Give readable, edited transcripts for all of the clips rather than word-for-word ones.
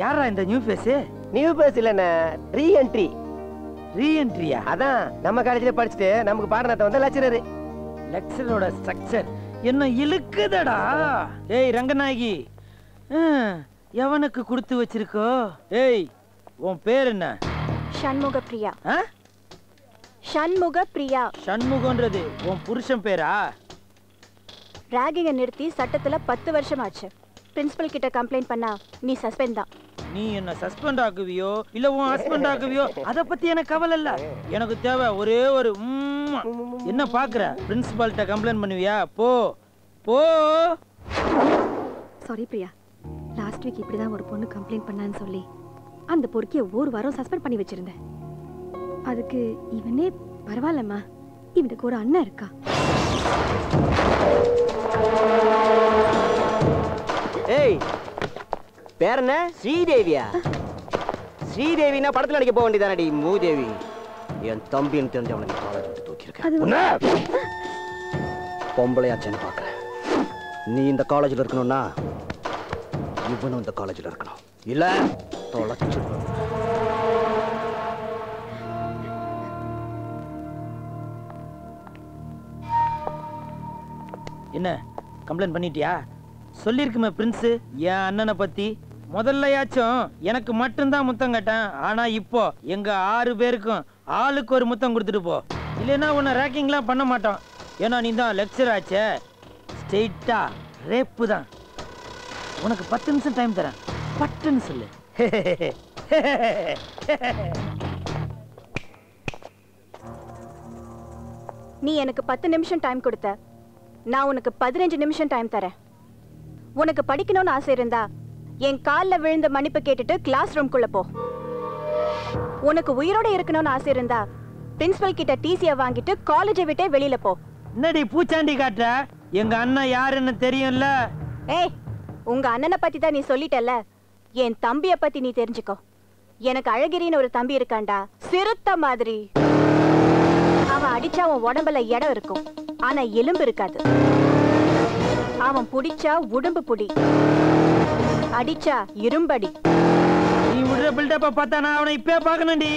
யாரா இந்த new face? New face இல்லண்ணே, ரீஎன்ட்ரி. ரீஎன்ட்ரியா? அதான் நம்ம காலேஜ்ல படிச்சிட்டு நமக்கு பாடநத்தை வந்த லெக்சரர். லெக்சரோட ஸ்ட்ரக்சர் என்ன இழுக்குதடா. ஏய் ரங்கநாயகி, எவனுக்கு கொடுத்து வச்சிருக்கோ? ஏய் உன் பேர் என்ன? சண்முக பிரியா. சண்முக பிரியா. சண்முகன்றது உன் புருஷன் பேரா? ராகிங்க நிறுத்தி சட்டத்துல 10 வருஷம் ஆச்சு. பிரின்சிபல் கிட்ட கம்ப்ளைண்ட் பண்ணா நீ சஸ்பெண்ட் தான். நீ என்ன சஸ்பெண்ட் ஆகுவியோ இல்ல உன் ஹஸ்பண்ட் ஆகுவியோ அத பத்தி எனக்கு கவலை இல்ல. எனக்கு தேவை ஒரே ஒரு என்ன பாக்குற? பிரின்சிபல் கிட்ட கம்ப்ளைண்ட் பண்ணுவியா? போ போ. சாரி பிரியா, லாஸ்ட் வீக் இப்படி தான் ஒரு பொண்ணு கம்ப்ளைண்ட் பண்ணான்னு சொல்லி அந்த பொறுக்கிய 1 வாரம் சஸ்பெண்ட் பண்ணி வச்சிருந்தேன். அதுக்கு இவனே பரவாயில்லம்மா, இவனுக்கு ஒரு அண்ணன் இருக்கா, பேர் என்ன? ஸ்ரீதேவியா? ஸ்ரீதேவினா படத்துல நடிக்க போக வேண்டியதானடி மூதேவி. என் தம்பின்னு தெரிஞ்ச அவனை காலை தூக்கியிருக்கேன். பொம்பளையாச்சேன்னு பார்க்குறேன். நீ இந்த காலேஜில் இருக்கணும்னா இவனும் இந்த காலேஜில் இருக்கணும். இல்லை தொலைச்சிடணும். என்ன கம்ப்ளைண்ட் பண்ணிட்டியா? சொல்லிருக்குமே பிரின்ஸ் என் அண்ணனை பத்தி. முதல்லயாச்சும் எனக்கு மட்டும்தான் முத்தம் கேட்டேன். ஆனா இப்போ எங்க 6 பேருக்கும் ஆளுக்கு ஒரு முத்தம் கொடுத்துட்டு போ. இல்லைன்னா உன்னை ரேக்கிங்லாம் பண்ண மாட்டோம். ஏன்னா நீ தான் லெக்சர் ஆச்சே. ஸ்ட்ரெயிட்டா ரேப்பு தான். உனக்கு 10 நிமிஷம் டைம் தரேன், பட்டுன்னு சொல்லு. நீ எனக்கு 10 நிமிஷம் டைம் கொடுத்த, நான் உனக்கு 15 நிமிஷம் டைம் தரேன். உனக்கு படிக்கணும்னு ஆசை இருந்தா என் கால்ல விழுந்து மன்னிப்பு கேட்டுட்டு கிளாஸ் ரூம்குள்ள போ. உனக்கு உயிரோட இருக்கணும்னு ஆசை இருந்தா பிரின்சிபல் கிட்ட டிசியை வாங்கிட்டு காலேஜை விட்டே வெளியில போ. என்னடி பூச்சாண்டி காட்டுற? எங்க அண்ணன் யாருன்னு தெரியும்ல. ஏய் உங்க அண்ணனை பத்தி தான் நீ சொல்லிட்டல, என் தம்பிய பத்தி நீ தெரிஞ்சுக்கோ. எனக்கு அழகிரின்னு ஒரு தம்பி இருக்காண்டா, சிறுத்த மாதிரி. அவன் அடிச்சா உன் உடம்புல இடம் இருக்கும், ஆனா எலும்பு இருக்காது. அவன் புடிச்சா உடம்பு புடி, அடிச்சா இரும்படி. நீ விடுற பில்டப்ப பார்த்தா நான் அவனை இப்ப பார்க்கணும்டி.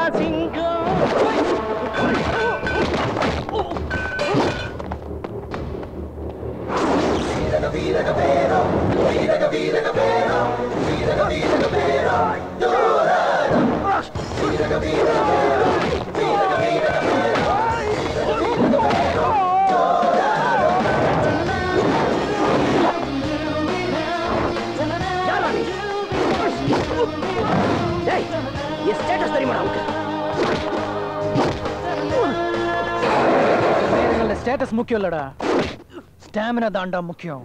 தா சிங்கம். ஸ்டேட்டஸ் முக்கியம் இல்லடா, ஸ்டாமினா தாண்டா முக்கியம்.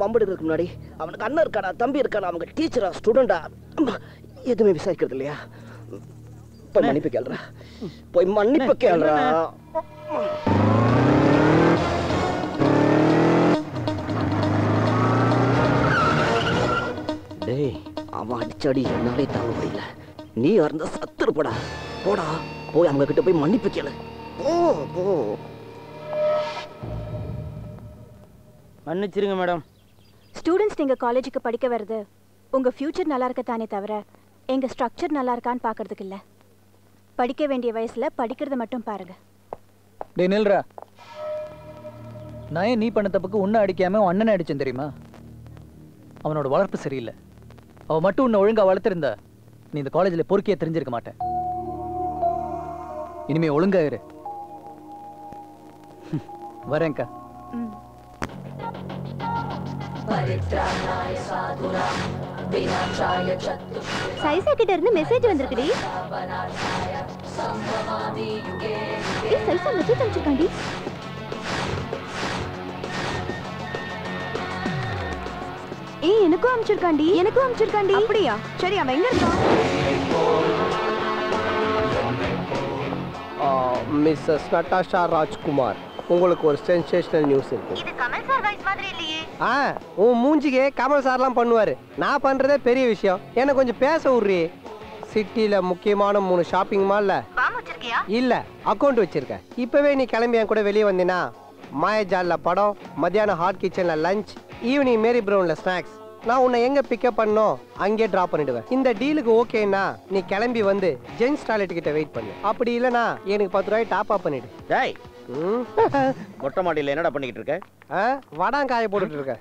பம்படுறதுக்கு முன்னாடி அவனுக்கு அண்ணன் இருக்கானா தம்பி இருக்கானா அவங்க டீச்சரா ஸ்டூடெண்டா எதுவுமே விசாரிக்கிறது இல்லையா? போய் மன்னிப்பு கேளுடா, போய் மன்னிப்பு கேளுடா. டேய், அவன் அடிச்சடி என்னாலே தாங்க முடியல, நீ அறந்த சத்துரு போடா போடா, போய் அவங்க கிட்ட போய் மன்னிப்பு கேளு. ஓ ஓ, மன்னிச்சிருங்க மேடம். ஸ்டூடெண்ட்ஸ் நீங்கள் காலேஜுக்கு படிக்க வர்றது உங்கள் ஃப்யூச்சர் நல்லா இருக்க தானே தவிர எங்கள் ஸ்ட்ரக்சர் நல்லா இருக்கான்னு பார்க்கறதுக்கு இல்லை. படிக்க வேண்டிய வயசில் படிக்கிறத மட்டும் பாருங்கள். டே நில்ரா, நான் ஏன் நீ பண்ண தப்புக்கு உன்னை அடிக்காமல் உன் அண்ணனை அடித்தேன் தெரியுமா? அவனோட வளர்ப்பு சரியில்லை. அவன் மட்டும் உன்னை ஒழுங்காக வளர்த்துருந்தா நீ இந்த காலேஜில் பொறுக்கியே தெரிஞ்சிருக்க மாட்டேன். இனிமேல் ஒழுங்காயிரு. வரேங்க்கா. சைசா கிட்ட இருந்து மெசேஜ் வந்திருக்குடி. ஏ சைசா மெசேஜ் அனுப்பிச்சிருக்காண்டி. ஏ எனக்கும் அனுப்பிச்சிருக்காண்டி, எனக்கும் அனுப்பிச்சிருக்காண்டி. அப்படியா, சரி அவன் எங்க இருக்கான்? மிஸ்ஸஸ் நட்டாஷா ராஜ்குமார், உங்களுக்கு ஒரு சென்சேஷனல் நியூஸ் இருக்கு. இது கமல் சார் வாய்ஸ் மாதிரி இல்லையே. ஆ, உன் மூஞ்சிக்கே கமல் சார்லாம் பண்ணுவாரு. நான் பண்றதே பெரிய விஷயம். என்ன கொஞ்சம் பேச உட்றி. சிட்டில முக்கியமான 3 ஷாப்பிங் மால்ல பாம் வச்சிருக்கியா? இல்ல, அக்கவுண்ட் வச்சிருக்கேன். இப்பவே நீ கிளம்பி என் கூட வெளியே வந்தினா மாயஜால்ல படம், மத்தியானம் ஹாட் கிச்சன்ல லஞ்ச், ஈவினிங் மேரி பிரவுன்ல ஸ்நாக்ஸ். நான் உன்னை எங்க பிக்கப் பண்ணனும் அங்கே டிராப் பண்ணிடுவேன். இந்த டீலுக்கு ஓகேனா நீ கிளம்பி வந்து ஜென்ஸ் டாய்லெட் கிட்ட வெயிட் பண்ணு. அப்படி இல்லனா எனக்கு 10 ரூபாய் டாப் அப் பண்ணிடு. டேய், மொட்டை மாடியில என்னடா பண்ணிக்கிட்டு இருக்க? வடாங்காய போட்டுட்டு இருக்க.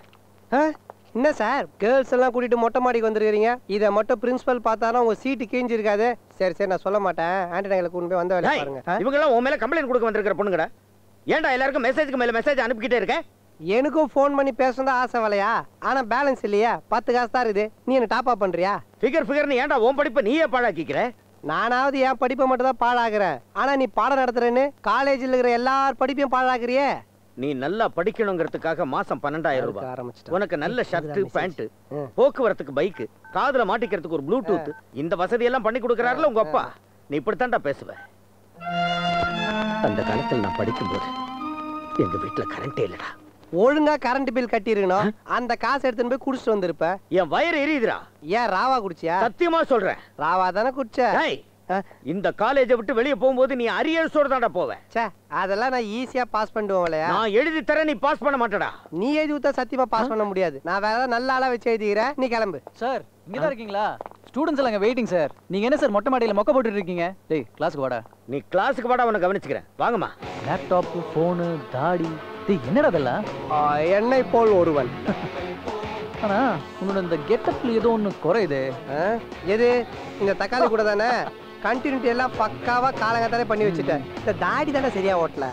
என்ன சார், கேர்ள்ஸ் எல்லாம் கூட்டிட்டு மொட்டை மாடிக்கு வந்துருக்கீங்க? இதை மட்டும் பிரின்சிபல் பார்த்தாலும் உங்க சீட்டு கிழிஞ்சு இருக்காது. சரி சரி, நான் சொல்ல மாட்டேன். ஆண்டனைகளை கூண்டு போய் வந்த வேலை பாருங்க. இவங்க எல்லாம் உன் மேல கம்ப்ளைண்ட் கொடுக்க வந்திருக்கிற பொண்ணுங்கடா. ஏன்டா எல்லாருக்கும் மெசேஜுக்கு மேல மெசேஜ் அனுப்பிக்கிட்டே இருக்க? எனக்கும் போன் பண்ணி பேசணும் தான் ஆசை வலையா, ஆனா பேலன்ஸ் இல்லையா, 10 காசு தான் இருக்குது. நீ என்ன டாப் அப் பண்றியா? ஃபிகர் ஃபிகர்னு ஏன்டா உன் படிப்பை நீயே பாழாக்கிக்கிற? நானாவது என் படிப்பை மட்டும் தான் பாழாகிறேன், ஆனா நீ பாடம் நடத்துறேன்னு காலேஜில் இருக்கிற எல்லார் படிப்பையும் பாழாக்குறியே. நீ நல்லா படிக்கணுங்கிறதுக்காக மாசம் 12,000 ரூபாய் ஆரம்பிச்சிட்ட. உனக்கு நல்ல ஷர்ட் பேண்ட், போக்குவரத்துக்கு பைக், காதுல மாட்டிக்கிறதுக்கு ஒரு ப்ளூடூத், இந்த வசதி எல்லாம் பண்ணி கொடுக்கறாருல உங்க அப்பா. நீ இப்படித்தான்டா பேசுவ. அந்த காலத்தில் நான் படிக்கும்போது எங்க வீட்டுல கரண்டே இல்லடா. ஒழுங்கா கரண்ட் பில் கட்டிருக்கணும், அந்த காசு எடுத்துட்டு போய் குடிச்சிட்டு வந்திருப்ப. என் வயிறு எரியுதுடா. ஏன் ராவா குடிச்சியா? சத்தியமா சொல்றேன், ராவா தானே குடிச்ச. இந்த காலேஜ விட்டு வெளியே போகும்போது நீ அரியன்ஸோட தான்டா போவே. அதெல்லாம் நான் ஈஸியா பாஸ் பண்ணுவேன். நான் எழுதி தரேன், நீ பாஸ் பண்ண மாட்டடா. நீ எழுதி விட்டா சத்தியமா பாஸ் பண்ண முடியாது. நான் வேற நல்ல ஆளா வச்சு எழுதிக்கிறேன், நீ கிளம்பு. சார் இங்கதான் இருக்கீங்களா? ஸ்டூடண்ட்ஸ் எல்லாம் வெயிட்டிங் சார். நீங்க என்ன சார் மொட்டை மாடியில மொக்க போட்டுட்டு இருக்கீங்க? டேய் கிளாஸ்க்கு வாடா. நீ கிளாஸ்க்கு வாடா, உன கவனிச்சுக்கிறேன். வாங்கம்மா. லேப்டாப், ஃபோன், தாடி, டேய் என்னடா இதெல்லாம்? என்னை போல் ஒருவன். அண்ணா உன்னோட இந்த கெட்டப்ல ஏதோ ஒன்னு குறையுது. எது? இந்த தக்காளி கூட தானே கண்டினியூட்டி எல்லாம் பக்காவா காலங்கத்தாலே பண்ணி வச்சிட்டேன். இந்த தாடி தானே சரியா ஓட்டல.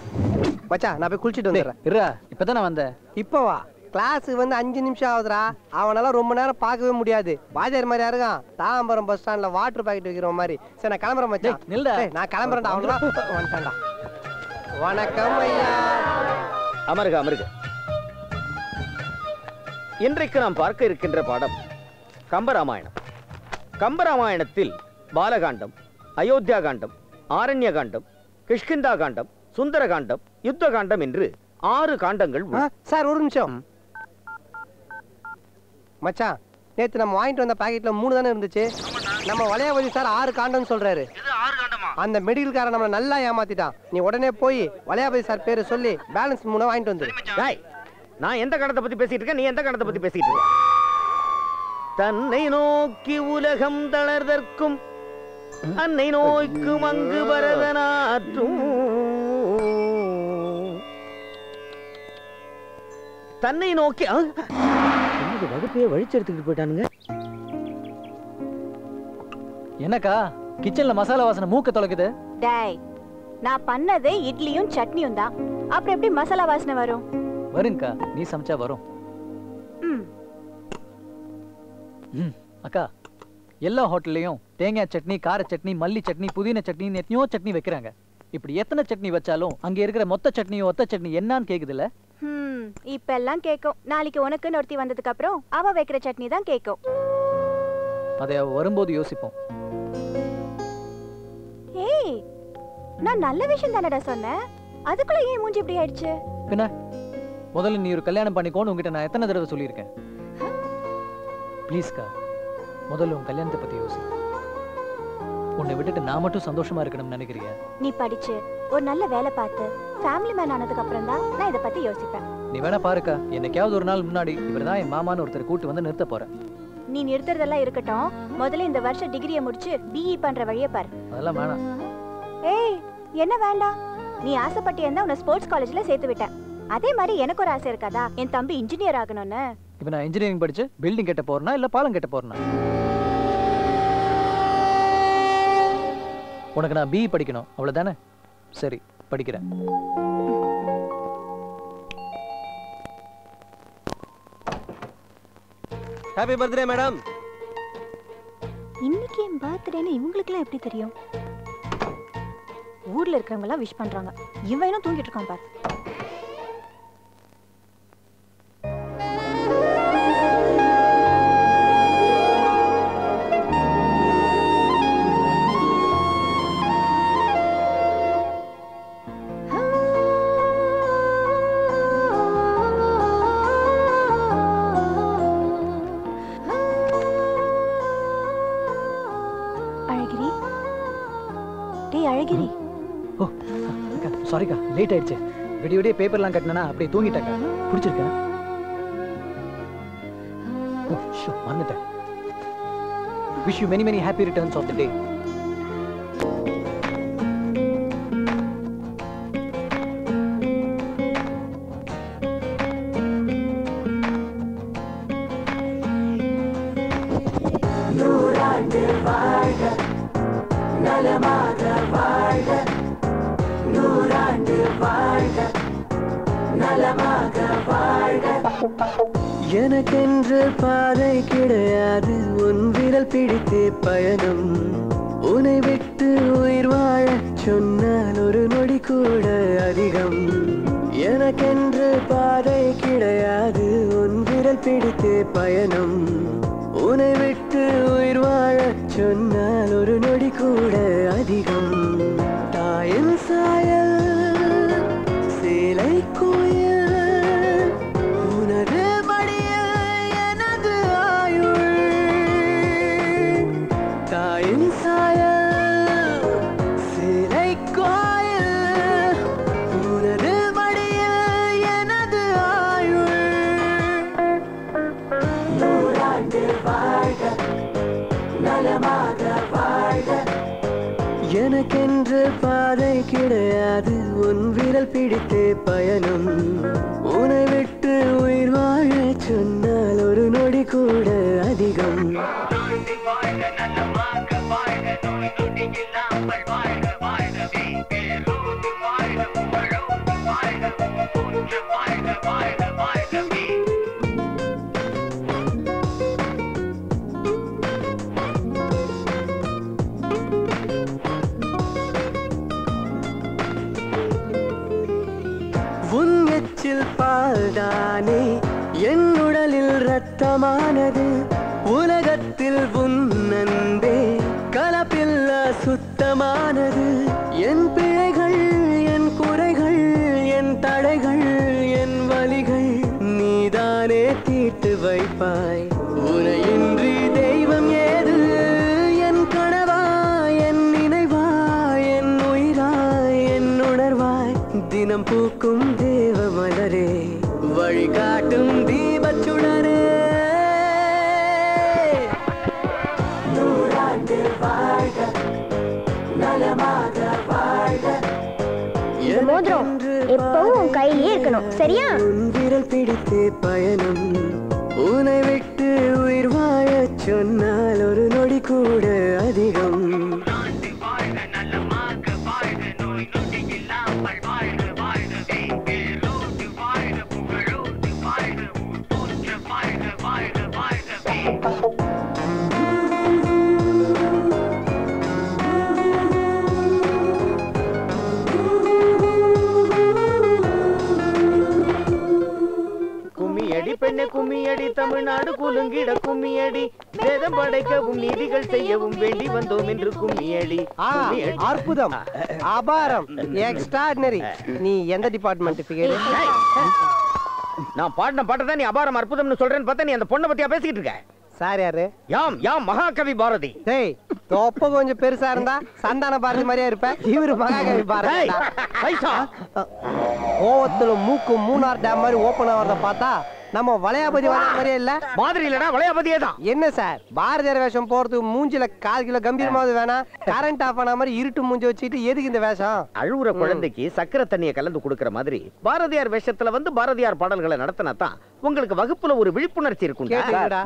மச்சான் நான் போய் குளிச்சிட்டு வந்துடுறேன். இருடா, இப்பதானே வந்தேன். இப்போ வா. கிளாஸுக்கு வந்து 5 நிமிஷம் ஆகுதுரா. அவனெல்லாம் ரொம்ப நேரம் பார்க்கவே முடியாது. வாஜார் மாதிரி யாருக்கான் தாம்பரம் பஸ் ஸ்டாண்ட்ல வாட்டர் பாக்கெட் வைக்கிற மாதிரி. சரி நான் கிளம்புறேன் மச்சான். இல்லை நான் கிளம்புறேன்டா. அவனுலாம் வந்துட்டான்டா. வணக்கம் ஐயா. அமருக அமருக. இன்றைக்கு நாம் பார்க்க இருக்கின்ற பாடம் கம்பராமாயணம். கம்பராமாயணத்தில் பாலகாண்டம், அயோத்தியா காண்டம், ஆரண்ய காண்டம், கிஷ்கிந்தா காண்டம், சுந்தர காண்டம், யுத்த காண்டம் என்று 6 காண்டங்கள். சார் ஒரு நிமிஷம் மச்சான். நேத்து நம்ம வாங்கிட்டு வந்த பாக்கெட்ல 3 தானே இருந்துச்சு. நம்ம வளையாபதி சார் 6 காண்டம் சொல்றாரு. அந்த மெடிக்கல் கார நம்ம நல்லா ஏமாத்திட்டான். நீ உடனே போய் வளையாபதி சார் பேரு சொல்லி பேலன்ஸ் 3 வாங்கிட்டு வந்துரு. நான் எந்த காண்டத்தை பத்தி பேசிட்டு இருக்கேன், நீ எந்த காண்டத்தை பத்தி பேசிட்டு இருக்க? தன்னை நோக்கி உலகம் தளர்தற்கும் அன்னை நோய்க்கும் அங்கு பரதனாற்றும். தன்னை நோக்கி வகுப்பையே வழிச்செடுத்துக்கிட்டு போயிட்டானுங்க. என்னக்கா கிச்சன்ல மசாலா வாசனை மூக்க தொலைக்குது? டேய் நான் பண்ணது இட்லியும் சட்னியும் தான், அப்புறம் எப்படி மசாலா வாசனை வரும்? வருங்கா, நீ சமைச்சா வரும். அக்கா எல்லா ஹோட்டல்லையும் தேங்காய் சட்னி, கார சட்னி, மல்லி சட்னி, புதினா சட்னி, எத்தனையோ சட்னி வைக்கிறாங்க. இப்படி எத்தனை சட்னி வச்சாலும் அங்க இருக்கிற மொத்த சட்னியும் ஒத்த சட்னி என்னன்னு கேக்குதுல. இப்ப எல்லாம் கேக்கும். நாளைக்கு உனக்கு ஒருத்தி வந்ததுக்கு அப்புறம் அவ வைக்கிற சட்னி தான் கேக்கும். அதை வரும்போது யோசிப்போம். ஏய் நான் நல்ல விஷயம் தானடா சொன்னேன், அதுக்குள்ள ஏன் மூஞ்சி இப்படி ஆயிடுச்சு? பின்ன முதல்ல நீ ஒரு கல்யாணம் பண்ணிக்கோன்னு உங்ககிட்ட நான் எத்தனை தடவை சொல்லியிருக்கேன். ப்ளீஸ்க்கா முதல்ல உன் கல்யாணத்தை பத்தி யோசி. உன்னை விட்டுட்டு நான் மட்டும் சந்தோஷமா இருக்கணும்னு நினைக்கிறியா? நீ படிச்சு ஒரு நல்ல வேலை பார்த்து ஃபேமிலி மேன் ஆனதுக்கு அப்புறம் தான் நான் இத பத்தி யோசிப்பேன். நீ வேணா பாருக்கா, என்னைக்காவது ஒரு நாள் முன்னாடி இவர்தான் என் மாமான்னு ஒருத்தர் கூட்டி வந்து நிறுத்த போறேன். நீ நிறுத்துறதெல்லாம் இருக்கட்டும், முதல்ல இந்த வருஷம் டிகிரியை முடிச்சு பிஇ பண்ற வழியை பாரு. அதெல்லாம் வேணாம். ஏய் என்ன வேண்டாம்? நீ ஆசைப்பட்டு இருந்தா உன்னை ஸ்போர்ட்ஸ் காலேஜ்ல சேர்த்து விட்டேன். அதே மாதிரி எனக்கு ஒரு ஆசை இருக்காதா, என் தம்பி இன்ஜினியர் ஆகணும்னு. இப்ப நான் இன்ஜினியரிங் படிச்சு பில்டிங் கட்ட போறேனா இல்ல பாலம் கட்ட போறேனா? உனக்கு நான் பிஇ படிக்கணும் அவ்வளவுதானே? சரி படிக்கிறேன். Happy birthday madam. இன்னைக்கு என் பர்த்டேன்னு இவங்களுக்குலாம் எப்படி தெரியும்? ஊர்ல இருக்கிறவங்க எல்லாம் விஷ் பண்றாங்க, இவன் என்ன தூங்கிட்டு இருக்கான் பாரு. சாரிக்கா லேட் ஆயிடுச்சு. விடிய விடிய பேப்பர்லாம் கட்டினா அப்படியே தூங்கிட்டாக்கா. பிடிச்சிருக்கா? மறந்துட்டேன். Wish you many many happy returns of the day. எனக்கென்று பாதை கிடையாது, உன் விரல் பிடித்தே பயணம். உன்னை விட்டு உயிர் வாழ சொன்னால் ஒரு நொடி கூட அதிகம். எனக்கென்று பாதை கிடையாது, உன் விரல் பிடித்தே பயணம். உன்னை விட்டு உயிர் வாழ சொன்னால் ஒரு நொடி கூட அதிகம். தாயின் சாயல் சேலை கோயில் விரல் பிடித்து பயணம் உனை விட்டு உயிர் வாழ சொன்னால் ஒரு நொடி கூட அதிகம். பால்தானே என் உடலில் ரத்தமானது, உலகத்தில் உன்னன்பே கலப்பில்ல சுத்தமானது. என் பிழைகள், என் குறைகள், என் தடைகள், என் வலிகள் நீதானே தீர்த்து வைப்பாய். உனையின்றி தெய்வம் ஏது? என் கனவாய், என் நினைவாய், என் உயிராய், என் உணர்வாய். தினம் பூக்கும் தேவமலரே, வழிகாட்டும் தீபச்சுடரே, நூறாண்டு வாழ்க, நலமாக வாழ்க. மோதிரம் எப்பவும் உன் கையிலே இருக்கணும், சரியா? உன் விரல் பிடித்து பயணம் உன்னை விட்டு உயிர் வாழ சொன்னால் ஒரு நொடி கூட அதிகம். கும்மியடி தமிழ்நாடு குலுங்கிட கும்மியடி, வேதம் படைக்கவும் நீதிகள் செய்யவும் வேண்டி வந்தோம் என்று கும்மியடி. அற்புதம், அபாரம், எக்ஸ்ட்ராடினரி. நீ எந்த டிபார்ட்மெண்ட்? நான் பாடின பாட்டை தான் நீ அபாரம் அற்புதம்னு சொல்றேன்னு பார்த்தா நீ அந்த பொண்ணை பத்தியா பேசிக்கிட்டு இருக்க? சார் யாரு? யாம் யாம் மகாகவி பாரதி. தொப்ப கொஞ்சம் பெருசா இருந்தா சந்தான பாரதி மாதிரியா இருப்பேன், இவரு மகாகவி பாரதி. கோவத்துல மூக்கு மூணார் டேம் மாதிரி ஓபன் ஆகிறத பார்த்தா நம்ம வளையாபதி மாதிரியே இல்ல? மாதிரி இல்லடா, வளையாபதியே தான். என்ன சார் பாரதியார் வேஷம் போறதுக்கு மூஞ்சில கால் கிலோ கம்பீரமாவது வேணாம், கரண்ட் ஆஃப் ஆன மாதிரி இருட்டு மூஞ்சி வச்சுட்டு எதுக்கு இந்த வேஷம்? அழுவுற குழந்தைக்கு சக்கரை தண்ணியை கலந்து கொடுக்குற மாதிரி பாரதியார் வேஷத்துல வந்து பாரதியார் பாடல்களை நடத்தினா தான் உங்களுக்கு வகுப்புல ஒரு விழிப்புணர்ச்சி இருக்கும்.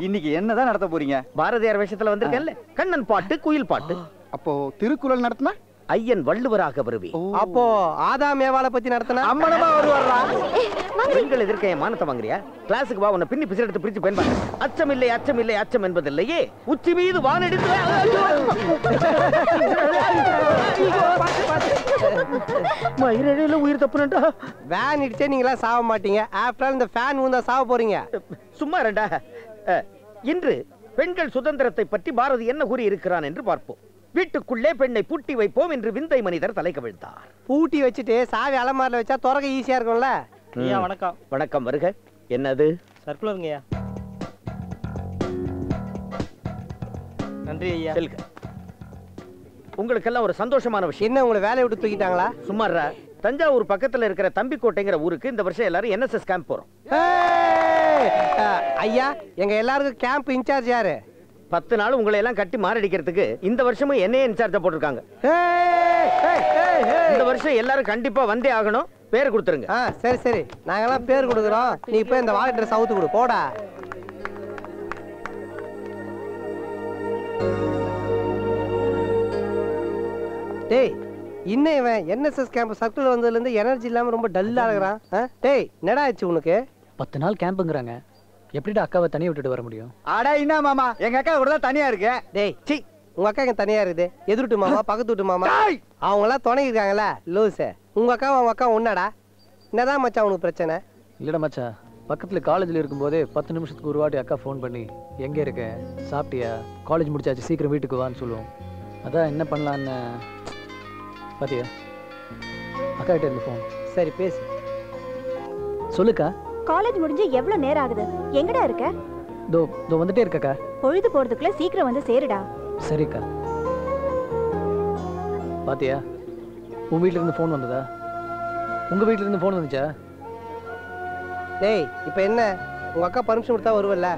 இன்னைக்கு என்னதான் நடத்த போறீங்க? பாரதியார் வேஷத்துல வந்திருக்கேன்ல, கண்ணன் பாட்டு, குயில் பாட்டு. அப்போ திருக்குறள் நடத்தினா ஐயன் வள்ளுவராக வருவி. அப்போ ஆதாம் ஏவாளை பத்தி நடத்தினா அம்மனமா வருவாரா? நீங்கள் எதிர்க்க என் மானத்தை வாங்குறியா? கிளாஸுக்கு வா, உன்னை பின்னி பிசை எடுத்து பிரிச்சு பயன்பா. அச்சமில்லை அச்சமில்லை அச்சம் என்பதில்லையே, உச்சி மீது வானெடுத்து மயிரில உயிர் தப்புனடா. வேன் இடிச்சே நீங்களா சாவ மாட்டீங்க, ஆஃப்டர் ஆல் இந்த ஃபேன் ஊந்தா சாவ போறீங்க. சும்மா ரெண்டா. இன்று பெண்கள் சுதந்திரத்தை பற்றி பாரதி என்ன கூறி இருக்கிறான் என்று பார்ப்போம். வீட்டுக்குள்ளே பெண்ணை பூட்டி வைப்போம் என்று விந்தை மனிதர் தலை கவிழ்ந்தார். பூட்டி வச்சுட்டு சாவி அலமாரில வச்சா துறக்க ஈஸியா இருக்கும்ல. ஐயா வணக்கம். வணக்கம், வருக. என்னது சர்க்குலருங்கய்யா? நன்றி ஐயா. செல்க. உங்களுக்கெல்லாம் ஒரு சந்தோஷமான விஷயம். என்ன, உங்களை வேலையை விட்டு தூக்கிட்டாங்களா? சுமாரா. தஞ்சாவூர் பக்கத்துல இருக்கிற தம்பிக்கோட்டைங்கிற ஊருக்கு இந்த வருஷம் எல்லாரும் NSS கேம்ப் போறோம். ஐயா, எங்க எல்லாருக்கும் கேம்ப் இன்சார்ஜ் யாரு? 10 நாள் உங்களை எல்லாம் கட்டி மாரடிக்கிறதுக்கு இந்த வருஷமும் என்னையே இன்சார்ஜா போட்டிருக்காங்க. இந்த வருஷம் எல்லாரும் கண்டிப்பா வந்தே ஆகணும். பேர் கொடுத்துருங்க. சரி சரி, நாங்கெல்லாம் பேர் கொடுக்குறோம். நீ இப்ப இந்த வால் ட்ரெஸ் அவுத்து கொடு. போடா. டேய், இன்னும் இவன் NSS கேம்ப் சர்க்கிள் வந்ததுலேருந்து எனர்ஜி இல்லாமல் ரொம்ப டல்லாக இருக்கிறான். டேய், என்னடா ஆச்சு உனக்கு? 10 நாள் கேம்புங்கிறாங்க, எப்படிடா அக்காவை தனியாக விட்டுட்டு வர முடியும்? ஆடா என்ன மாமா, எங்கள் அக்கா கூட தான் தனியாக இருக்கேன். டேய் சி, உங்கள் அக்கா எங்கே தனியாக இருக்குது? எதிர்ட்டு மாமா, பக்கத்து விட்டு மாமா, அவங்களாம் துணைக்கு இருக்காங்களே. லூஸு, உங்கள் அக்காவும் அவங்க அக்கா ஒன்னாடா? என்னதான் மச்சா உனக்கு பிரச்சனை? இல்லைடா மச்சா, பக்கத்தில் காலேஜில் இருக்கும்போதே 10 நிமிஷத்துக்கு ஒரு வாட்டி அக்கா ஃபோன் பண்ணி எங்கே இருக்க, சாப்பிட்டியா, காலேஜ் முடிச்சாச்சு, சீக்கிரம் வீட்டுக்கு வான்னு சொல்லுவோம். அதான் என்ன பண்ணலான்னு பாத்தியா? அக்கா கிட்ட இருந்து போன். சரி பேசு. சொல்லுக்கா. காலேஜ் முடிஞ்சு எவ்வளவு நேரம் ஆகுது? எங்கடா இருக்க? தோ தோ வந்துட்டே இருக்கக்கா. பொழுது போறதுக்குள்ள சீக்கிரம் வந்து சேருடா. சரிக்கா. பாத்தியா, உன் வீட்ல இருந்து போன் வந்ததா? உங்க வீட்ல இருந்து போன் வந்துச்சா? டேய், இப்போ என்ன, உங்க அக்கா பர்மிஷன் கொடுத்தா வருவல்ல?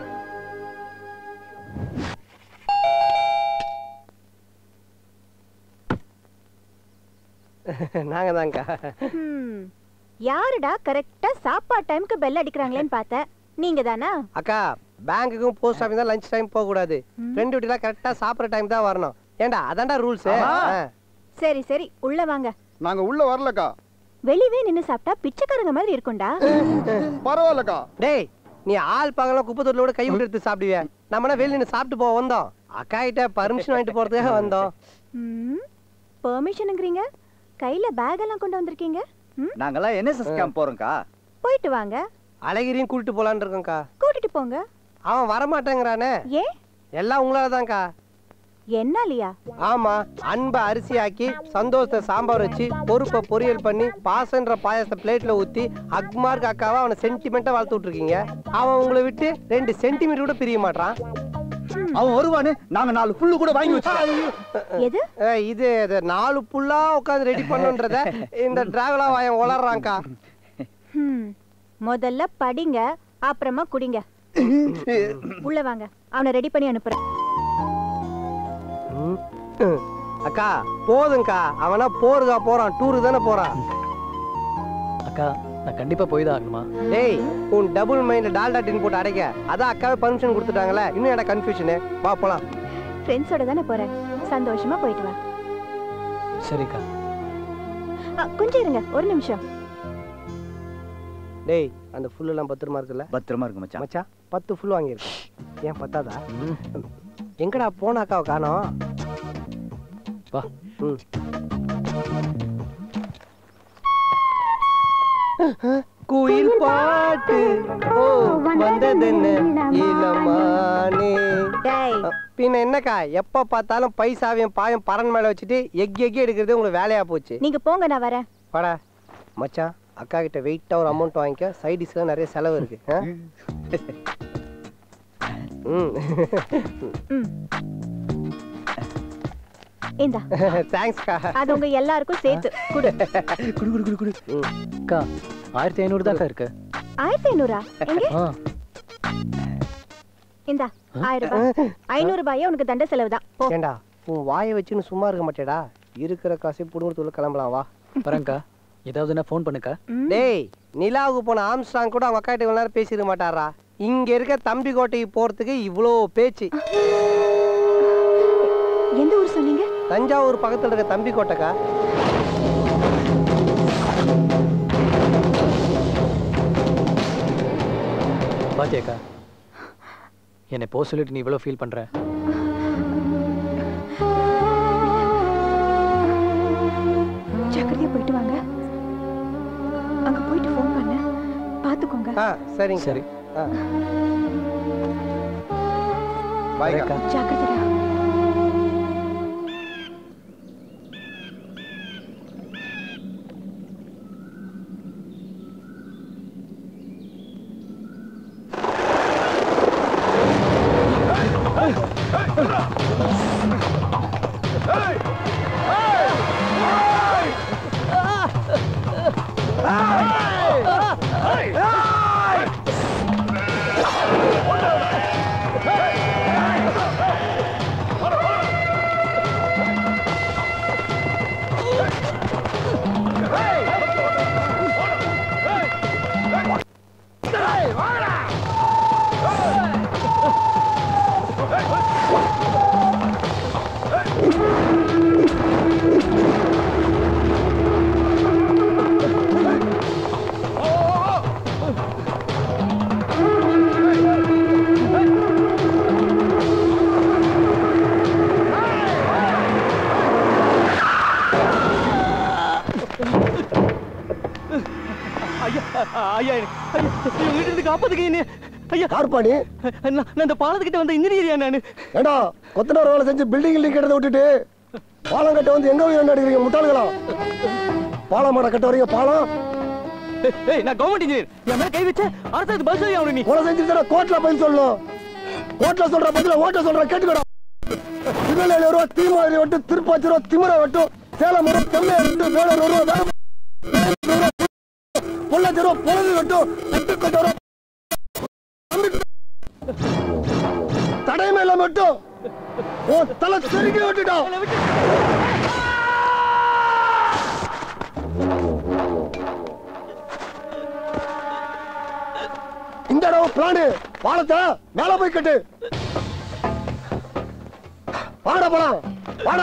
நாங்க தான்க்கா. யாருடா கரெக்ட்டா சாப்பாடு டைம்க்கு பெல் அடிக்கறாங்களேன்னு பார்த்தா நீங்க தானா? அக்கா பேங்க்குக்கு போஸ்ட் ஆபீஸ்ல லஞ்ச் டைம் போக கூடாது. ஃப்ரெண்ட் வீட்டுல கரெக்ட்டா சாப்பிற டைம் தான் வரணும். ஏண்டா அதான்டா ரூல்ஸ். சரி சரி உள்ள வாங்க. நாங்க உள்ள வரலக்கா. வெளியவே நின்னு சாப்பிட்டா பிச்சைக்காரங்க மாதிரி இருக்கும்டா. பரவாயில்லக்கா. டேய் நீ ஆள் பகல குப்பத்தூர்லோட கை விட்டு எடுத்து சாப்பிடுவே. நம்மனா வெளிய நின்னு சாப்பிட்டு போக வந்தோம். அக்கா கிட்ட பர்மிஷன் வாங்கிட்டு போறதுக்காக வந்தோம். பர்மிஷன்ங்கறீங்க? கையில பேக் எல்லாம் கொண்டு வந்திருக்கீங்க? நாங்கலாம் என்எஸ்எஸ் கேம்ப் போறோம்க்கா. போயிட்டு வாங்க. அழகிரியும் கூட்டிட்டு போலாம்னு இருக்கோம்க்கா. கூட்டிட்டு போங்க. அவன் வர மாட்டேங்கறானே. ஏ? எல்லாம் உங்களால தான்க்கா. என்னாலியா? ஆமா, அன்ப அரிசியாக்கி சந்தோஷத்தை சாம்பார் வச்சு பொறுப்பை பொரியல் பண்ணி பாசன்ற பாயசத்தை பிளேட்ல ஊத்தி அக்மார்க் அக்காவை அவனை சென்டிமெண்டா வளர்த்துட்டு இருக்கீங்க. அவன் உங்களை விட்டு 2 சென்டிமீட்டர் கூட பிரிய மாட்டான். அவன் வருவானே நாங்க 4 புல்லு கூட வாங்கி வச்சோம். எது? இது 4 புல்லா உட்கார்ந்து ரெடி பண்ணுன்றத இந்த டிராவலா வாயம் உளறான்க்கா. முதல்ல படிங்க அப்புறமா குடிங்க. உள்ள வாங்க. அவனை ரெடி பண்ணி அனுப்புறேன். அக்கா போதும்க்கா. அவனா போறதா போறான், டூருக்கு தானே போறான். அக்கா நான் கண்டிப்பா போய்தான் ஆகணுமா? டேய் உன் டபுள் மைண்ட் டால்டா டின் போட்டு அடைக்க. அதான் அக்காவே பர்மிஷன் கொடுத்துட்டாங்களே, இன்னும் எனக்கு கன்ஃபியூஷனே. வா போலாம். ஃப்ரெண்ட்ஸோட தானே போறேன், சந்தோஷமா போயிட்டு வா. சரிக்கா. கொஞ்சம் இருங்க, 1 நிமிஷம். டேய் அந்த ஃபுல் எல்லாம் பத்திரமா இருக்குல்ல? பத்திரமா இருக்கு மச்சான். மச்சான் 10 ஃபுல் வாங்கியிருக்கேன். ஏன் பத்தாதா? எங்கடா போனாக்காவை காணோம். வா. குயில் பாட்டு ஓ வந்ததென்ன இளமானே. பின்ன என்னக்கா எப்ப பார்த்தாலும் பைசாவையும் பாயும் பரன் மேல வச்சுட்டு எக்கி எடுக்கிறது உங்களுக்கு வேலையா போச்சு. நீங்க போங்க, நான் வரேன். வாடா மச்சான். அக்கா கிட்ட வெயிட்டா ஒரு அமௌண்ட் வாங்கிக்க. சைடிஸ்லாம் நிறைய செலவு இருக்கு. இந்தா. தேங்க்ஸ் கா. அது உங்க எல்லாருக்கும் சேர்த்து குடு. குடு. கா 1500 தான் கா இருக்கு. 1500 எங்க? இந்தா 1000 ரூபாய். 500 ரூபாயே உனக்கு தண்ட செலவு தான். ஏண்டா உன் வாயை வச்சுன்னு சும்மா இருக்க மாட்டேடா. இருக்கிற காசை புடுங்குறதுக்குள்ள கிளம்பலாம். வா பரங்கா. ஏதாவதுனா ஃபோன் பண்ணுக்கா. டேய் நிலாவுக்கு போன ஆம்ஸ்ட்ராங் கூட அவங்க அக்கா கிட்ட இவ்வளவு நேரம் பேசிட மாட்டாரா? இங்க இருக்க தம்பிக்கோட்டை போறதுக்கு இவ்ளோ பேச்சு. எந்த ஊர் சொன்னீங்க? தஞ்சாவூர் பக்கத்துல இருக்க தம்பிக்கோட்டைக்கா. பாத்தியாக்கா என்னை போ சொல்லிட்டு நீ இவ்வளவு ஃபீல் பண்ற? ஜாக்கிரதையா போயிட்டு வாங்க. அங்க போயிட்டு ஃபோன் பண்ண பாத்துக்கோங்க. சரிங்க. சரி பாய் அக்கா. ஜாக்கிரதையா. கார்பாணி நான் இந்த பாலத்துக்கிட்ட வந்து இன்ஜினியரியா நானு. ஏண்டா கொத்தனார் வேலை செஞ்சு பில்டிங் லிங்க் எடுத்து விட்டுட்டு பாலம் கட்ட வந்து எங்க போய் அடிக்கிறீங்க முட்டாள்களா? பாலம் மாட கட்ட வரீங்க பாலம். ஏய் நான் கவர்மெண்ட் இன்ஜினியர். என் மேல கை வச்ச அரசு பஸ் ஏறியாவணும். நீ கொலை செஞ்சிட்டடா. கோர்ட்ல போய் சொல்லணும். கோர்ட்ல சொல்ற பதில ஓட்ட சொல்ற கேட்டுக்கடா. திருநெல்வேலி ஒரு தீமாரி ஒட்டு, திருப்பாச்சி ஒரு திமிரை ஒட்டு, சேலம் ஒரு தெம்மை ஒட்டு, வேலூர் ஒரு வேலூர் பொள்ளாச்சி ஒரு பொழுது ஒட்டு, கட்டுக்கோட்டை ஒரு தடைமேல மட்டும் தலை செருக்கி விட்டுட்டோம். பிராணி வாழத்தை மேல போய் கட்டு. வாட போலாம் வாட.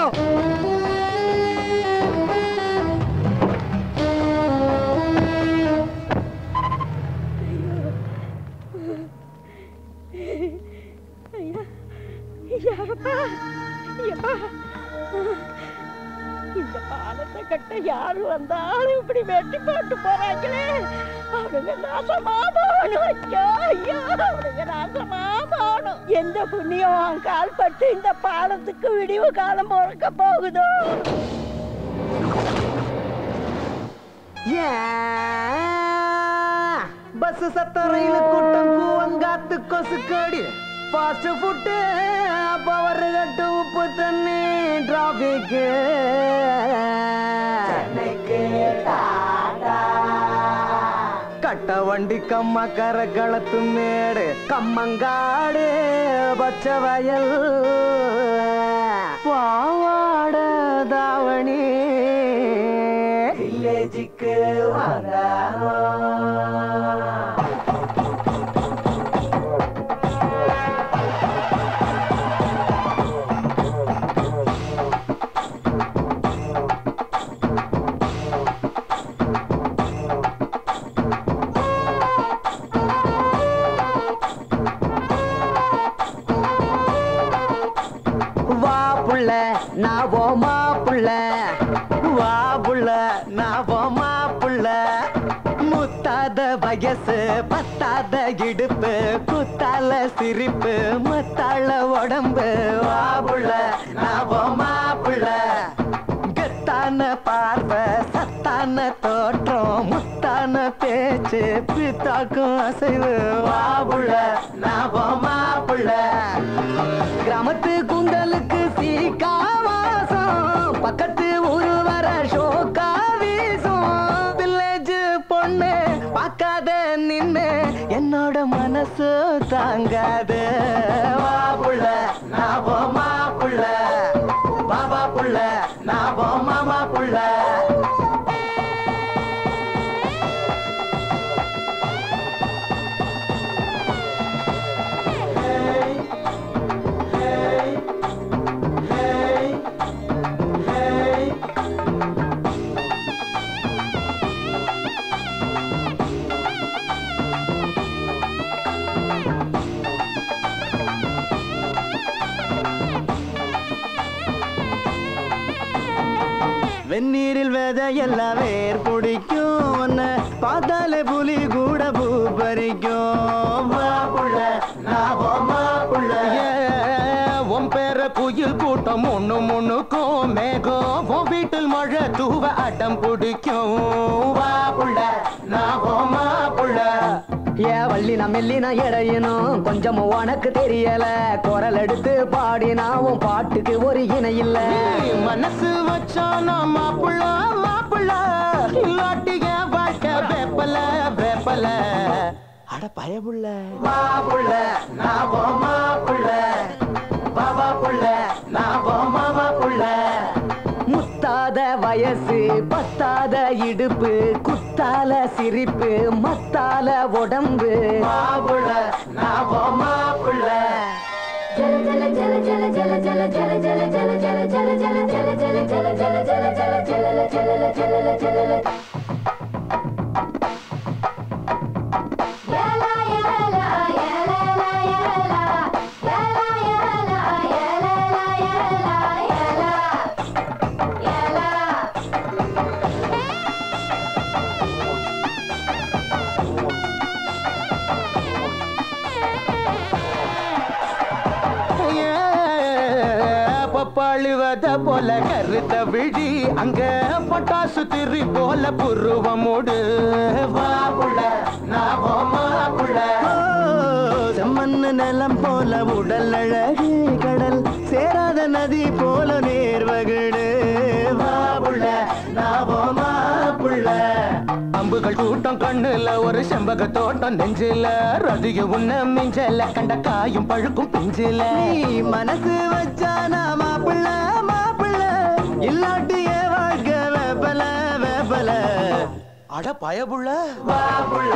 இந்த பாலத்தை கட்ட யாரு வந்தாலும் இப்படி வெட்டி போட்டு போறாங்களே, அவனுங்க நாசமா போகணும். எந்த புண்ணியம் கால் பட்டு இந்த பாலத்துக்கு விடிவு காலம் முறக்க போகுதோ? பஸ் சத்தரையில கூட்டம் கூவங்காத்து கொசுக்கடி பாஸ்ட் ஃபுட் பவர் கட்ட உப்பு தண்ணி டிராபிக் கட்ட வண்டி கம்ம கரகளத்து மேடு கம்மங்காடு பச்சை வயல் பாவாட தாவணி வில்லேஜுக்கு வயசு பத்தாத இடுப்பு குத்தால சிரிப்பு முத்தாள உடம்பு வாபுள்ள நவமாப்புள்ள கத்தான பார்வை சத்தான தோற்றம் முத்தான பேச்சு பித்தாக்கும் அசைவு வாபுள்ள நவமாப்புள்ள கிராமத்து குண்டலுக்கு சீக்காவாசம் பக்கத்து ஊரு வர ஷோக்கா என்னோட மனசு தாங்காது வாபுள்ள நாபமா புள்ள பாபா புள்ள நாபமா புள்ள வெந்நீரில் விதையெல்லாம் வேர் பிடிக்கும் ஒன்னு பார்த்தாலே புலி கூட பூ பறிக்கும் உன் பேர புயல் கூட்டம் ஒண்ணு முன்னுக்கும் மேகம் உன் வீட்டில் மழை தூவ அடம் பிடிக்கும் ஏ வள்ளி நம்மெல்லினா இடையணும் கொஞ்சம் உனக்கு தெரியல குரல் எடுத்து பாடினாவும் பாட்டுக்கு ஒரு இணை இல்ல மனசு வச்சானா மாப்புள்ள மாப்புள்ள இல்லாட்டிய வாழ்க்கை வேப்பல வேப்பல அட பயபுள்ள மாப்புள்ள நாவோ மாப்புள்ள பாபா புள்ள நாவோ மாமா புள்ள முத்தாத வயசு பத்தாத இடுப்பு குத்தால சிரிப்பு மத்தால உடம்பு மாபுள்ள நாவோ மாபுள்ள ஜல ஜல ஜல ஜல ஜல ஜல ஜல ஜல ஜல ஜல ஜல ஜல ஜல ஜல ஜல ஜல ஜல ஜல ஜல ஜல ஜல ஜல பழுவத போல கருத்த விழி அங்க பட்டாசு திரி போல புருவமோடு செம்மண்ணு நிலம் போல உடல் அழகு கடல் சேராத நதி போல நேர்வகடு அம்புகள் கூட்டம் கண்ணுல ஒரு செம்பக தோட்டம் நெஞ்சில ரதிய உன்ன மிஞ்சல கண்ட காயும் பழுக்கும் பிஞ்சில மனசு வச்சானா மாப்பிள்ள மாப்பிள்ள இல்லாட்டிய வாழ்க்கை வேப்பல வேப்பல அட பயபுள்ள பாபுள்ள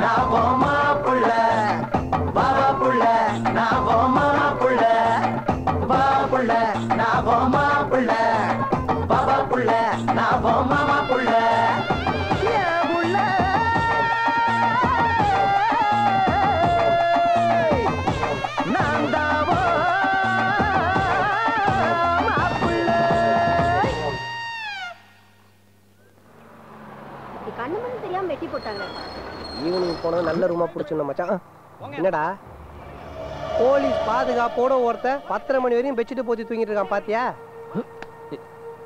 நான் போமா புள்ள பாபா புள்ள நான் போமா புள்ள பாபுள்ள நான் போமா புள்ள பாபா புள்ள நான் போமா புள்ள நல்ல ரூமா புடிச்சுனோம் மச்சான். என்னடா போலீஸ் பாதுகாப்போட ஒருத்த 10:30 மணி வரையும் வெச்சிட்டு போத்தி தூங்கிட்டு இருக்கான் பாத்தியா?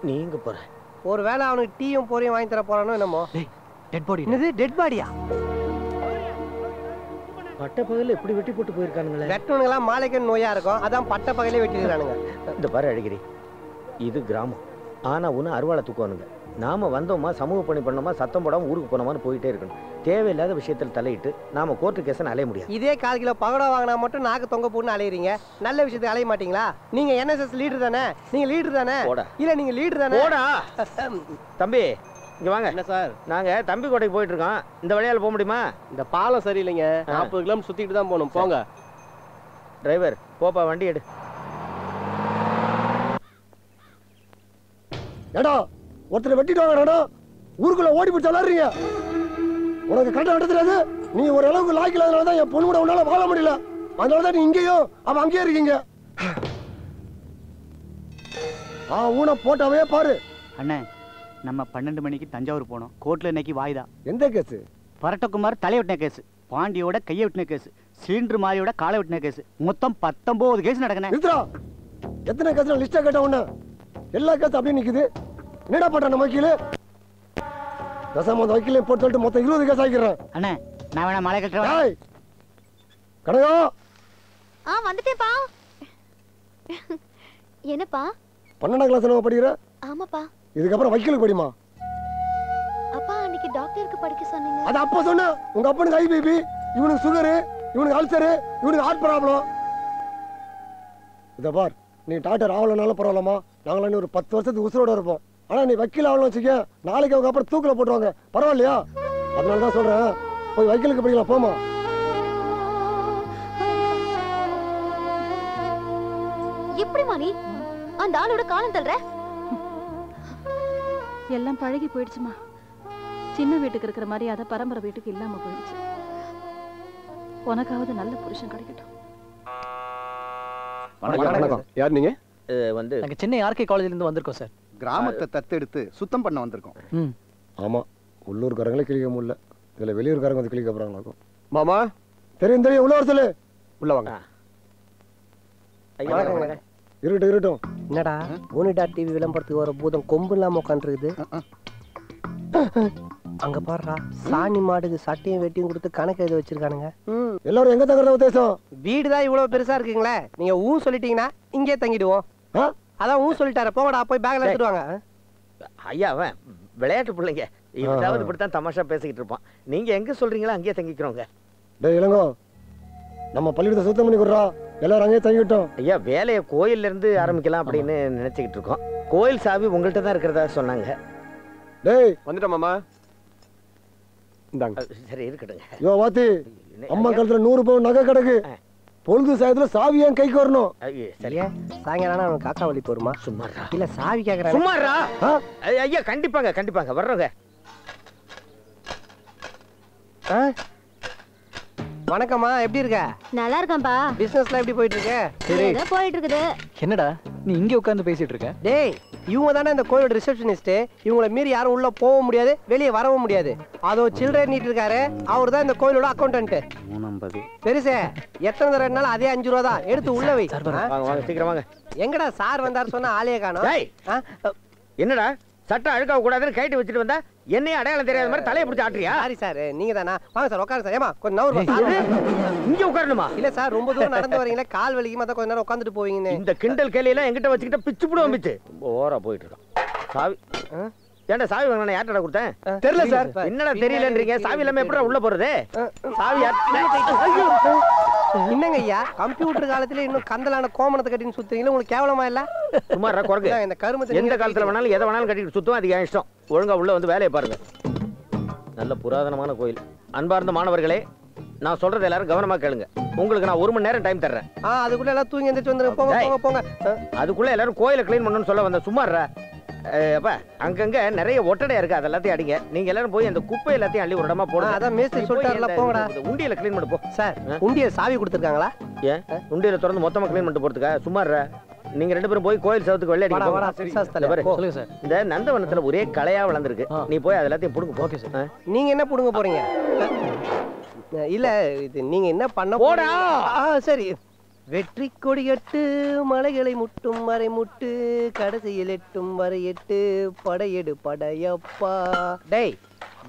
நீங்க போற ஒருவேளை அவனுக்கு டீயும் போறியும் வாங்கி தர போறானோ என்னமோ. டேய் டெட் பாடி. என்னது டெட் பாடியா? பட்ட பகல இப்படி வெட்டி போட்டு போயிருக்கானுங்களே. வெட்டவங்கள மாலைக்கன் நோயா இருக்கும். அதான் பட்ட பகலே வெட்டிடுறானுங்க. இந்த பாரு அழகிரி, இது கிராமம். ஆனா உன அறுவாளை தூக்குவானுங்க. நாம வந்தோமா சமூக பணி பண்ணோமா சத்தம் போடாம ஊருக்கு போனோமான்னு போயிட்டே இருக்கணும். தேவையில்லாத விஷயத்தில் தலையிட்டு நாம கோர்ட்டு கேசன் அலைய முடியாது. இதே 1/4 கிலோ பகடா வாங்கினா மட்டும் நாக்கு தொங்க போட்டுன்னு அலையிறீங்க. நல்ல விஷயத்துக்கு அலைய மாட்டீங்களா? நீங்க NSS லீடர் தானே? நீங்க லீடர் தானே? இல்ல நீங்க லீடர் தானே? போடா தம்பி இங்க வாங்க. என்ன சார்? நாங்க தம்பிக்கோட்டைக்கு போயிட்டு இருக்கோம். இந்த வழியால போக முடியுமா? இந்த பாலம் சரியில்லைங்க. 40 கிலோமீட்டர் சுத்திட்டு தான் போகணும். போங்க டிரைவர், போப்பா வண்டி எடு. ஏடா ஒருத்தர் வெட்டிடுவாங்க, ஊருக்குள்ள ஓடி போய் விளாடுறீங்க. உனக்கு கரெக்டாக நடத்துறாது. நீ ஓரளவுக்கு லாய்க்கல, அதனால தான் என் பொண்ணு கூட உன்னால வாழ முடியல. அதனால தான் நீ இங்கேயும் அவன் அங்கேயே இருக்கீங்க. ஊனை போட்டாவே பாரு. அண்ணே, நம்ம 12 மணிக்கு தஞ்சாவூர் போனோம். கோர்ட்ல இன்னைக்கு வாய்தா. எந்த கேஸு? பரட்டகுமார் தலை வெட்டின கேஸு, பாண்டியோட கையை வெட்டின கேஸு, சிலிண்டர் மாரியோட காலை வெட்டின கேஸு, மொத்தம் 19 கேஸ் நடக்கணும். எத்தனை கேஸ் லிஸ்டா கேட்ட உடனே எல்லா கேஸும் அப்படியே நிக்குது. என்னடா பண்ற நம்ம வக்கீல்? தசமோத வக்கீலையும் போட்டு சொல்லிட்டு மொத்தம் 20 கேஸ் ஆகிக்கிறேன். அண்ணே நான் வேணா மலை கட்டுறேன். ஏய் கடகோ. ஆ வந்துட்டேப்பா. என்னப்பா 12ஆம் கிளாஸ் நம்ம படிக்குற? ஆமாப்பா. இதுக்கு அப்புறம் வக்கீலுக்கு படிமா? அப்பா அன்னைக்கு டாக்டருக்கு படிக்க சொன்னீங்க. அது அப்பா சொன்ன. உங்க அப்பனுக்கு ஹை பிபி, இவனுக்கு சுகர், இவனுக்கு அல்சர், இவனுக்கு ஹார்ட் ப்ராப்ளம். இத பார், நீ டாக்டர் ஆவலனால பரவாயில்லமா, நாங்களே ஒரு 10 வருஷத்துக்கு உசுரோட இருப்போம். ஆனா நீ வக்கீல் ஆகணும் வச்சுக்க, நாளைக்கு அவங்க அப்புறம் தூக்கில போட்டுருவாங்க. பரவாயில்லையா? அதனாலதான் சொல்றேன், போய் வக்கீலுக்கு படிக்கலாம். போமா. எப்படிமா நீ அந்த ஆளோட காலம் தள்ளுற? எல்லாம் பழகி போயிடுச்சுமா. சின்ன வீட்டுக்கு இருக்கிற மாதிரி அதை பரம்பரை வீட்டுக்கு இல்லாம போயிடுச்சு. உனக்காவது நல்ல புருஷன் கிடைக்கட்டும். வணக்கம். யார் நீங்க? வந்து நாங்க சென்னை ஆர்கே காலேஜ்ல இருந்து வந்திருக்கோம் சார். கிராமத்தை தத்தெடுத்து சுத்தம் பண்ண வந்திருக்கோம். ஆமா, உள்ளூர்காரங்களே கிளிக்க முடியல, இதுல வெளியூர்காரங்க வந்து கிளிக்க போறாங்களாக்கும். மாமா தெரியும் தெரியும், உள்ள வர சொல்லு. உள்ள வாங்க. இருட்டும் இருட்டும். என்னடா யூனிடா டிவி விளம்பரத்துக்கு வர பூதம் கொம்பு இல்லாம உட்காந்துருக்குது. அங்க பாடுறா, சாணி மாடுக்கு சட்டையும் வெட்டியும் கொடுத்து கணக்கு எழுத வச்சிருக்கானுங்க. எல்லாரும் எங்க தங்குறது உத்தேசம்? வீடுதான் இவ்வளவு பெருசா இருக்குங்களே. நீங்க ஊ சொல்லிட்டீங்கன்னா இங்கே தங்கிடுவோம். அதான் ஊ சொல்லிட்டாரு, போங்கடா போய் பேக்ல எடுத்துடுவாங்க. ஐயா அவன் விளையாட்டு பிள்ளைங்க, இதாவது இப்படித்தான் தமாஷா பேசிக்கிட்டு இருப்பான். நீங்க எங்க சொல்றீங்களோ அங்கேயே தங்கிக்கிறோங்க. டேய் இளங்கோ, நம்ம பள்ளியிடத்தை சுத்தம் பண்ணி கொடுறா, எல்லாரும் அங்கேயே தங்கிட்டோம். ஐயா வேலையை கோயில்ல இருந்து ஆரம்பிக்கலாம் அப்படின்னு நினைச்சுக்கிட்டு இருக்கோம். கோயில் சாவி உங்கள்கிட்ட தான் இருக்கிறதா சொன்னாங்க. டேய் வந்துட்டோம் மாமா. சரி இருக்கட்டுங்க. யோ வாத்தி, அம்மா கழுத்துல 100 பவுன் நகை கிடக்கு. பொழுது சாயத்துல சாவி ஏன் கைக்கு வரணும்? சரியா சாயங்காலம் அவன் காக்கா வழி போருமா? சும்மாரா. இல்ல சாவி கேக்குறான். சும்மாரா. ஐயா கண்டிப்பாங்க கண்டிப்பாங்க வர்றோங்க. வணக்கம்மா, எப்படி இருக்க? நல்லா இருக்கேன்பா. பிசினஸ்லாம் எப்படி போயிட்டு இருக்கு? சரி போயிட்டு இருக்குது. என்னடா நீ இங்க உட்கார்ந்து பேசிட்டு இருக்க? டேய் இவங்க தானே இந்த கோயிலோட ரிசப்ஷனிஸ்ட். இவங்கள மீறி யாரும் உள்ள போகவும் முடியாது, வெளியே வரவும் முடியாது. அதோ சில்ட்ரன் நீட்டு இருக்காரு, அவர் தான் இந்த கோயிலோட அக்கௌண்டன்ட். 350 பெருசே. எத்தனை தடவை இருந்தாலும் அதே 5 ரூபா தான் எடுத்து உள்ள வை. சீக்கிரம் வாங்க. எங்கடா சார் வந்தாரு சொன்னா ஆளையே காணோம். என்னடா சட்டம் அழுக்க கூடாதுன்னு கைட்டு வச்சுட்டு வந்தா என்னையும் அடையாளம் தெரியாத மாதிரி தலையை பிடிச்சி ஆட்டுறியா? சாரி சார், நீங்க தானா? வாங்க சார் உட்காரு சார். ஏமா கொஞ்சம் இங்க உட்காரணுமா? இல்ல சார் ரொம்ப தூரம் நடந்து வரீங்களா, கால் வலிக்குமா? கொஞ்ச நேரம் உட்காந்துட்டு போவீங்கன்னு. இந்த கிண்டல் கேலையெல்லாம் எங்கிட்ட வச்சுக்கிட்ட பிச்சு போடுவோம். பிச்சு ஓரா போயிட்டு இருக்கான். சாவி ஏன்டா சாவி வாங்கினா யார்டா கொடுத்தேன்? தெரியல சார். என்னடா தெரியலன்றீங்க? சாவி இல்லாம எப்படி உள்ள போறது? சாவி என்னங்க ஐயா, கம்ப்யூட்டர் காலத்துல இன்னும் கந்தலான கோமணத்தை கட்டின்னு சுத்துறீங்களா? உங்களுக்கு கேவலமா இல்ல? சுமாரா குறங்க. இந்த கருமத்தை எந்த காலத்துல வேணாலும் எதை வேணாலும் கட்டிட்டு சுத்துவோம், அது ஏன் இஷ்டம். ஒழுங்கா உள்ள வந்து வேலையை பாருங்க. நல்ல புராதனமான கோயில். அன்பார்ந்த மாணவர்களே, நான் சொல்றது எல்லாரும் கவனமா கேளுங்க. உங்களுக்கு நான் 1 மணி நேரம் டைம் தர்றேன். அதுக்குள்ள எல்லாரும் தூங்கி எந்திரிச்சு வந்துருங்க. போங்க போங்க போங்க. அதுக்குள்ள எல்லாரும் கோயிலை க்ளீன் பண்ணணும்னு சொல்ல வந்தேன். சும்மாறா அப்பா, அங்கங்க நிறைய ஒட்டடையா இருக்கு, அது எல்லாத்தையும் அடிங்க. நீங்க எல்லாரும் போய் அந்த குப்பை எல்லாத்தையும் அள்ளி ஒரு இடமா போடுங்க. அதான் மேஸ்திரி சொல்லிட்டாருல, போங்கடா. உண்டியல க்ளீன் பண்ண போ. சார், உண்டியல சாவி கொடுத்திருக்காங்களா? ஏன் உண்டியல திறந்து மொத்தமா க்ளீன் பண்ணிட்டு போறதுக்கா? சும்மாறா. நீங்க ரெண்டு பேரும் போய் கோயில் சவுத்துக்கு வெள்ளை அடிங்க. சொல்லுங்க சார். இந்த நந்தவனத்துல ஒரே கலையா வளர்ந்துருக்கு. நீ போய் அது எல்லாத்தையும் புடுங்க. Okay sir. நீங்க என்ன புடுங்க போறீங்க? இல்ல, இது நீங்க என்ன பண்ண போறா? சரி. வெற்றி கொடியட்டு மலைகளை முட்டும் மறை முட்டு கடைசியில் எட்டும் வரை எட்டு படையெடு படையப்பா. டேய்,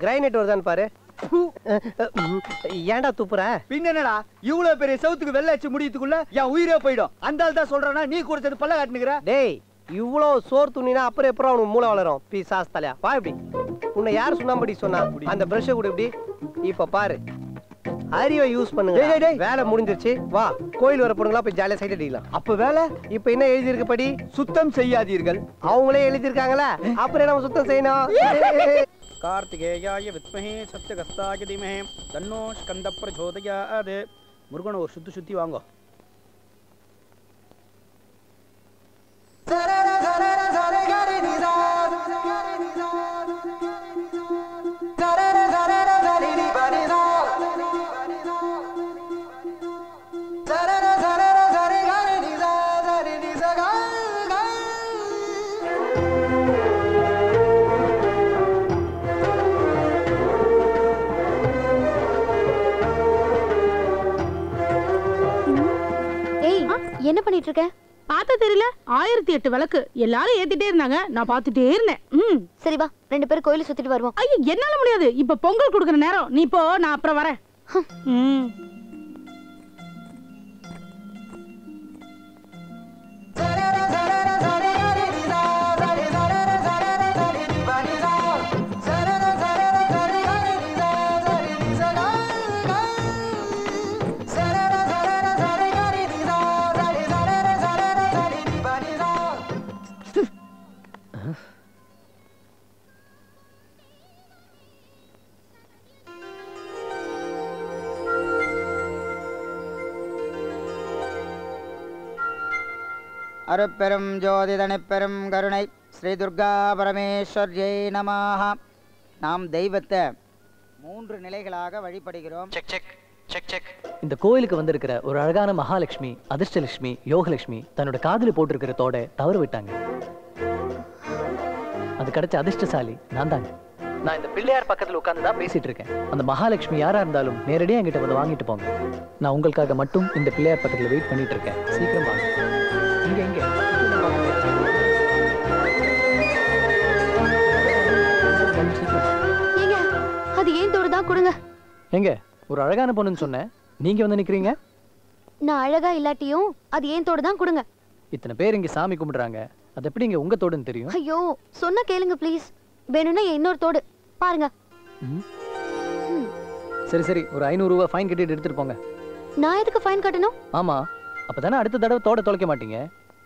கிரைனேட் வருதான் பாரு. ஏன்டா துப்புற? பின்னடா, இவ்வளவு பெரிய சவுத்துக்கு வெள்ளாச்சு முடியத்துக்குள்ள என் உயிரே போயிடும். அந்த ஆள் தான் சொல்றா, நீ கொடுத்தது பல்ல காட்டுனுக்குற. டேய், இவ்வளவு சோறு துணினா அப்புறம் எப்பறம் அவனுக்கு மூளை வளரும். பி சாஸ்தலையா பா, இப்படி உன்னை யார் சொன்னாம்படி சொன்னா? அந்த பிரஷை கூட இப்படி இப்ப பாரு. அரிவை யூஸ் பண்ணுங்க. வேலை முடிஞ்சிருச்சு. வா, கோயில் வர போறீங்களா? போய் ஜாலியா சைட் அடிக்கலாம். அப்ப வேலை இப்ப என்ன எழுதி இருக்க படி? சுத்தம் செய்யாதீர்கள். அவங்களே எழுதி இருக்காங்களா? அப்புறம் நம்ம சுத்தம் செய்யணும். கார்த்திகேயாய வித்மஹே சத்யகஸ்தாய தீமஹே தன்னோ ஸ்கந்தப் பிரச்சோதயாத். முருகன் ஒரு சுத்தி சுத்தி வாங்கோ. என்ன பண்ணிட்டு இருக்க? பாத்தா தெரியல, 1008 விளக்கு எல்லாரும் ஏத்திட்டே இருந்தாங்க. நான் பாத்துட்டே இருந்தேன். சரி வா, ரெண்டு பேரும் கோயில சுத்திட்டு வருவோம். ஐயோ, என்னால முடியாது. இப்ப பொங்கல் குடுக்குற நேரம். நீ போ, நான் அப்புறம் வரேன். அருப்பெரும் ஜோதிதனிப்பெரும் கருணை ஸ்ரீ துர்கா பரமேஸ்வர்யை நமஹ. நாம் தெய்வத்தை 3 நிலைகளாக வழிபடுகிறோம். இந்த கோயிலுக்கு வந்திருக்கிற ஒரு அழகான மகாலட்சுமி, அதிர்ஷ்டலட்சுமி, யோகலட்சுமி தன்னோட காதில் போட்டிருக்கிற தோடை தவறு விட்டாங்க. அது கிடைச்ச அதிர்ஷ்டசாலி நான் தாங்க. நான் இந்த பிள்ளையார் பக்கத்தில் உட்கார்ந்துதான் பேசிட்டு இருக்கேன். அந்த மகாலட்சுமி யாரா இருந்தாலும் நேரடியாக என்கிட்ட வந்து வாங்கிட்டு போங்க. நான் உங்களுக்காக மட்டும் இந்த பிள்ளையார் பக்கத்தில் வெயிட் பண்ணிட்டு இருக்கேன். சீக்கிரம் வாங்க. அது ஏன் தோடுதான் கொடுங்க. எங்க ஒரு அழகான பொண்ணுன்னு சொன்ன, நீங்க வந்து நிக்கிறீங்க. நான் அழகா இல்லாட்டியும் அது ஏன் தோடுதான் கொடுங்க. இத்தனை பேர் இங்க சாமி கும்பிடுறாங்க, அது எப்படிங்க உங்க தோடுன்னு தெரியும்? ஐயோ, சொன்னா கேளுங்க ப்ளீஸ். வேணும்னா இன்னொரு தோடு பாருங்க. சரி சரி, ஒரு 500 ரூபாய் ஃபைன் கட்டிட்டு எடுத்துட்டு போங்க. நான் எதுக்கு ஃபைன் கட்டணும்? ஆமா, அப்பதானே அடுத்த தடவை தோட தொலைக்க மாட்டீங்க,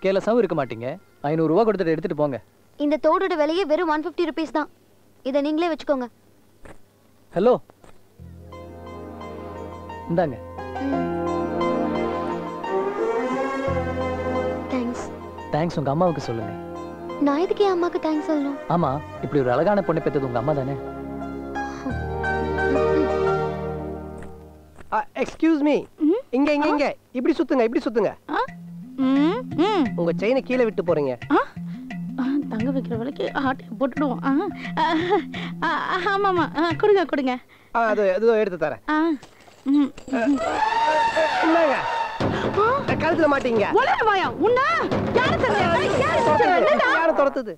கேலசாவும் இருக்க மாட்டீங்க. 500 ரூபாய் கொடுத்துட்டு எடுத்துட்டு போங்க. இந்த தோடோட விலையே வெறும் 150 ரூபீஸ் தான். இதை நீங்களே வச்சுக்கோங்க. ஹலோ, இந்தாங்க. தேங்க்ஸ். தேங்க்ஸ் உங்க அம்மாவுக்கு சொல்லுங்க. நான் எதுக்கு என் அம்மாவுக்கு தேங்க்ஸ் சொல்லணும்? ஆமா, இப்படி ஒரு அழகான பொண்ணு பெற்றது உங்க அம்மா தானே. எக்ஸ்கியூஸ் மீ, இங்க இங்க இங்க இப்படி சுத்துங்க, இப்படி சுத்துங்க. உங்க செயினை கீழே விட்டு போறீங்க. தங்க வைக்கிற வலைக்கு ஆட்டை போட்டுடுவோம். ஆமாமா, கொடுங்க கொடுங்க. அது ஏதோ எடுத்து தரேன். என்னங்க கழுத்துல மாட்டீங்க? உலர வாயா உண்ணா. யாரு தரது? யாரு தரது?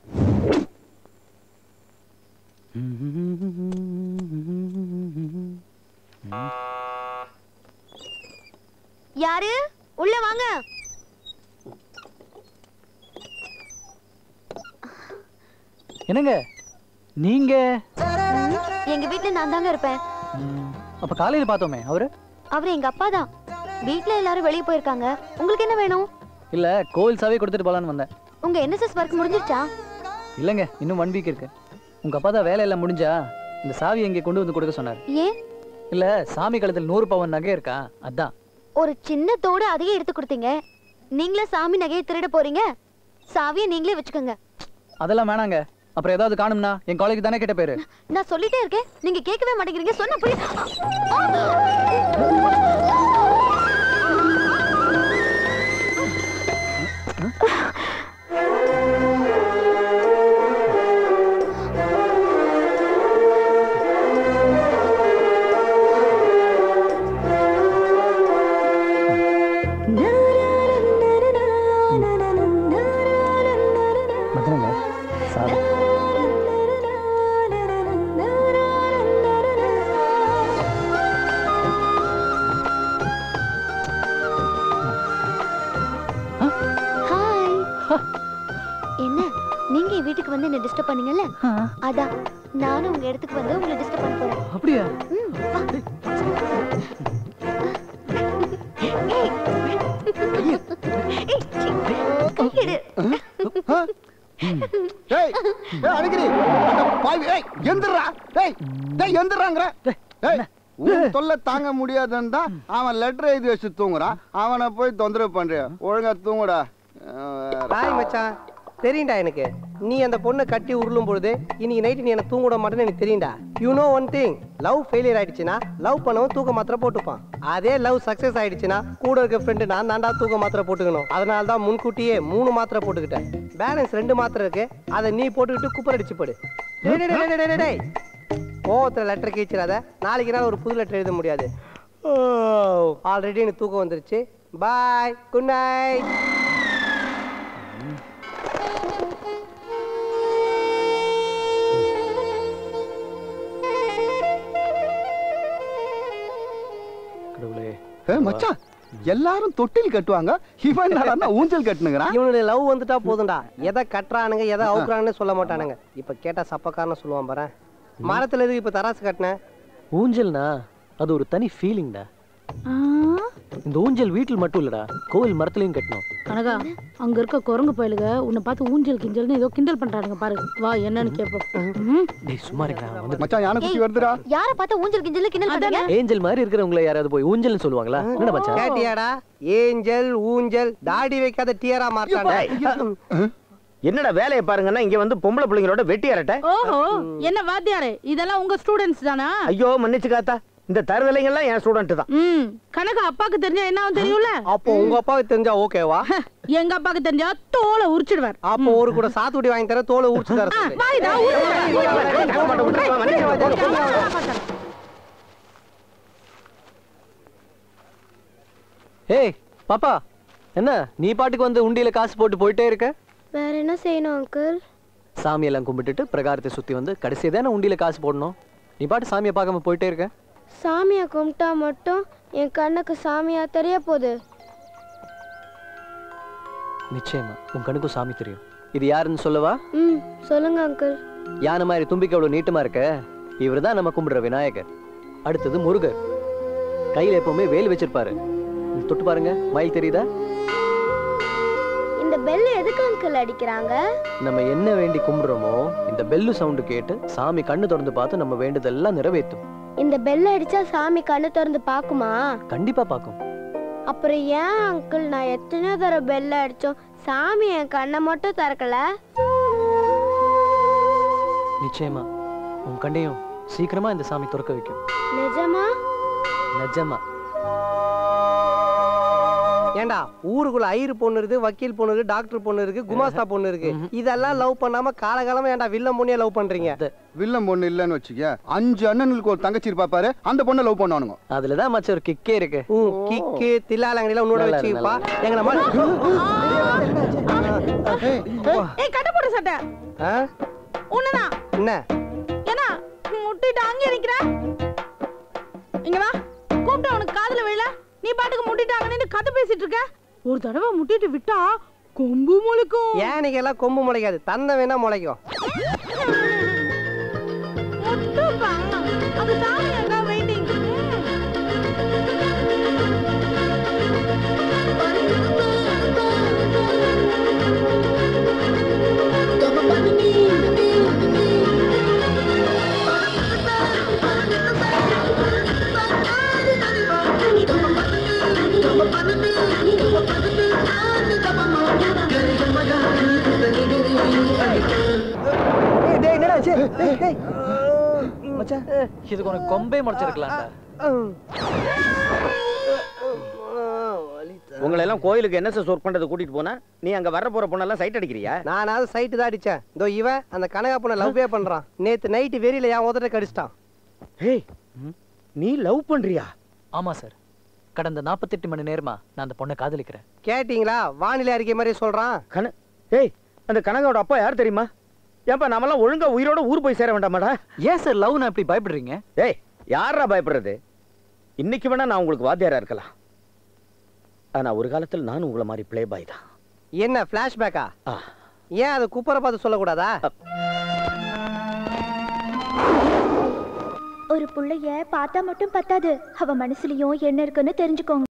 யாரு உள்ள வாங்க. என்னங்க நீங்க? எங்க வீட்ல நான் தாங்க இருப்பேன். அப்ப காலையில பார்த்தோமே அவரு? அவரு எங்க அப்பா தான். வீட்ல எல்லாரும் வெளிய போயிருக்காங்க. உங்களுக்கு என்ன வேணும்? இல்ல, கோயில் சாவி கொடுத்துட்டு போலான்னு வந்தேன். உங்க NSS work முடிஞ்சிருச்சா? இல்லங்க, இன்னும் 1 week இருக்கு. உங்க அப்பா தான் வேலை எல்லாம் முடிஞ்சா இந்த சாவி எங்க கொண்டு வந்து கொடுக்க சொன்னாரு? ஏன் இல்ல, சாமி கழுத்தில் 100 பவன் நகை இருக்கா, அதான். ஒரு சின்ன தோடு அதையே எடுத்து கொடுத்தீங்க. நீங்களே சாமி நகையை திருட போறீங்க, சாவியை நீங்களே வச்சுக்கோங்க. அதெல்லாம் வேணாங்க. அப்புறம் ஏதாவது காணும்னா என் காலேஜ் தானே கேட்ட பேரு. நான் சொல்லிட்டே இருக்கேன், நீங்க கேட்கவே மாட்டேங்கிறீங்க. சொன்ன புரிய. அதான் நானும் உங்க இடத்துக்கு வந்து உங்களை டிஸ்டர்ப் பண்ண போறேன். அப்படியே தொல்லை தாங்க முடியாதுன்னு தான் அவன் லெட்டர் எழுதி வச்சு தூங்குறான். அவனை போய் தொந்தரவு பண்றேன். ஒழுங்கா தூங்குடா. தெரியும்டா எனக்கு, நீ அந்த பொண்ணை கட்டி உருளும் பொழுது இன்னைக்கு நைட்டு நீ என்ன தூங்க விட மாட்டேன்னு எனக்கு தெரியும்டா. You know one thing, love failure ஆயிடுச்சுன்னா லவ் பண்ணவும் தூக்க மாத்திரை போட்டுப்பான். அதே லவ் சக்சஸ் ஆயிடுச்சுன்னா கூட இருக்க ஃப்ரெண்டு நான் தாண்டா தூக்க மாத்திரை போட்டுக்கணும். அதனால தான் முன்கூட்டியே 3 மாத்திரை போட்டுக்கிட்டேன். பேலன்ஸ் 2 மாத்திரை இருக்கு, அதை நீ போட்டுக்கிட்டு குப்பர் அடிச்சு போடு. கோவத்தில் லெட்டர் கீச்சிடாத. நாளைக்கு நாள் ஒரு புது லெட்டர் எழுத முடியாது. ஆல்ரெடி எனக்கு தூக்கம் வந்துருச்சு. Bye, good night. மச்சான், எல்லாரும் தொட்டில் கட்டுவாங்க, இவன் என்னடா ஊஞ்சல் கட்டணுங்கறான். இவனுடைய லவ் வந்துட்டா போதும்டா, எதை கட்டறானுங்க எதை அவுக்குறானுன்னு சொல்ல மாட்டானுங்க. இப்ப கேட்டா சப்பக்காரன்னு சொல்லுவான் பாரு. மரத்துல எதுக்கு இப்ப தராசு கட்டன? ஊஞ்சல்னா அது ஒரு தனி ஃபீலிங்டா. இந்த ஊஞ்சல் வீட்டில் மட்டும் இல்லடா, கோவில் மரத்துலயும் கட்டணும். கனகா, அங்க இருக்க குரங்கு பயலுக உன்னை பார்த்து ஊஞ்சல் கிஞ்சல்னு ஏதோ கிண்டல் பண்றானுங்க பாரு. வா என்னன்னு கேப்போம். டேய் சும்மா இருக்கடா. மச்சான் யானை குச்சி வருதுடா. யாரை பார்த்து ஊஞ்சல் கிஞ்சல்னு கிண்டல் பண்றாங்க? ஏஞ்சல் மாதிரி இருக்குறவங்கள யாராவது போய் ஊஞ்சல்னு சொல்வாங்களா? என்னடா மச்சான் கேட்டியாடா? ஏஞ்சல் ஊஞ்சல் தாடி வைக்காத டியரா மாட்டான். டேய் என்னடா வேலைய பாருங்கன்னா, இங்க வந்து பொம்பளை புள்ளைங்களோட வெட்டியாரட்ட. ஓஹோ, என்ன வாத்தியாரே, இதெல்லாம் உங்க ஸ்டூடண்ட்ஸ் தானா? ஐயோ மன்னிச்சுக்காதா, இந்த தரதலைங்கெல்லாம் என் ஸ்டூடண்ட் தான். கனகா அப்பாக்கு தெரிஞ்சா என்ன ஆகும் தெரியும்ல? அப்போ உங்க அப்பாவுக்கு தெரிஞ்சா ஓகேவா? எங்க அப்பாக்கு தெரிஞ்சா தோலை உரிச்சிடுவார். அப்போ ஒரு கூட சாத்துக்குடி வாங்கி தர, தோலை உரிச்சு தரேன். வாய் டா ஊரு. ஏய் பாப்பா, என்ன நீ பாட்டுக்கு வந்து உண்டியில காசு போட்டு போயிட்டே இருக்க? வேற என்ன செய்யணும் அங்கிள்? சாமி எல்லாம் கும்பிட்டுட்டு பிரகாரத்தை சுத்தி வந்து கடைசியா தான உண்டியில காசு போடணும். நீ பாட்டு சாமியை பார்க்காம போயிட்டே இருக்க. சாமியா கும்பிட்டா மட்டும் என் கண்ணுக்கு சாமியா தெரிய போகுது? நிச்சயமா உன் கண்ணுக்கு சாமி தெரியும். இது யாருன்னு சொல்லவா? சொல்லுங்க அங்கிள். யானை மாதிரி தும்பிக்கை அவ்வளவு நீட்டமா இருக்க, இவர் தான் நம்ம கும்பிடுற விநாயகர். அடுத்தது முருகர், கையில எப்பவுமே வேல் வச்சிருப்பாரு. தொட்டு பாருங்க, மயில் தெரியுதா? இந்த பெல் எதுக்கு அங்கிள் அடிக்கிறாங்க? நம்ம என்ன வேண்டி கும்பிடுறோமோ இந்த பெல்லு சவுண்டு கேட்டு சாமி கண்ணு திறந்து பார்த்து நம்ம வேண்டுதெல்லாம் நிறைவேற்றும். இந்த பெல் அடிச்சா சாமி கண்ணு திறந்து பாக்குமா? கண்டிப்பா பாக்கும். அப்புறம் ஏன் அங்கிள் நான் எத்தனை தடவை பெல் அடிச்சோம், சாமி என் கண்ணை மட்டும் திறக்கல? நிச்சயமா உன் கண்ணையும் சீக்கிரமா இந்த சாமி திறக்க வைக்கும். நிஜமா? நிஜமா. ஏண்டா ஊருக்குள்ள ஐயர் பொண்ணு இருக்கு, வக்கீல் பொண்ணு இருக்கு, டாக்டர் பொண்ணு இருக்கு, குமாஸ்தா பொண்ணு இருக்கு, இதெல்லாம் லவ் பண்ணாம காலகாலமா ஏண்டா வில்லம் பொண்ணையே லவ் பண்றீங்க? வில்லம் பொண்ணு இல்லன்னு வச்சுக்க, 5 அண்ணனுக்கு ஒரு தங்கச்சி இருப்பா பாரு, அந்த பொண்ணை லவ் பண்ணுவானுங்க. அதுலதான் மச்ச ஒரு கிக்கே இருக்கு. கிக்கு தில்லாலங்கடியில உன்னோட வச்சுப்பா. எங்க ஏய் கட்ட போடு சட்டை உன்னனா என்ன ஏனா முட்டிட்டு அங்க நிக்கிற? இங்க வா, கூப்பிட்ட உனக்கு காதுல விழல, நீ பாட்டுக்கு முட்டிட்டாங்கன்னு கதை பேசிட்டு இருக்க. ஒரு தடவை முட்டிட்டு விட்டா கொம்பு முளைக்கும். ஏனைக்கு எல்லாம் கொம்பு முளைக்காது, தந்தை வேணா முளைக்கும். மச்சான் இதுக்கு உனக்கு கொம்பே முளைச்சிருக்கலாம்டா. உங்களை எல்லாம் கோயிலுக்கு என்எஸ்எஸ் ஒர்க் பண்றது கூட்டிட்டு போனா நீ அங்க வர போற பொண்ணெல்லாம் சைட் அடிக்கிறியா? நானாவது சைட்டு தான் அடிச்சேன். இதோ இவன் அந்த கனகா பொண்ணை லவ்வே பண்றான். நேத்து நைட்டு வெறியில என் உதட்ட கடிச்சிட்டான். ஏய் நீ லவ் பண்றியா? ஆமா சார், கடந்த 48 மணி நேரமா நான் அந்த பொண்ணை காதலிக்கிறேன். கேட்டீங்களா? வானிலை அறிக்கை மாதிரி சொல்றான். ஏய் அந்த கனகாவோட அப்பா யார் தெரியுமா? ஏன்பா நம்மளாம் ஒழுங்கா உயிரோட ஊர் போய் சேர வேண்டாமாடா? ஏன் சார் லவ் நான் இப்படி பயப்படுறீங்க? ஏய் யாரா பயப்படுறது? இன்னைக்கு வேணா நான் உங்களுக்கு வாத்தியாரா இருக்கலாம், ஆனா ஒரு காலத்தில் நானும் உங்களை மாதிரி பிளே பாய் தான். என்ன ஃபிளாஷ்பேக்கா? ஏன் அதை கூப்பரை பார்த்து சொல்லக்கூடாதா? ஒரு பிள்ளைய பார்த்தா மட்டும் பத்தாது, அவ மனசுலயும் என்ன இருக்குன்னு தெரிஞ்சுக்கோங்க.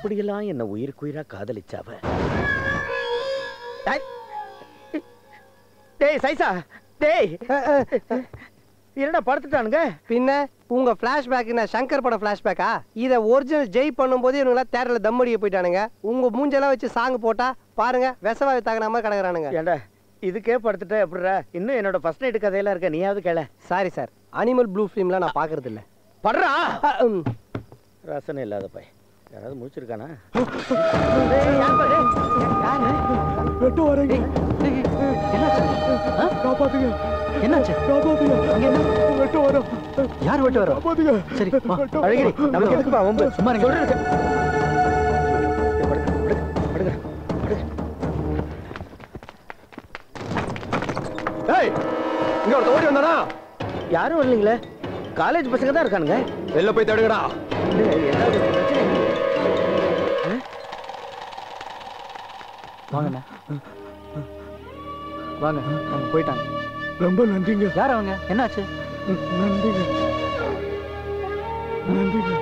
இப்படியெல்லாம் என்ன உயிருக்குயிரா காதலிச்சாவ. டேய் சைசா, டேய் என்னடா படுத்துட்டானுங்க? பின்ன உங்க ஃபிளாஷ்பேக் என்ன சங்கர் பட ஃபிளாஷ்பேக்கா? இதை ஒரிஜினல் ஜெய் பண்ணும்போது இவனுங்களா தேட்டரில் தம்மடிய போயிட்டானுங்க. உங்க மூஞ்செல்லாம் வச்சு சாங் போட்டா பாருங்க விசவாவை தாக்கின மாதிரி கிடக்குறானுங்க. ஏண்டா இதுக்கே படுத்துட்ட எப்படிடா? இன்னும் என்னோட ஃபர்ஸ்ட் நைட் கதையெல்லாம் இருக்க, நீயாவது கேள. சாரி சார், அனிமல் ப்ளூ ஃபிலிம்லாம் நான் பார்க்கறது இல்லை. படுறா ரசனை இல்லாத பை. யாராவது முடிச்சிருக்கானா? ஓடி வந்தானா? யாரும் வரலீங்களே, காலேஜ் பசங்க தான் இருக்கானுங்க. வெளில போய் தடுங்கடா. வாங்கண்ணா வாங்க, அவங்க போயிட்டாங்க. ரொம்ப நன்றிங்க. யார் அவங்க? என்னாச்சு? நன்றிங்க நன்றிங்க.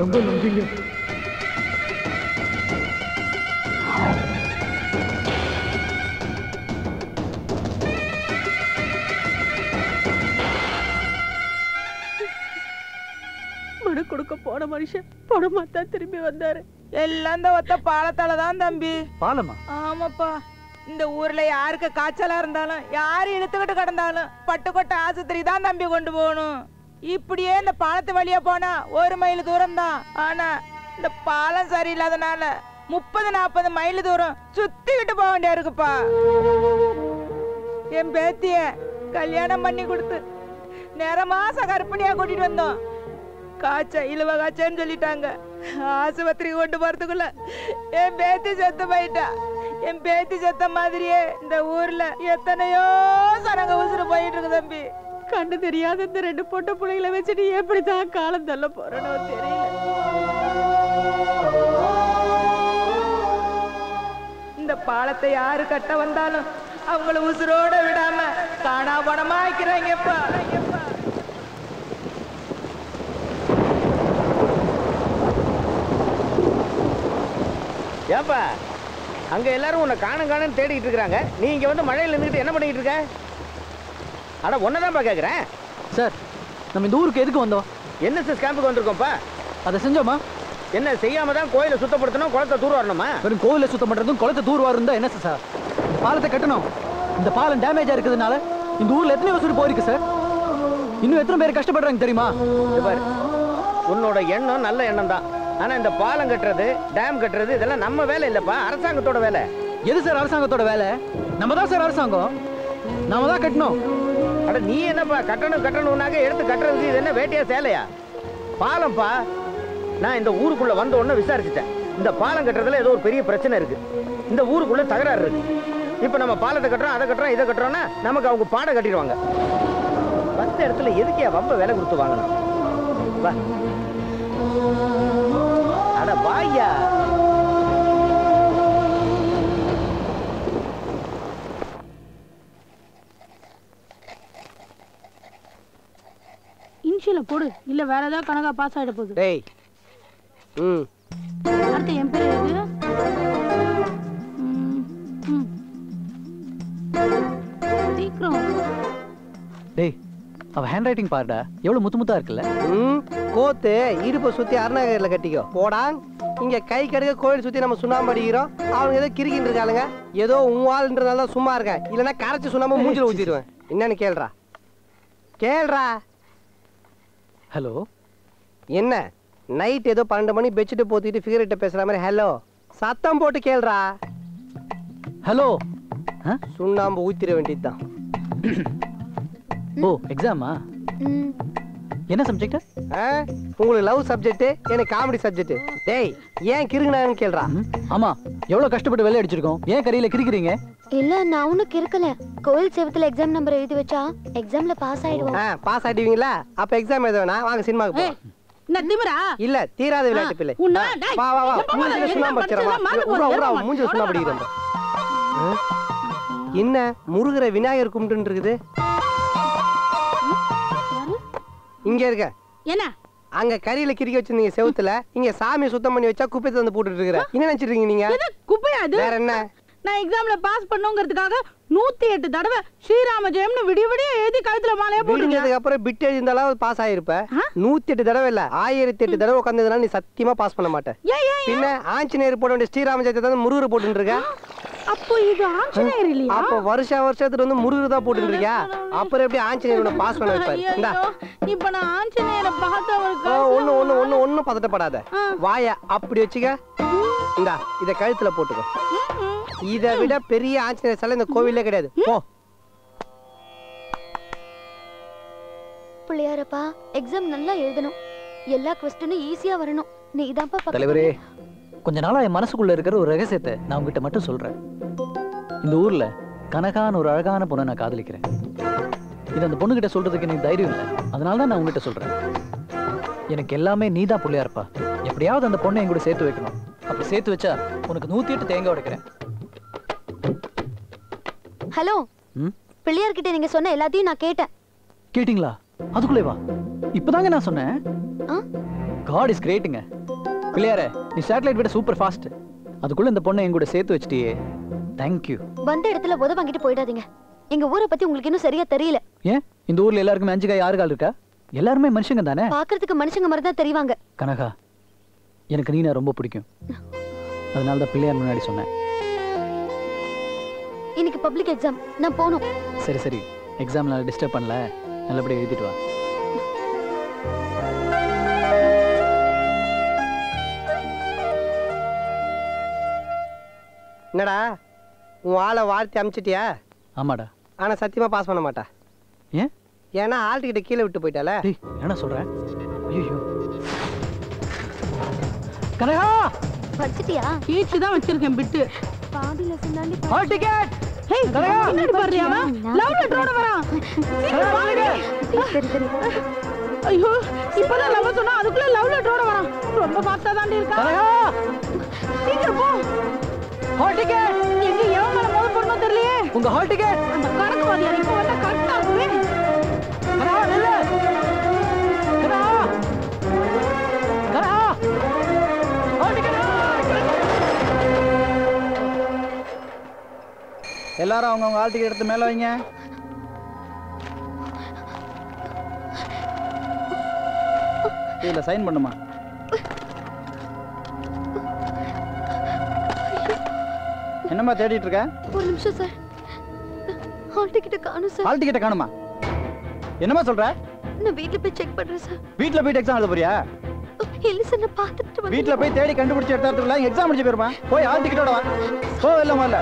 ரொம்ப நன்றிங்க. போன மனுஷன் படமாத்தா திரும்பி வந்தாரு. எல்லாம் ஒத்த பாலத்தாலதான் தம்பி. பாலமா? ஆமாப்பா. இந்த ஊர்ல யாருக்கு காய்ச்சலா இருந்தாலும் யாரு இழுத்துக்கிட்டு கிடந்தாலும் பட்டுக்கோட்டை ஆஸ்பத்திரி தான் தம்பி கொண்டு போகணும். இப்படியே இந்த பாலத்து வழியா போனா 1 மைல் தூரம் தான். ஆனா இந்த பாலம் சரியில்லாதனால 30-40 மைல் தூரம் சுத்திக்கிட்டு போக வேண்டியா இருக்குப்பா. என் பேத்திய கல்யாணம் பண்ணி கொடுத்து நேரமாச கர்ப்பிணியா கூட்டிட்டு வந்தோம். காய்ச்சா இழுவ காய்ச்சன்னு சொல்லிட்டாங்க. ஆஸ்பத்திரி கொண்டு போறதுக்குள்ள என் பேத்தி செத்து போயிட்டா. என் பேத்தி செத்த மாதிரியே இந்த ஊர்ல எத்தனையோ சரங்க உசுறு போயிட்டு இருக்கு தம்பி. கண்டு தெரியாத இந்த 2 பொட்ட பிள்ளைகளை வச்சுட்டு எப்படிதான் காலம் தள்ள போறனோ தெரியல. இந்த பாலத்தை யாரு கட்ட வந்தாலும் அவங்கள உசுரோட விடாம காணா பணமா வைக்கிறாங்கப்பா. ஏப்பா அங்கே எல்லாரும் உன்னை காணும் தேடிக்கிட்டு இருக்கிறாங்க, நீ இங்கே வந்து மழையில் இருந்துக்கிட்டு என்ன பண்ணிக்கிட்டு இருக்க? ஆனால் ஒன்றை தான்ப்பா கேட்குறேன். சார் நம்ம இந்த ஊருக்கு எதுக்கு வந்தோம்? என்எஸ்எஸ் கேம்புக்கு வந்திருக்கோம்ப்பா. அதை செஞ்சோமா? என்ன செய்யாம தான் கோயிலை சுத்தப்படுத்தணும், குளத்தை தூர்வாரணுமா? வெறும் கோயிலை சுத்தம் பண்றதும் குளத்தை தூர்வாரணும் தான் என்ன சார்? பாலத்தை கட்டணும். இந்த பாலம் டேமேஜா இருக்கிறதுனால இந்த ஊர்ல எத்தனை வசூல் போயிருக்கு சார்? இன்னும் எத்தனை பேர் கஷ்டப்படுறாங்க தெரியுமா? உன்னோட எண்ணம் நல்ல எண்ணம் தான், ஆனா இந்த பாலம் கட்டுறது டேம் கட்டுறது இதெல்லாம் நம்ம வேலை இல்லப்பா, அரசாங்கத்தோட வேலை. எது சார் அரசாங்கத்தோட வேலை? நம்ம தான் சார் அரசாங்கம், நாம தான் கட்டணும். அட நீ என்னப்பா கட்டணும் கட்டணும்னாக எடுத்து கட்டுறது, இது என்ன வேட்டையா சேலையா? பாலம்ப்பா, நான் இந்த ஊருக்குள்ள வந்த உடனே விசாரிச்சுட்டேன், இந்த பாலம் கட்டுறதுல ஏதோ ஒரு பெரிய பிரச்சனை இருக்கு, இந்த ஊருக்குள்ள தகராறு இருக்கு. இப்போ நம்ம பாலத்தை கட்டுறோம், அதை கட்டுறோம், இதை கட்டுறோம்னா நமக்கு அவங்க பாடம் கட்டிடுவாங்க. மற்ற இடத்துல எதுக்கே வம்ப வேலை கொடுத்து வாங்கணும்? அட வாய்யா, இன்ஷியல போடு, இல்ல வேற ஏதாவது கணக்கா பாஸ் ஆயிட போகுது. டேய் ம் அடுத்து எம் பேர் இருக்கு. சீக்கிரம் டேய், அவ ஹேண்ட் ரைட்டிங் பாருடா, எவ்வளவு முத்து முத்தா இருக்குல்ல. கோத்து இடுப்பை சுத்தி அருணாகரில் கட்டிக்கோ போடாங். இங்க கை கடுக்க கோயில் சுத்தி நம்ம சுண்ணாம்பு அடிக்கிறோம், அவங்க ஏதோ கிரிக்கின்னு இருக்காளுங்க. ஏதோ உவாள்ன்றதால தான் சும்மா இருக்கேன், இல்லைன்னா கரைச்சி சுண்ணாம்பு மூஞ்சில ஊத்திடுவேன். என்னன்னு கேள்றா கேள்றா. ஹலோ என்ன நைட் ஏதோ 12 மணி பெட்ஷீட் போத்திட்டு ஃபிகர்கிட்ட பேசுற மாதிரி ஹலோ சத்தம் போட்டு கேளுடா. ஹலோ சுண்ணாம்பு ஊத்திர வேண்டியதுதான். ஓ எக்ஸாமா? என்ன சப்ஜெக்ட்? உங்களுக்கு லவ் சப்ஜெக்ட், எனக்கு காமெடி சப்ஜெக்ட். டேய் ஏன் கிறுக்குனாங்கன்னு கேளுடா. ஆமா எவ்வளவு கஷ்டப்பட்டு வெள்ளை அடிச்சிருக்கோம், ஏன் கரையில கிறுக்குறீங்க? இல்ல நான் ஒண்ணு கிறுக்கல, கோயில் சேவத்துல எக்ஸாம் நம்பர் எழுதி வச்சா எக்ஸாம்ல பாஸ் ஆயிடுவோம். பாஸ் ஆயிடுவீங்களா? அப்ப எக்ஸாம் எழுதவேனா, வாங்க சினிமாக்கு போலாம். என்ன திமிரா? இல்ல தீராத விளையாட்டு பிள்ளை. வா வா வா, மூஞ்சில சுண்ணாம்பு அடிச்சறமா, மூஞ்சில சுண்ணாம்பு அடிக்குறமா. என்ன முருகர விநாயகர் கும்பிட்டு இருக்குது இங்க இருக்க? என்ன அங்க கறியில கிறுக்கி வச்சிருந்தீங்க சேவத்துல, இங்க சாமி சுத்தம் பண்ணி வச்சா குப்பை தந்து போட்டுட்டு இருக்கற. என்ன நினைச்சிட்டீங்க நீங்க? இது குப்பையா? அது வேற என்ன? நான் எக்ஸாம்ல பாஸ் பண்ணுங்கிறதுக்காக 108 தடவை ஸ்ரீராம ஜெயம்னு விடிய விடிய எழுதி கழுத்துல மாலையா போட்டுங்க. அதுக்கு அப்புறம் பிட் எழுதினாலும் பாஸ் ஆயிருப்ப. 108 தடவை இல்ல 1008 தடவை உட்கார்ந்ததுனால நீ சத்தியமா பாஸ் பண்ண மாட்டே. பின்ன ஆஞ்சநேயர் போட வேண்டிய ஸ்ரீராம ஜெயத்தை முருகர் போட்டுட்டு இருக்க. அப்போ இது ஆஞ்சநேயர் இல்லையா? அப்ப வருஷ வருஷத்துல வந்து முருகர் தான் போட்டுட்டு இருக்கியா, அப்புறம் எப்படி ஆஞ்சநேயரோட பாஸ் பண்ண வைப்பாரு? இந்தா இப்போ நான் ஆஞ்சநேயரை பார்த்தவர்க்கு ஒண்ணு ஒண்ணு ஒண்ணு ஒண்ணு பதட்டப்படாத, வாயை அப்படி வச்சுக்க. இந்தா இத கழுத்துல போட்டுக்க. இதை விட பெரிய ஆஞ்சநேயர் சிலை இந்த கோவிலே கிடையாது. போ பிள்ளையாரப்பா, எக்ஸாம் நல்லா எழுதணும், எல்லா क्वेश्चनனும் ஈஸியா வரணும். நீ இதான்ப்பா பக்க தலைவரே, கொஞ்ச நாளா என் மனசுக்குள்ள இருக்கிற ஒரு ரகசியத்தை நான் உங்ககிட்ட மட்டும் சொல்றேன். இந்த ஊர்ல கனகான ஒரு அழகான பொண்ணை நான் காதலிக்கிறேன். இது அந்த பொண்ணு கிட்ட சொல்றதுக்கு நீ தைரியம் இல்லை, அதனால தான் நான் உங்ககிட்ட சொல்றேன். எனக்கு எல்லாமே நீதான் பிள்ளையாரப்பா, எப்படியாவது அந்த பொண்ணை என் கூட சேர்த்து வைக்கணும். அப்படி சேர்த்து வச்சா உனக்கு 108 தேங்காய் உடைக்கிறேன். ஹலோ பிள்ளையார் கிட்ட நீங்க சொன்ன எல்லாத்தையும் நான் கேட்டேன். கேட்டிங்களா? அதுக்குள்ளே வா, இப்பதாங்க நான் சொன்னேன். காட் இஸ் கிரேட்டுங்க. பிள்ளையாரே நீ சேட்டலைட் விட சூப்பர் ஃபாஸ்ட், அதுக்குள்ள இந்த பொண்ணை என் கூட சேர்த்து வச்சிட்டியே, தேங்க்யூ. வந்த இடத்துல உத வாங்கிட்டு போயிடாதீங்க, எங்க ஊரை பத்தி உங்களுக்கு இன்னும் சரியா தெரியல. ஏன் இந்த ஊர்ல எல்லாருக்குமே 5 கால் 6 கால் இருக்கா? எல்லாருமே மனுஷங்க தானே, பாக்குறதுக்கு மனுஷங்க மாதிரி தான் தெரிவாங்க. கனகா எனக்கு நீனா ரொம்ப பிடிக்கும், அதனால தான் பிள்ளையார் முன்னாடி சொன்னேன். இன்னைக்கு பப்ளிக் எக்ஸாம், நான் போனும். சரி சரி எக்ஸாம்ல டிஸ்டர்ப் பண்ணல, நல்லபடியா எழுதிட்டு வா. என்னடா உன் ஆளை வார்த்தை அமிச்சிட்டியா? ஆமாடா, ஆனா சத்தியமா பாஸ் பண்ண மாட்டா. ஏன்? ஏன்னா ஆள்கிட்ட கீழே விட்டு போயிட்டால. என்ன சொல்றேன்? ஐயோ கனகா வச்சிட்டியா? கீச்சு தான் வச்சிருக்கேன் பிட்டு. பாதில சொன்னாலே ஹால் டிக்கெட். ஹே கனகா என்னடி பண்றியாமா? லவ் லெட்டரோட வரான். சீக்கிரம் வாங்க. ஐயோ இப்பதான் லவ் சொன்னா அதுக்குள்ள லவ் லெட்டரோட வரான். ரொம்ப பாத்தா தாண்டி இருக்கா. கனகா சீக்கிரம் போ. ஹால் டிக்கெட் எங்க ஏவங்கள மோத போறனோ தெரியலையே. உங்க ஹால் டிக்கெட் அந்த கணக்கு வாதியா இப்ப வந்தா கரெக்ட்டா இருக்குமே. கனகா நில்லு. Kanaka Kanaka hall ticket. எல்லாரும் அவங்கவுங்க ஆள் டிக்கெட் எடுத்து மேலே வைங்க. இதில் சைன் பண்ணுமா? என்னம்மா தேடிட்டு இருக்க? ஒரு நிமிஷம் சார், ஹால் டிக்கெட் காணோம் சார். ஹால் டிக்கெட் காணுமா? என்னம்மா சொல்ற? நான் வீட்ல போய் செக் பண்றேன் சார். வீட்ல போய் எக்ஸாம் எழுத போறியா? இல்ல சார், நான் பார்த்துட்டு வந்து வீட்ல போய் தேடி கண்டுபிடிச்சு எடுத்தாத்துக்குள்ள எக்ஸாம் முடிஞ்சு போறமா. போய் ஹால் டிக்கெட்டோட வா. போ இல்ல மால்ல.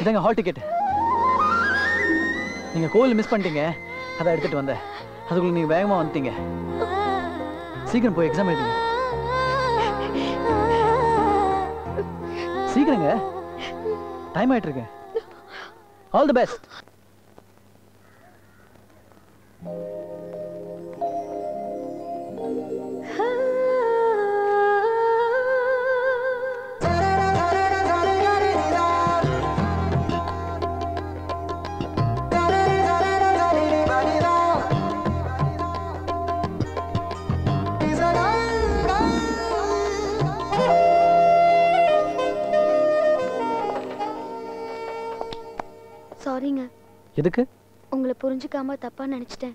இதங்க ஹால் டிக்கெட். நீங்க கோயில் மிஸ் பண்ணிட்டீங்க, அதை எடுத்துட்டு வந்தேன். அதுக்குள்ள நீங்க வேகமா வந்துட்டீங்க. சீக்கிரம் போய் எக்ஸாம் எழுதுங்க. சீக்கிரங்க, டைம் ஆயிட்டு இருக்கு. All the best. எதுக்கு உங்களை புரிஞ்சிக்காம தப்பா நினைச்சிட்டேன்.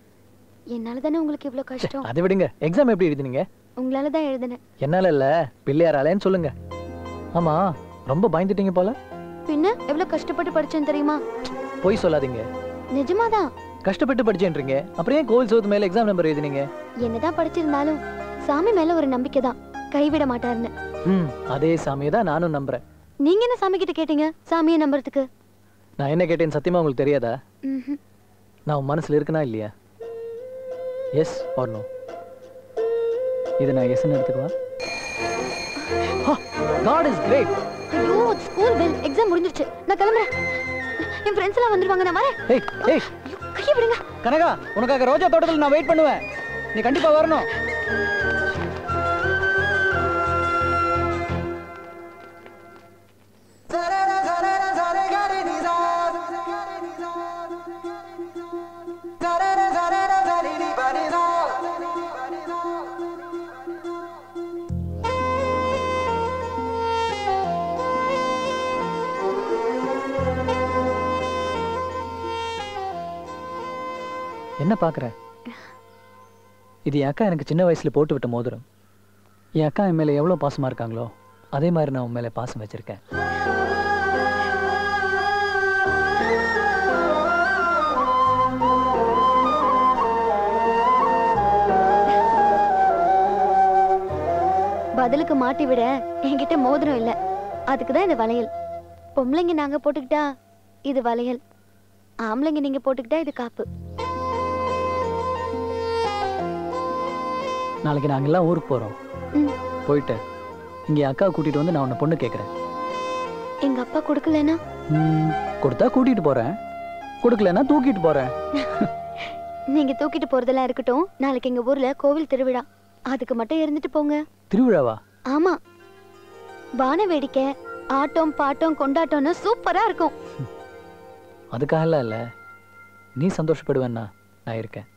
என்னால தானே உங்களுக்கு இவ்ளோ கஷ்டம். அதை விடுங்க, எக்ஸாம் எப்படி எழுதினீங்க? உங்களால தான் எழுதினேன். என்னால இல்ல, பிள்ளையாராலேன்னு சொல்லுங்க. ஆமா, ரொம்ப பயந்துட்டீங்க போல. பின்ன எவ்ளோ கஷ்டப்பட்டு படிச்சேன் தெரியுமா? போய் சொல்லாதீங்க, நிஜமா தான் கஷ்டப்பட்டு படிச்சேன்றீங்க. அப்புறம் ஏன் கோவில் சோத்து மேல எக்ஸாம் நம்பர் எழுதினீங்க? என்னதான் படிச்சிருந்தாலும் சாமி மேல ஒரு நம்பிக்கை தான், கைவிட மாட்டாருன்னு. அதே சாமியை தான் நானும் நம்புறேன். நீங்க என்ன சாமி கிட்ட கேட்டீங்க சாமியை நம்புறதுக்கு? நான் என்ன கேட்டேன்னு சத்தியமா உங்களுக்கு தெரியாதா? நான் உன் மனசுல இருக்கனா இல்லையா? Yes or no? இதை நான் எஸ்ன்னு எடுத்துக்கவா? God is great. ஐயோ, ஸ்கூல் பெல், எக்ஸாம் முடிஞ்சிருச்சு, நான் கிளம்புறேன். என் ஃப்ரெண்ட்ஸ் எல்லாம் வந்துருவாங்க, நான் வரேன். ஏய் ஏய், கையை விடுங்க. கனகா, உனக்காக ரோஜா தோட்டத்துல நான் வெயிட் பண்ணுவேன். நீ கண்டிப்பா வரணும். என்ன பார்க்குற? இது என் அக்கா எனக்கு சின்ன வயசில் போட்டு விட்ட மோதிரம். என் அக்கா என் மேலே எவ்வளோ பாசமாக இருக்காங்களோ அதே மாதிரி நான் உன் மேலே பாசம் வச்சுருக்கேன். பதிலுக்கு மாட்டி விட என்கிட்ட மோதிரம் இல்லை, அதுக்கு தான் இந்த வளையல். பொம்பளைங்க நாங்கள் போட்டுக்கிட்டா இது வளையல், ஆம்பளைங்க நீங்கள் போட்டுக்கிட்டா இது காப்பு. நாளைக்கு நாங்கெல்லாம் ஊருக்கு போறோம். போயிட்டு இங்க அக்கா கூட்டிட்டு வந்து நான் உன்னை பொண்ணு கேட்கறேன். எங்க அப்பா கொடுக்கலனா? கொடுத்தா கூட்டிட்டு போறேன், கொடுக்கலனா தூக்கிட்டு போறேன். நீங்க தூக்கிட்டு போறதெல்லாம் இருக்கட்டும், நாளைக்கு எங்க ஊர்ல கோவில் திருவிழா, அதுக்கு மட்டும் இருந்துட்டு போங்க. திருவிழாவா? ஆமா, வான வேடிக்கை, ஆட்டம் பாட்டம் கொண்டாட்டம்னு சூப்பரா இருக்கும். அதுக்காக இல்ல, நீ சந்தோஷப்படுவேன்னா நான் இருக்கேன்.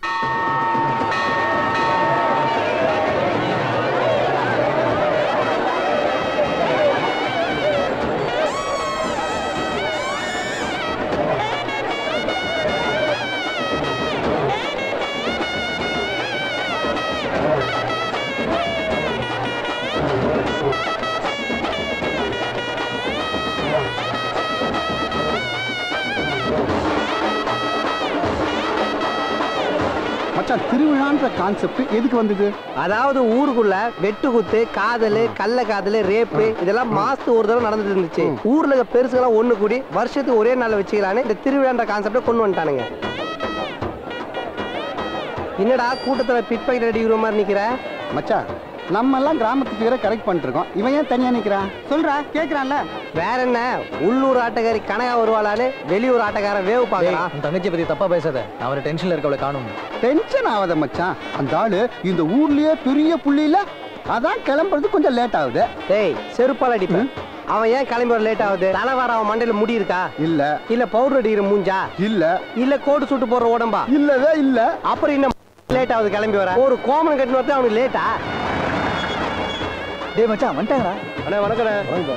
திருவிழான்ற கான்செப்ட் எதுக்கு வந்தது? அதாவது ஊருக்குள்ள வெட்டு குத்து, காதல், கள்ள காதல், ரேப்பு, இதெல்லாம் மாசத்துக்கு ஒரு தடவை நடந்துட்டு இருந்துச்சு. ஊர்ல பெருசுகளாம் ஒண்ணு கூடி வருஷத்துக்கு ஒரே நாள் வச்சுக்கலான்னு இந்த திருவிழான்ற கான்செப்டை கொண்டு வந்துட்டானுங்க. என்னடா கூட்டத்துல பிட் பாக்கெட் அடிக்கிற மாதிரி நிக்கிற? மச்சான், நம்ம எல்லாம் கிராமத்துக்கு பேரை கரெக்ட் பண்ணிட்டு இருக்கோம், இவன் ஏன் தனியா நிக்கிறா? சொல்றா, கேக்குறான்ல. வேற என்ன, உள்ளூர் ஆட்டக்காரி கனகா வருவாளான்னு வெளியூர் ஆட்டக்காரன் வேவு பாக்கலாம். தங்கச்சியை பத்தி தப்பா பேசாத, அவரை டென்ஷன்ல இருக்கவளை காணும். டென்ஷன் ஆகாத மச்சான், அந்த ஆளு இந்த ஊர்லயே பெரிய புள்ளியில, அதான் கிளம்புறது கொஞ்சம் லேட் ஆகுது. டேய், செருப்பால் அடிப்பேன். அவன் ஏன் கிளம்புற லேட் ஆகுது? தலைவார அவன் மண்டையில முடி இருக்கா? இல்ல. இல்ல பவுடர் அடிக்கிற மூஞ்சா? இல்ல. இல்ல கோட்டு சுட்டு போற உடம்பா? இல்லவே இல்ல. அப்புறம் என்ன? லேட் ஆகுது கிளம்பி வர. ஒரு கோமன் கட்டின வரது அவனுக்கு லேட்டா? டேய் மச்சான் வந்துட்டாங்கடா. அண்ணா வணக்கடா. வாங்க.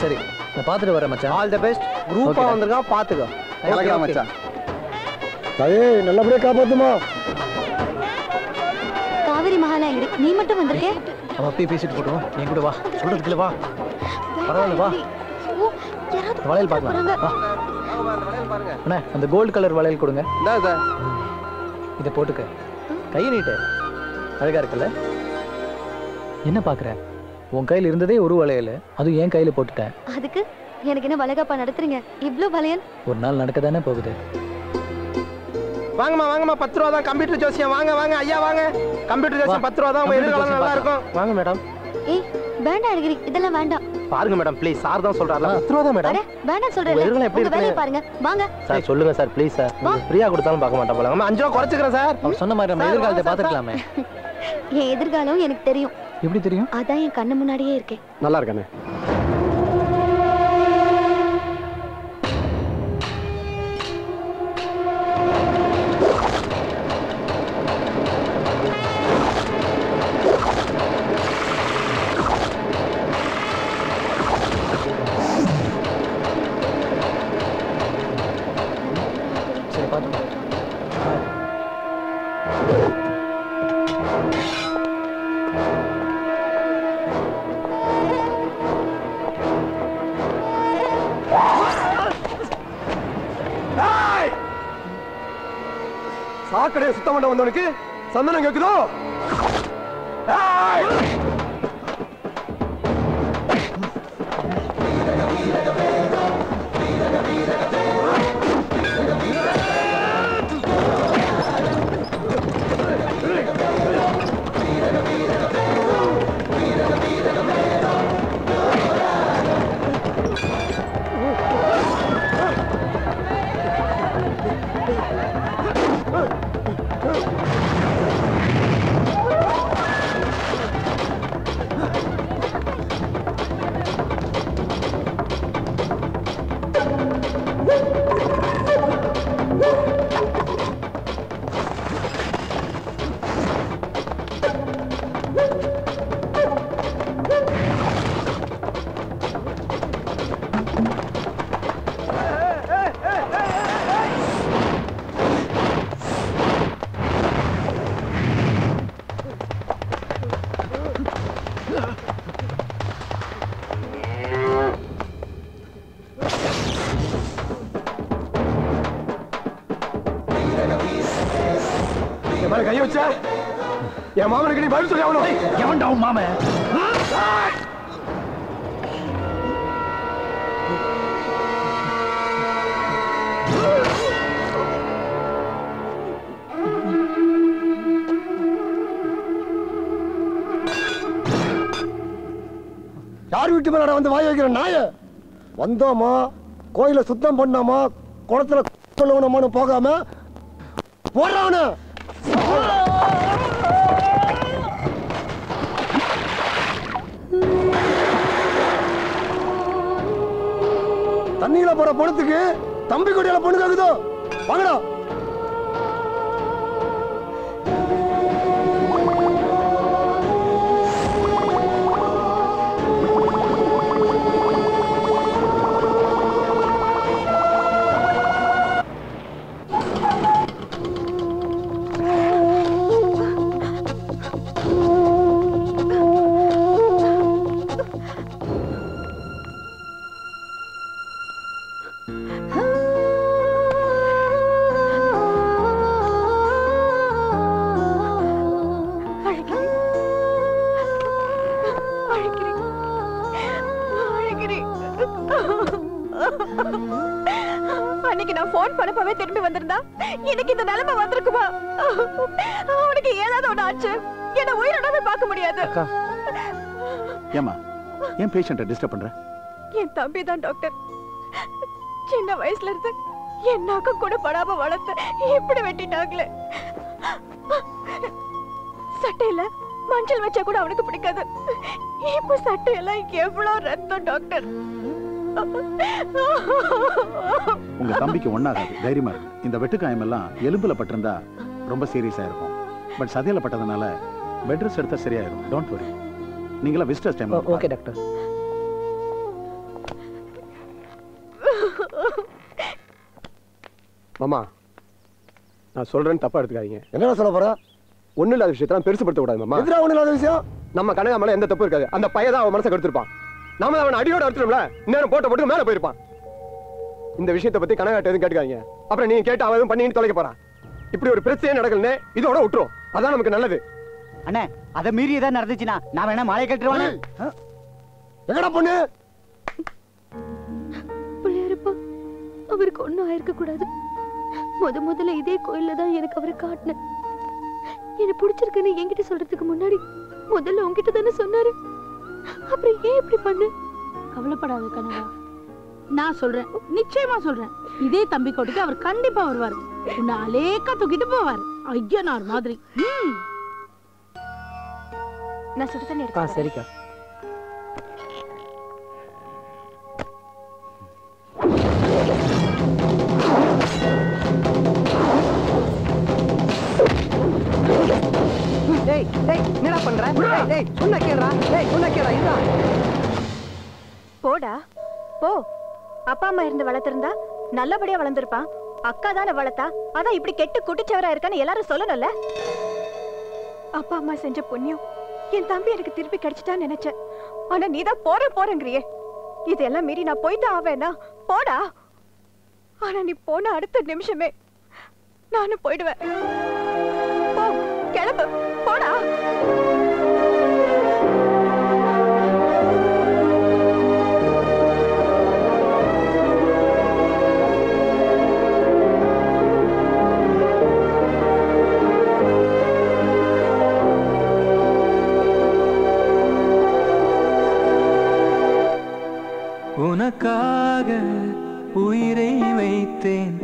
சரி நான் பாத்துட்டு வரேன் மச்சான். All the best. குரூப்பா வந்திருக்கா பாத்துக்கோ. வணக்கம் மச்சான். டேய் நல்லபடியா காப்பாத்துமா. காவிரி மஹாலா எங்க நீ மட்டும் வந்திருக்கே? அவ அப்படி பேசிட்டு போறோம். நீ கூட வா. சொல்றதுக்குல வா. பரவாயில்லை வா. வளையல் பார்க்கலாம். அண்ணா அந்த கோல்ட் கலர் வளையல் கொடுங்க. இதை போட்டுக்க. கையை நீட்டு. அழகா இருக்குல்ல? என்ன பாக்குற? உன் கையில் இருந்ததே ஒரு வளையல், அதுவும் என் கையில போட்டுட்டேன். அதுக்கு எனக்கு என்ன வளைகாப்பா நடத்துறீங்க? இவ்வளவு வளையல் ஒரு நாள் நடக்க தானே போகுது. வாங்கம்மா வாங்கம்மா, 10 ரூபா தான். கம்ப்யூட்டர் ஜோசியம் வாங்க வாங்க. ஐயா வாங்க, கம்ப்யூட்டர் ஜோசியம் 10 ரூபா தான். உங்க எதிர்காலம் நல்லா இருக்கும். வாங்க மேடம். ஏய் வேண்டாம் அழகிரி, இதெல்லாம் வேண்டாம். பாருங்க மேடம் ப்ளீஸ், சார் தான் சொல்றாருல 10 ரூபா தான் மேடம். வேணா சொல்றேன் இல்ல, உங்க வேலைய பாருங்க. வாங்க சார் சொல்லுங்க சார் ப்ளீஸ் சார். ஃப்ரீயா கொடுத்தாலும் பார்க்க மாட்டா போல. நான் 5 ரூபா குறைச்சுக்கறேன் சார். அவர் சொன்ன மாதிரி நம்ம எதிர்காலத்தை பாத்துக்கலாமே. ஏன் எதிர்காலம் எனக்கு தெரியும். எப்படி தெரியும்? அதான் என் கண்ணு முன்னாடியே இருக்கே. நல்லா இருக்கானே. சாக்கடைய சுத்தம் பண்ண வந்தவனுக்கு சந்தனம் கேக்குதோ? என் மாமனுக்கு நீ பதில் சொல்லி அவனும் எவன்டா உன் மாமன்? யார் வீட்டு மேல வந்து வாய் வைக்கிற நாய? வந்தோமா கோயில சுத்தம் பண்ணாமா குளத்துல சொல்லணுமான்னு போகாம போடுறவனு தண்ணியில போற பொண்ணுக்கு தம்பிக்கொடியில பொண்ணு கேக்குதோ? வாங்கடா. என் தம்பி தான் டாக்டர். சின்ன வயசுல இருந்து என் நாக்கம் கூட படாம வளர்த்து இப்படி வெட்டிட்டாங்களே. சட்டையில மஞ்சள் வச்சா கூட அவனுக்கு பிடிக்காது. இப்ப சட்டையெல்லாம் எவ்வளவு ரத்தம் டாக்டர். உங்க தம்பிக்கு ஒண்ணாகாது, தைரியமா இருக்கு. இந்த வெட்டுக்காயம் எல்லாம் எலும்புல பட்டிருந்தா ரொம்ப சீரியஸா இருக்கும். பட் சதையில பட்டதுனால பெட் ரெஸ்ட் எடுத்தா சரியாயிடும். Don't worry. நீங்களா விசிட்டர்ஸ் டைம். Okay doctor. மாமா நான் சொல்றேன், தப்பா எடுத்துக்காதீங்க. என்னடா சொல்ல போற? ஒண்ணு இல்லாத விஷயத்தான் பெருசுப்படுத்த கூடாது மாமா. எதுடா ஒண்ணு இல்லாத விஷயம்? நம்ம கனகா மேல எந்த தப்பு இருக்காது. அந்த பையன் தான் அவன் மனசை கெடுத்திருப்பான். நாம அவன் அடியோட அடிச்சிரும்ல, இன்னும் போட்ட போட்டு மேல போயிருப்பான். இந்த விஷயத்தை பத்தி கனகாட்ட எதுவும் கேட்டுக்காதீங்க. அப்புறம் நீங்க கேட்டு அவன் பண்ணிட்டு தொலைக்க போறான். இப்படி ஒரு பிரச்சனை நடக்கலன்னு இதோட விட்டுரும். அதான் நமக்கு நல்லது. அண்ணே அதை மீறி ஏதாவது நடந்துச்சுன்னா நாம என்ன மாலை கட்டுருவானே? எங்கடா பொண்ணு? பிள்ளையாரப்பா, அவருக்கு ஒன்னும் ஆயிருக்க கூடாது. முதல்ல இதே கோயில்ல தான் எனக்கு அவரை காட்டினேன். என்ன பிடிச்சிருக்குன்னு என்கிட்ட சொல்றதுக்கு முன்னாடி முதல்ல உங்ககிட்ட தானே சொன்னாரு. அப்புறம் ஏன் இப்படி பண்ணு? கவலைப்படாத கனகா, நான் சொல்றேன், நிச்சயமா சொல்றேன். இதே தம்பிக்கோட்டைக்கு அவர் கண்டிப்பா வருவார். உன்னை அலேக்கா தூக்கிட்டு போவார். ஐயனார் மாதிரி. நான் சொல்றேன். சரிக்கா. டேய் டேய், என்னடா பண்ற? டேய் உன்ன கேறா. டேய் உன்ன கேறா. இதா போடா போ. அப்பா அம்மா இருந்து வளர்த்திருந்தா நல்லபடியா வளர்ந்திருப்பான். அக்கா தான வளர்த்தா. அதான் இப்படி கெட்டு குட்டிச்சவரா இருக்கான்னு எல்லாரும் சொல்லணும்ல. அப்பா அம்மா செஞ்ச புண்ணியம் என் தம்பி எனக்கு திருப்பி கிடைச்சிட்டான்னு நினைச்சேன். ஆனா நீதான் போற போறங்கிறியே. இதெல்லாம் மீறி நான் போய்தான் ஆவேனா? போடா. ஆனா நீ போன அடுத்த நிமிஷமே நானும் போயிடுவேன். போ, கிளம்பு, போடா. உனக்காக உயிரை வைத்தேன்,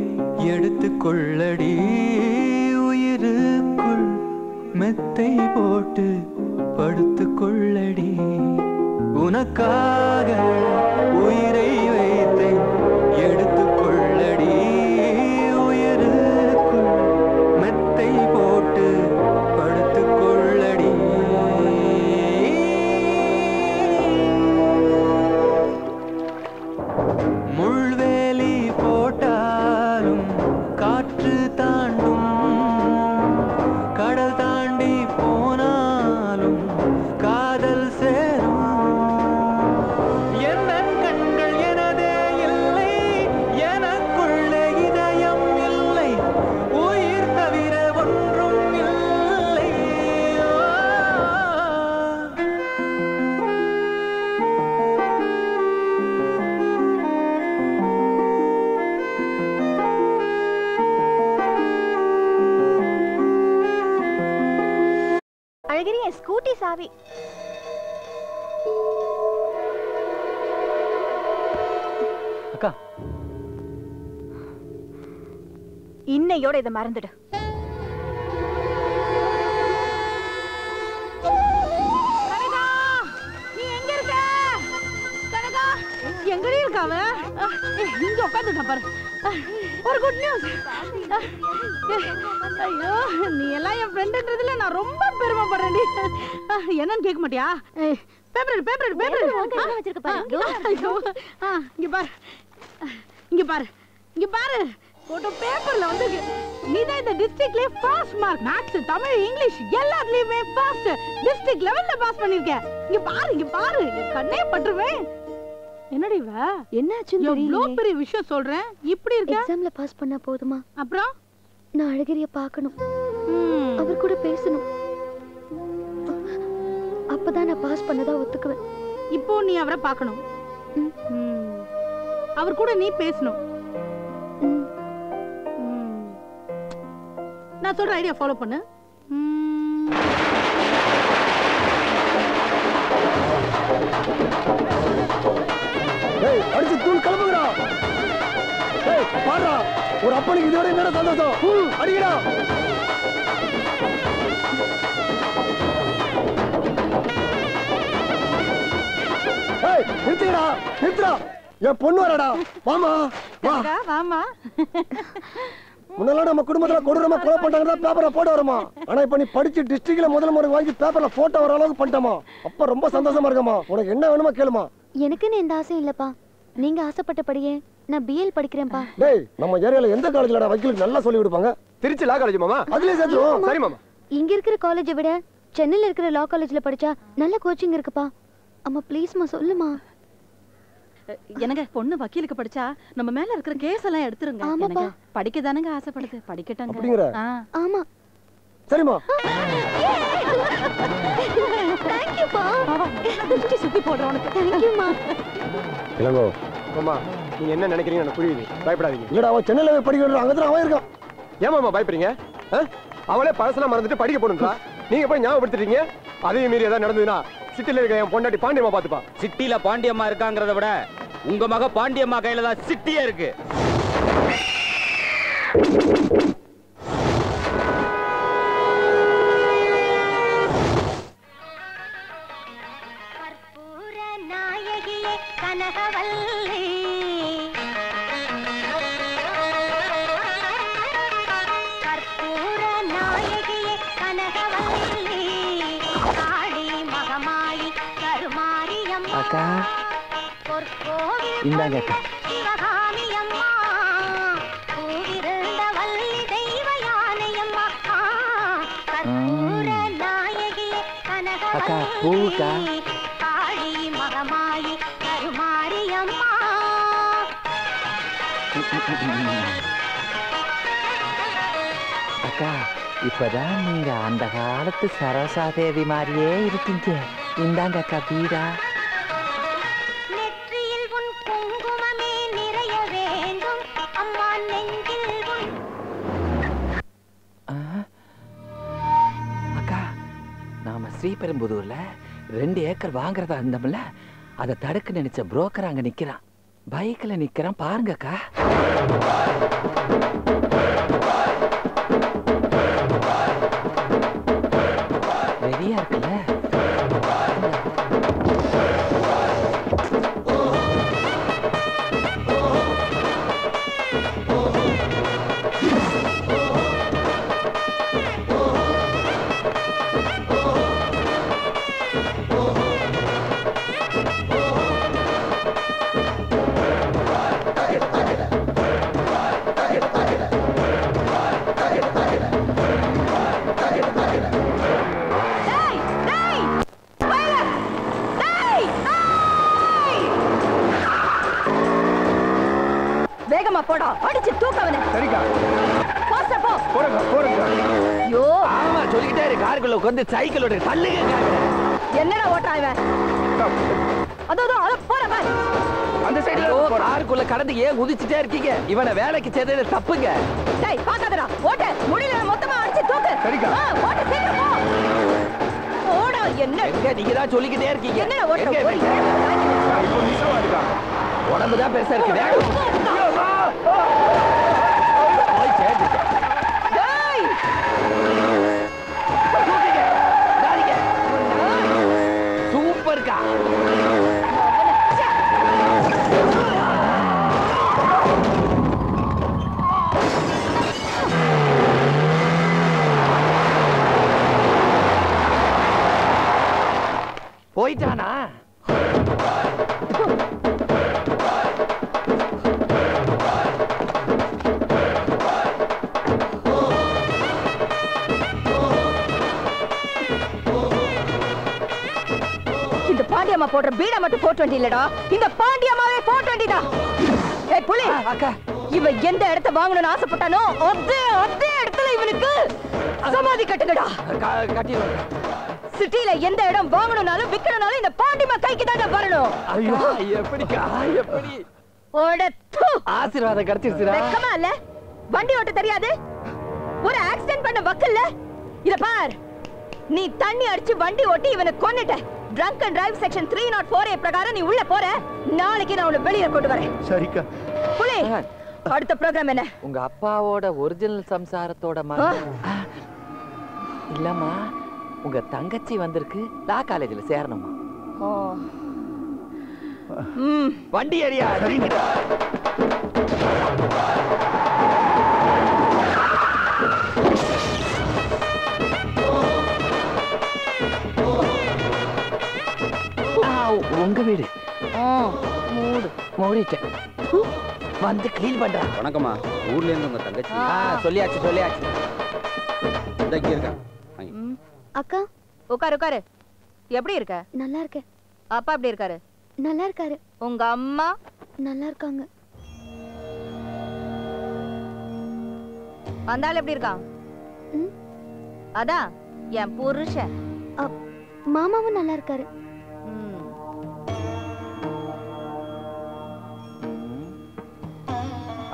எடுத்து கொள்ளடி. உயிருக்குள் மெத்தை போட்டு படுத்து கொள்ளடி. உனக்காக உயிரை வைத்தேன், எடுத்து கொள்ளடி. உயிருக்குள் மெத்தை போட்டு படுத்து கொள்ளடி. முள்வேலி போட்டாலும் காற்று தாண்டும். கடல் தாண்டி போனாலும் காதல் சேரும். என் கண்கள் எனதே இல்லை, எனக்குள்ளே இதயம் இல்லை. உயிர் தவிர ஒன்றும் இல்லை. அழகிரி, என் ஸ்கூட்டி சாவி. அக்கா, இன்னையோட இதை மறந்துடு. கனகா, நீ எங்க இருக்க? கனகா, எங்கடி இருக்க? அவ இங்க உட்காந்துருக்கான் பாரு. ஒரு குட் நியூஸ். ஐயோ, நீ எல்லாம் என் ஃப்ரெண்ட்ன்றதுல நான் ரொம்ப பெருமைப்படுறேன். என்னன்னு கேட்க மாட்டியா? பேப்பர் பேப்பர் பேப்பர் வச்சிருக்க பாரு. இங்க பாரு, இங்க பாரு, இங்க பாரு. போட்டோ பேப்பர்ல வந்து நீ தான் இந்த டிஸ்ட்ரிக்ட்ல first mark. Maths, Tamil, English எல்லாத்துலயுமே ஃபர்ஸ்ட். டிஸ்ட்ரிக்ட் லெவல்ல பாஸ் பண்ணிருக்க. இங்க பாரு, இங்க பாரு. கண்ணே பற்றுவேன். என்னடி இவ? என்னாச்சுன்னு தெரியல. எவ்வளவு பெரிய விஷயம் சொல்றேன், இப்படி இருக்க? எக்ஸாம்ல பாஸ் பண்ணா போதுமா? அப்புறம் நான் அழகிரிய பார்க்கணும், அவர் கூட பேசணும். அப்பதான் நான் பாஸ் பண்ணதா ஒத்துக்குவேன். இப்போ நீ அவரை பார்க்கணும், அவர் கூட நீ பேசணும். நான் சொல்ற ஐடியா ஃபாலோ பண்ணு. ஏய், அடிச்சு தூள் கிளம்புங்கடா. ஏய் பாடுறா, ஒரு அப்பனுக்கு இதோட என்னடா சந்தோஷம். அடிக்கடா. ஏய் நிறுத்துடா, நிறுத்துடா. என் பொண்ணு வரடா. மாமா வாடா மாமா. முன்னெல்லாம் நம்ம குடும்பத்துல கொடூரமா கொலை பண்ணாங்கடா, பேப்பர்ல போட்டோ வருமா. ஆனா இப்ப நீ படிச்சு டிஸ்ட்ரிக்ட்ல முதல்ல முறை வாங்கி பேப்பர்ல போட்டோ வர அளவுக்கு பண்ணிட்டமா. அப்ப ரொம்ப சந்தோஷமா இருக்கமா. உனக்கு என்ன வேணுமா கேளுமா. எனக்குன்னு எந்த ஆசை இல்லப்பா, நீங்க ஆசைப்பட்டபடியே நான் பிஎல் படிக்கிறேன்ப்பா. டேய் நம்ம ஏரியால எந்த காலேஜ்லடா வக்கீலுக்கு நல்லா சொல்லி கொடுப்பாங்க. திருச்சி லா காலேஜ் மாமா, அதுலயே சேத்துறோம். சரி மாமா. இங்க இருக்கிற காலேஜை விட சென்னையில இருக்கிற லா காலேஜ்ல படிச்சா நல்ல கோச்சிங் இருக்குப்பா. அம்மா ப்ளீஸ்மா சொல்லுமா. எனக்கு பொண்ணு வக்கீலுக்கு படிச்சா நம்ம மேல இருக்கிற கேஸ் எல்லாம் எடுத்துருங்க. ஆமாப்பா, படிக்க தானங்க ஆசைப்படுது, படிக்கட்டாங்க அப்படிங்கற. ஆமா சரிமா. थैंक यू பா. பாவா திருச்சி சுத்தி போறவனுக்கு थैंक यू மா. இளங்கோ மாமா நீங்க என்ன நினைக்கிறீங்க எனக்கு புரியுது, பயப்படாதீங்க. இல்லடா அவ சென்னையில போய் படிக்கிறான், அங்கதான் அவன் இருக்கான். ஏன் மாமா பயப்படுறீங்க? அவளே பழசலாம் மறந்துட்டு படிக்க போணும்டா, நீங்க போய் ஞாபகப்படுத்திட்டீங்க. அதையும் மீறி ஏதாவது நடந்ததுன்னா சிட்டில இருக்க என் பொண்டாட்டி பாண்டியம்மா பாத்துப்பா. சிட்டில பாண்டியம்மா இருக்காங்கறத விட உங்க மக பாண்டியம்மா கையில தான் சிட்டியே இருக்கு. கற்பூர நாயகியே கனகவல்லி அக்கா, இந்தாங்க அக்கா. அக்கா பூக்கா அக்கா, இப்பதான் நீங்க அந்த காலத்து சரசா தேவி மாதிரியே இருக்கீங்க. இந்தாங்க அக்கா பீடா. ஸ்ரீபெரும்புதூர்ல 2 ஏக்கர் வாங்குறதா இருந்தோம்ல, அதை தடுக்க நினைச்ச புரோக்கர் அங்க நிக்கிறான், பைக்ல நிக்கிறான் பாருங்கக்கா. ரெடியா இருக்குல்ல. போடா அடிச்சு தூக்கவனே. சரிக்கா போஸ்டா போ. போறங்க போறங்க. ஐயோ ஆமா சொல்லிட்டே இரு. காருக்குள்ள வந்து சைக்கிள் ஓட தள்ளுங்க. என்னடா ஓட்டா இவன்? அதோ அத போற பாரு. அந்த சைடுல போ. காருக்குள்ள கடந்து ஏன் குதிச்சிட்டே இருக்கீங்க? இவனை வேலைக்கு சேதல தப்புங்க. டேய் பாக்காதடா ஓட்ட முடியல, மொத்தமா அடிச்சு தூக்கு. சரிக்கா ஓட சீக்கிரம் போ. போடா என்ன நீங்க தான் சொல்லிட்டே இருக்கீங்க. என்னடா ஓட்ட போய் இப்போ நிசமா இருக்கா? உடம்பு தான் பெருசா இருக்கு. வேகம் சூப்பர்க்கா. போயிட்டானா? போடுற பீடா மட்டும் 420 இல்லடா, இந்த பாண்டியம்மாவே 420 தான். ஏய் புலி அக்கா, இவ எந்த இடத்தை வாங்கணும்னு ஆசைப்பட்டானோ அதே இடத்துல இவனுக்கு சமாதி கட்டுங்கடா. கட்டிடுங்க. சிட்டில எந்த இடம் வாங்கணும்னாலும் விக்கணும்னாலும் இந்த பாண்டியம்மா கைக்கு தான் வரணும். ஐயோ எப்படிக்கா எப்படி ஓடது? ஆசீர்வாதம் கிடைச்சிருச்சுடா. வெக்கமா இல்ல? வண்டி ஓட்ட தெரியாது, ஒரு ஆக்சிடென்ட் பண்ண வக்கல்ல. இத பார், நீ தண்ணி அடிச்சு வண்டி ஓட்டி இவனை கொன்னுட்ட. drunk and drive section 304A பிரகாரம் நீ உள்ள போற. நாளைக்கு நான் உன்னை வெளிய கொண்டு வரேன். சரிக்கா புலி. அடுத்த ப்ரோகிராம் என்ன? உங்க அப்பாவோட ஒரிஜினல் சம்சாரத்தோட இல்லம்மா, உங்க தங்கச்சி வந்திருக்கு, லா காலேஜ்ல சேரணுமா. வண்டி ஏரியா உங்க வீடு மூடிட்டேன் வந்து கிளீன் பண்றேன். வணக்கம்மா, ஊர்ல இருந்து உங்க தங்கச்சி. சொல்லியாச்சு சொல்லியாச்சு. இந்தக்கி இருக்கா அக்கா. உட்காரு உட்காரு. எப்படி இருக்க? நல்லா இருக்கேன். அப்பா எப்படி இருக்காரு? நல்லா இருக்காரு. உங்க அம்மா நல்லா இருக்காங்க. அந்த ஆள் எப்படி இருக்கான்? அதான் என் புருஷன். மாமாவும் நல்லா இருக்காரு.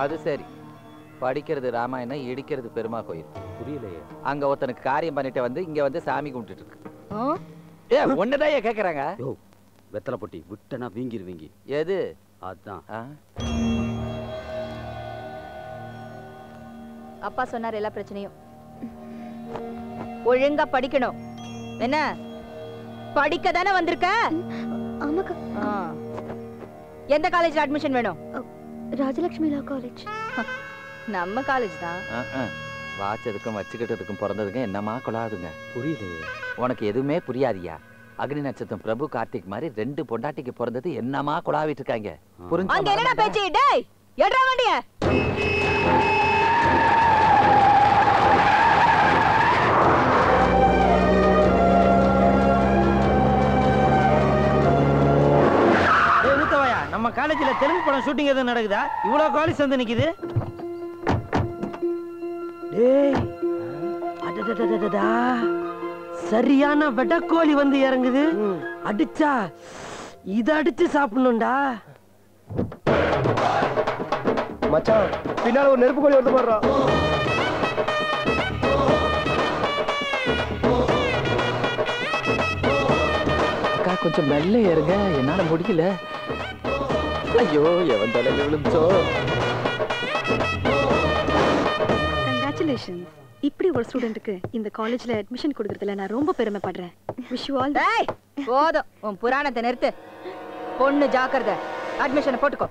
அது சரி, படிக்கிறது ராமாயணம், இடிக்கிறது பெருமா கோயில். புரியலையே. அங்க ஒருத்தனுக்கு காரியம் பண்ணிட்டு வந்து இங்க வந்து சாமி கும்பிட்டு இருக்கு. ஒன்னதான் கேக்குறாங்க. வெத்தலை பொட்டி விட்டனா வீங்கிருவீங்க. எது? அதான் அப்பா சொன்னார். எல்லா பிரச்சனையும் ஒழுங்கா படிக்கணும். என்ன படிக்க தானே வந்திருக்க? எந்த காலேஜ்ல அட்மிஷன் வேணும்? Rajalakshmi law college. நம்ம காலேஜ் தான். வாச்சதுக்கும் வச்சுக்கிட்டதுக்கும் பிறந்ததுக்கும் என்னமா கொள்ளாதுங்க. புரியலையே. உனக்கு எதுவுமே புரியாதியா? அக்னி நட்சத்திரம் பிரபு கார்த்திக் மாதிரி ரெண்டு பொண்டாட்டிக்கு பிறந்தது என்னமா கொலாவிட்டு இருக்காங்க. அங்க என்னடா பேச்சு? டேய் எட்ரா வண்டிய. நம்ம காலேஜ்ல தெலுங்கு படம் ஷூட்டிங் எதுவும் நடக்குதா? இவ்வளவு காலேஜ் வந்து நிக்குது. சரியான வெடக்கோழி வந்து இறங்குது. அடிச்சா இத அடிச்சு சாப்பிடணும்டா. மச்சான் பின்னால ஒரு நெருப்பு கோழி வந்து போடுறான். அக்கா கொஞ்சம் மெல்ல ஏறுங்க, என்னால முடியல. ஐயோ எவன் தலையில விழுந்துச்சோ. கங்க்ராச்சுலேஷன். இப்படி ஒரு ஸ்டூடெண்ட்டுக்கு இந்த காலேஜ்ல அட்மிஷன் கொடுக்கறதுல நான் ரொம்ப பெருமைப்படுறேன். Wish you all. டேய் போதும் உன் புராணத்தை நிறுத்து. பொண்ணு ஜாக்கிரதை, அட்மிஷனை போட்டுக்கோ.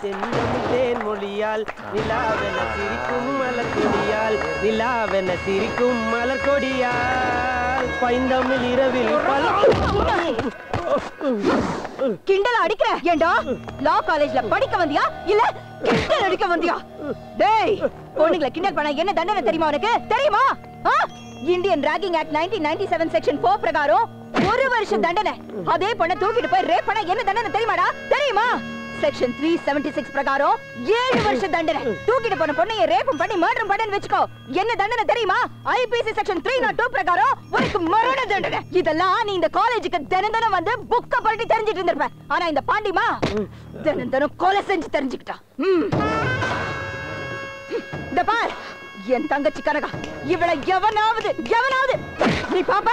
செந்தமிழ் தேன் மொழியால் நிலாவென சிரிக்கும் மலர்கொடியால் நிலாவென சிரிக்கும் மலர்கொடியால் பைந்தமிழ் இரவில் பல. கிண்டல் அடிக்கிற ஏண்டா? லா காலேஜ்ல படிக்க வந்தியா இல்ல கிண்டல் அடிக்க வந்தியா? டேய் பொண்ணுங்களை கிண்டல் பண்ண என்ன தண்டனை தெரியுமா உனக்கு? தெரியுமா? இந்தியன் ராகிங் ஆக்ட் 1997 செக்ஷன் 4 பிரகாரம் 1 வருஷம் தண்டனை. அதே பொண்ணை தூக்கிட்டு போய் ரேப் பண்ண என்ன தண்டனை தெரியுமாடா? தெரியுமா? செக்ஷன் 376 பிரகாரம் 7 வருஷம் தண்டனை. தூக்கிட்டு போன பொண்ணையை ரேப் பண்ணி மர்டர் பண்ணேன்னு வெச்சுக்கோ என்ன தண்டனை தெரியுமா? ஐபிசி செக்ஷன் 302 பிரகாரம் உனக்கு மரண தண்டனை. இதெல்லாம் நீ இந்த காலேஜுக்கு தினந்தனம் வந்து புக்க பழட்டி தெரிஞ்சிட்டு இருந்திருப்ப. ஆனா இந்த பாண்டிமா தினந்தனம் கொலை செஞ்சு தெரிஞ்சுக்கிட்டா. இந்த பார் என் தங்கச்சி கனகா, இவளை எவனாவது எவனாவது நீ பாப்ப.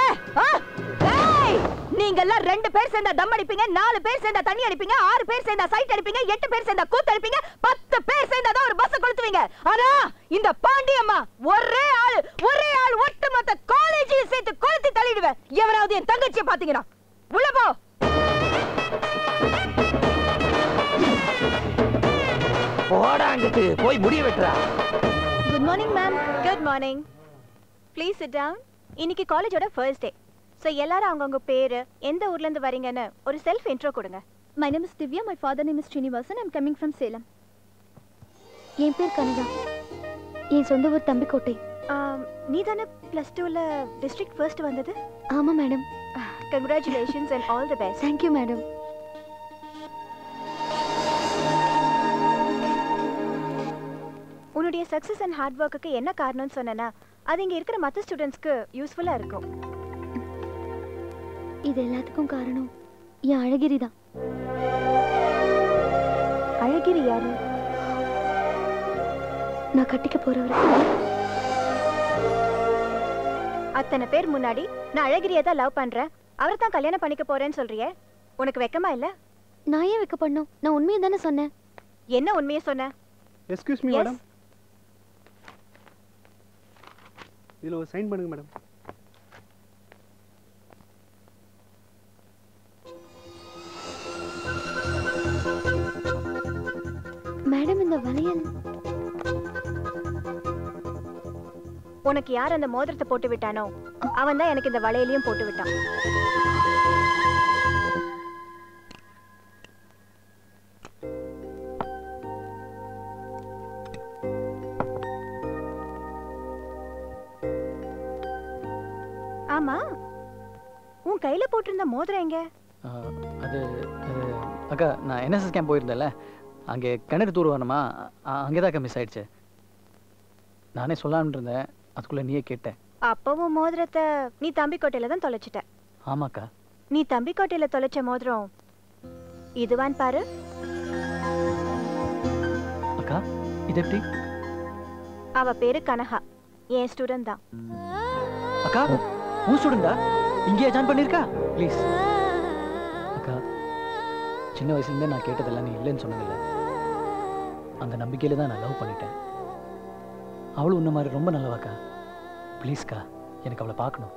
நீங்க எல்லாம் 2 பேர் சேர்ந்தா தம் அடிப்பீங்க, 4 பேர் சேர்ந்தா தண்ணி அடிப்பீங்க, 6 பேர் சேர்ந்தா சைட் அடிப்பீங்க, 8 பேர் சேர்ந்தா கூத்து அடிப்பீங்க, 10 பேர் சேர்ந்தா தான் ஒரு பஸ் கொளுத்துவீங்க. ஆனா இந்த பாண்டியம்மா ஒரே ஆள் ஒட்டுமொத்த காலேஜையும் சேர்த்து கொளுத்தி தள்ளிடுவேன். எவனாவது என் தங்கச்சியை பாத்தீங்கன்னா உள்ள போ. போடாங்கட்டு போய் முடிய வெட்டறா. Good morning ma'am. Good morning. Please sit down. இன்னைக்கு காலேஜோட ஃபர்ஸ்ட் டே. So எல்லாரும் அவங்கவங்க பேரு, எந்த ஊர்ல இருந்து வரீங்கன்னு ஒரு செல்ஃப் இன்ட்ரோ கொடுங்க. My name is Divya, my father name is Srinivasan, I'm coming from Salem. என் பேர் கனகா, என் சொந்த ஊர் தம்பிக்கோட்டை. நீ தானே பிளஸ் 2ல டிஸ்ட்ரிக்ட் ஃபர்ஸ்ட் வந்தது? ஆமா madam. Congratulations and all the best. Thank you madam. உன்னுடைய சக்சஸ் அண்ட் ஹார்ட் ஒர்க்குக்கு என்ன காரணம்னு சொன்னேன்னா அது இங்க இருக்கிற மற்ற ஸ்டூடெண்ட்ஸ்க்கு யூஸ்ஃபுல்லா இருக்கும். இது எல்லாத்துக்கும் காரணம் என் அழகிரி தான். அழகிரி யாரு? நான் கட்டிக்க போறவரு. அத்தனை பேர் முன்னாடி நான் அழகிரியை தான் லவ் பண்றேன், அவர் தான் கல்யாணம் பண்ணிக்க போறேன்னு சொல்றியே, உனக்கு வெக்கமா இல்ல? நான் ஏன் வெக்க பண்ணோம்? நான் உண்மையை தானே சொன்னேன். என்ன உண்மையை சொன்னேன்? எஸ்கியூஸ் மீ மேடம், இதுல ஒரு சைன் பண்ணுங்க மேடம். மேடம் இந்த வளையல் உனக்கு யார் அந்த மோதிரத்தை போட்டு விட்டானோ அவன் தான் எனக்கு இந்த வளையலையும் போட்டு விட்டான். ஆமா, உன் கையில போட்டிருந்த மோதிரம் எங்க? அது அக்கா, நான் என்எஸ்எஸ் கேம்ப் போயிருந்தேன்ல, அங்கே கிணறு தூர் வரணுமா, அங்கேதான் அக்கா மிஸ் ஆயிடுச்சு. நானே சொல்லாம இருந்தேன், அதுக்குள்ள நீயே கேட்டேன். அப்பவும் மோதிரத்தை நீ தம்பிக்கோட்டையில தான் தொலைச்சிட்ட? ஆமாக்கா. நீ தம்பிக்கோட்டையில தொலைச்ச மோதிரம் இதுவான் பாரு. அக்கா, இது எப்படி? அவ பேரு கனகா, என் ஸ்டூடெண்ட் தான். அக்கா, உன் ஸ்டூடெண்டா? இங்கேயே ஜாயின் பண்ணிருக்கா? ப்ளீஸ் அக்கா, சின்ன வயசுலேருந்தே நான் கேட்டதெல்லாம் நீ இல்லைன்னு சொன்னதில்லை. அந்த நம்பிக்கையில தான் நான் லவ் பண்ணிட்டேன். அவளும் உன்ன மாதிரி ரொம்ப நல்லவாக்கா. ப்ளீஸ்க்கா, எனக்கு அவளை பார்க்கணும்.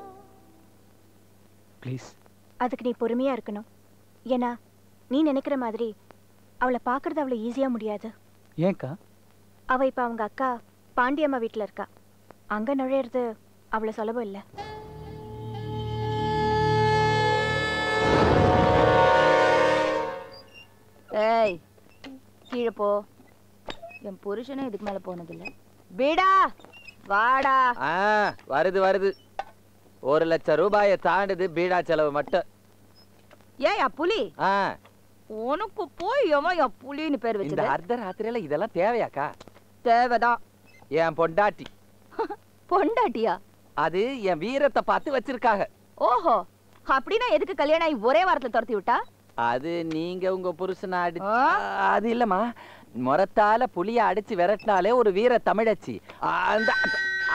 ப்ளீஸ். அதுக்கு நீ பொறுமையாக இருக்கணும். ஏன்னா நீ நினைக்கிற மாதிரி அவளை பார்க்கறது அவ்வளோ ஈஸியாக முடியாது. ஏன்க்கா? அவள் இப்போ அவங்க அக்கா பாண்டியம்மா வீட்டில் இருக்கா. அங்கே நுழையிறது அவ்வளோ சுலபம் இல்லை. ஏய், கீழே போ. என் புருஷனும் இதுக்கு மேலே போனதில்லை. பீடா வாடா. வருது வருது, 1,00,000 ரூபாயை தாண்டுது பீடா செலவு மட்டும். ஏயா புலி, உனக்கு போய் புலின்னு பேர் வச்சு அர்த்த ராத்திரியில இதெல்லாம் தேவையாக்கா? தேவைதான். என் பொண்டாட்டி. பொண்டாட்டியா? அது என் வீரத்தை பார்த்து வச்சிருக்காங்க. ஓஹோ, அப்படின்னா எதுக்கு கல்யாணம் ஆகி ஒரே வாரத்துல துரத்தி விட்டா? அது நீங்க உங்க புருஷனை அடிச்சு, அது இல்லமா, முறத்தால புளிய அடிச்சு விரட்டினாலே ஒரு வீர தமிழச்சி,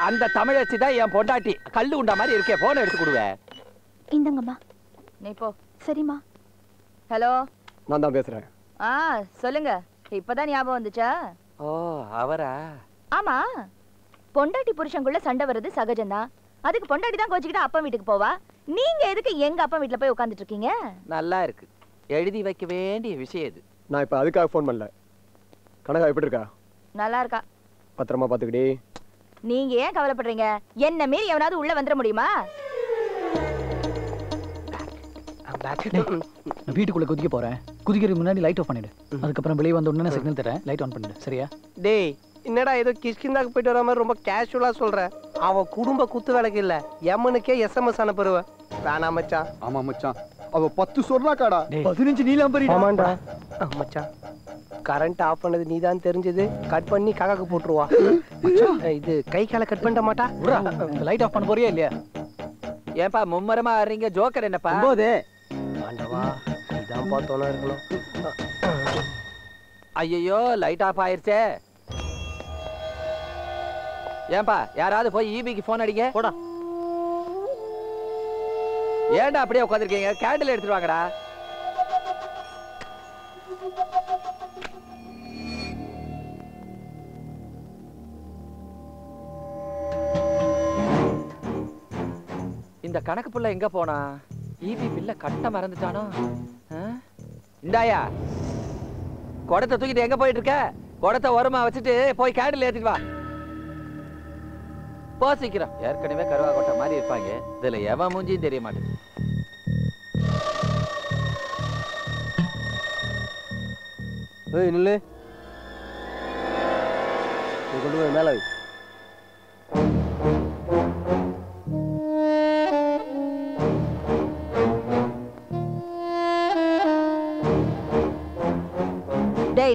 அந்த தமிழச்சி தான் என் பொண்டாட்டி. கல்லு உண்டா மாதிரி இருக்கே, போன எடுத்து கொடுவேன். இந்தங்கம்மா, நீ போ. சரிம்மா. ஹலோ, நான் தான் பேசுறேன். சொல்லுங்க. இப்பதான் ஞாபகம் வந்துச்சா? ஓ, அவரா? ஆமா, பொண்டாட்டி புருஷங்குள்ள சண்டை வருது சகஜம்தான். அதுக்கு பொண்டாட்டி தான் கோச்சிக்கிட்டு அப்பா வீட்டுக்கு போவா. நீங்க எதுக்கு எங்க அப்பா வீட்டுல போய் உட்காந்துட்டு இருக்கீங்க? நல்லா இருக்கு, எழுதி வைக்க வேண்டிய விஷயம் இது. நான் இப்ப அதுக்காக போன் பண்ணல. கனகா எப்படி இருக்கா? நல்லா இருக்கா. பத்திரமா பாத்துக்கிடி. நீங்க ஏன் கவலைப்படுறீங்க? என்ன மீறி எவனாவது உள்ள வந்துட முடியுமா? வீட்டுக்குள்ள குதிக்க போறேன். குதிக்கிறதுக்கு முன்னாடி லைட் ஆஃப் பண்ணிடு. அதுக்கப்புறம் வெளியே வந்த உடனே சிக்னல் தரேன். லைட் ஆன் பண்ணிடு, சரியா? டேய், என்னடா ஏதோ கிஷ்கிந்தாக்கு போயிட்டு வர மாதிரி ரொம்ப கேஷுவலா சொல்ற. அவன் குடும்ப குத்து விளக்கு இல்ல, எம்மனுக்கே எஸ்எம்எஸ் அனுப்புறவ. வேணா மச்சான். ஆமா மச்சான், அவ 10 சொன்னா காடா 15 நீலாம்பரி. ஆமாண்டா மச்சான், கரண்ட் ஆஃப் பண்ணது நீ தான் தெரிஞ்சது. கட் பண்ணி காக்காக்கு போட்டுருவா. இது கை கால கட் பண்ண மாட்டா. லைட் ஆஃப் பண்ண போறியா இல்லையா? ஏன்பா மும்மரமா ஆறீங்க? ஜோக்கர் என்னப்பா போது? ஆண்டவா, இதான் பார்த்தோம்னா இருக்கணும். ஐயோ, லைட் ஆஃப் ஆயிருச்சே. ஏன்பா யாராவது போய் ஈபிக்கு போன் அடிங்க. போடா. ஏன்டா அப்படியே உட்காந்துருக்கீங்க? கேண்டில் எடுத்துட்டு வாங்கடா. இந்த கணக்கு புள்ள எங்க போனா? ஈபி பில்ல கட்ட மறந்துட்டானோ? இந்தாயா, குடத்தை தூக்கிட்டு எங்க போயிட்டு இருக்க? குடத்தை உரமா வச்சுட்டு போய் கேண்டில் ஏத்திட்டு வா. போ சீக்கிரம். ஏற்கனவே கருவா கொட்ட மாதிரி இருப்பாங்க, இதுல எவன் மூஞ்சியும் தெரிய மாட்டேன்.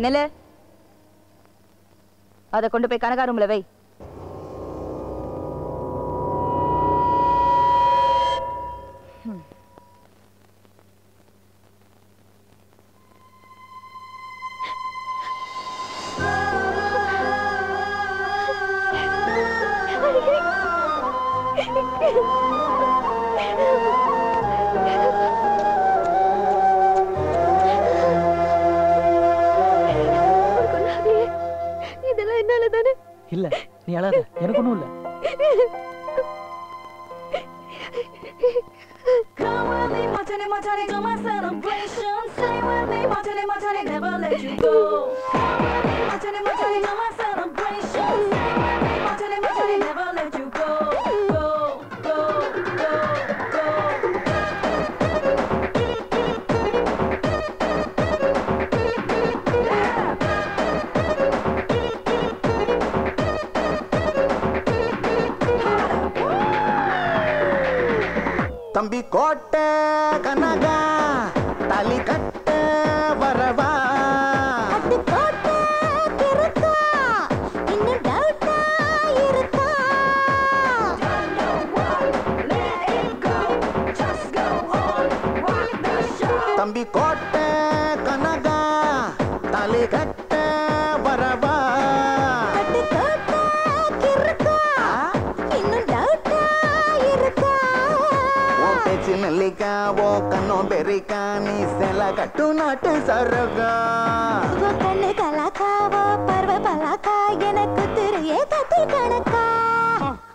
மேல அதை கொண்டு போய் கனகா ரூம்ல வை. இல்ல, நீ அழாத, எனக்கு ஒண்ணும் இல்ல. தம்பிக்கோட்டை கனகா தலி கட்ட வரவா தம்பிக்கோட்டை கனகா தலி கட்ட வரவா லிகா ஓ கண்ணோ பெரிக்கா நீ செல கட்டு நாட்டு சரகா ஓ கண்ணு கலக்கா ஓ பர்வ பலக்கா எனக்கு திரியே கத்தி கணக்கா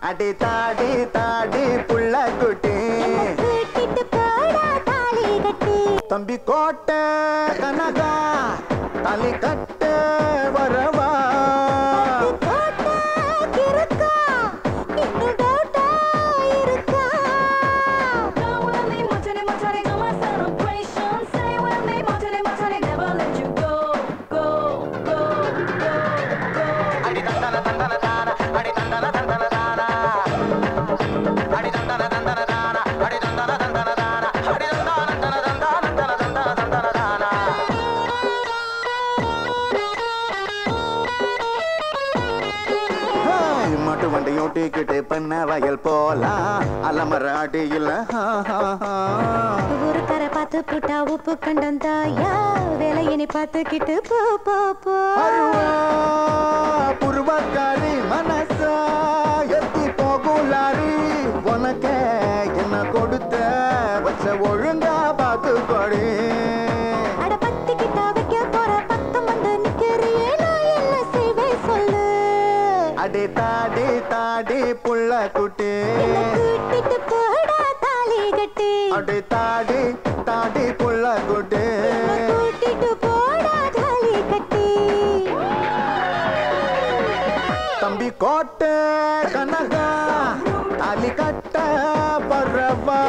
அடி தாடி தாடி புள்ள குட்டி கூட்டிட்டு போடா தாலி கட்டி தம்பிக்கோட்டை கனகா தாலி கட்ட வரவா கிட்ட பண்ண வயல் போலாம் அலமராடி இல்ல ஒரு கரை பார்த்து புட்டா உப்பு கண்டம் தாயா வேலையினி பார்த்துக்கிட்டு போ போ போ புருவக்காரி மனசா எத்தி போகுலாரி உனக்கு என்ன கொடுத்த வச்ச ஒழுங்கா பார்த்து கொடு அடி தாடி தாடி புள்ள குட்டி கூட்டிட்டு போடா தாலி கட்டி அடி தாடி தாடி புள்ள குட்டி கூட்டிட்டு போடா தாலி கட்டி தம்பிக்கோட்டை கனகா தாலி கட்ட பரவா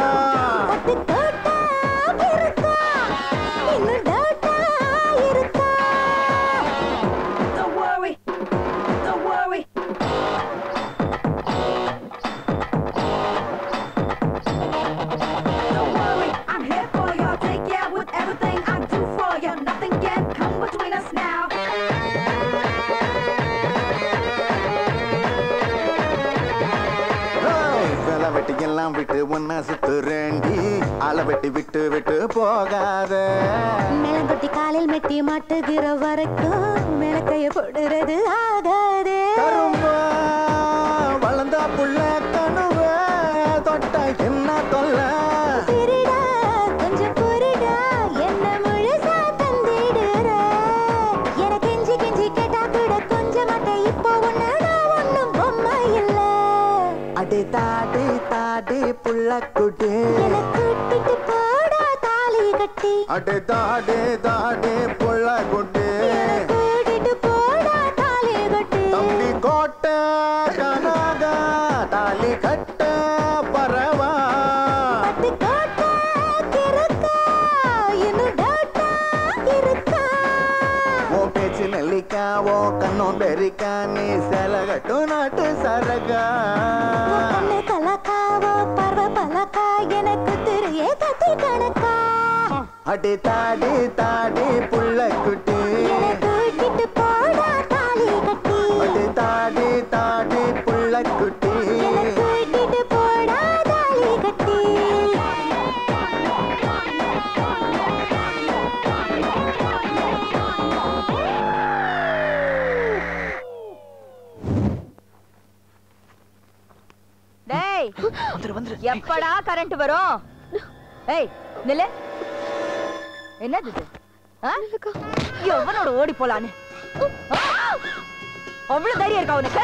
எல்லாம் விட்டு ஒன்னா சுத்துறேண்டி ஆளை வெட்டி விட்டு விட்டு போகாத மேலங்கொட்டி காலில் மெட்டி மாட்டுகிற வரைக்கும் மேலக்கைய போடுறது ஆகாதே வளர்ந்தா புள்ள கனவ தொட்டா என்ன தொல்ல புரிடா கொஞ்சம் புரிடா என்ன முழுசா தந்திடுற எனக்கு கெஞ்சி கெஞ்சி கேட்டா கூட கொஞ்சம் மாட்டே இப்போ ஒன்னும் பொம்மை இல்ல அடி தாடி தாடி புள்ள குட்டி கூட்டிட்டு போடா தாலி கட்டி அடி தாடி தாடி புள்ள குட்டி கூட்டிட்டு போடா தாலி கட்டி தம்பிக்கோட்டை கனகா தாலி கட்ட பரவா நெல்லிக்கா ஓ கண்ணோ பெரிக்கா நீ செல கட்டு நாட்டு சரகா அடி தாடி தாடி புள்ள குட்டி கூட்டிட்டு போடா தாலி கட்டி அடி தாடி தாடி புள்ள குட்டி கூட்டிட்டு போடா தாலி கட்டி டேய் வந்துரு வந்துரு எப்படா கரண்ட் வரும் ஏய் நில்ல என்னது எவனோட ஓடி போலான்னு அவ்வளவு தைரியம் இருக்கா உனக்கு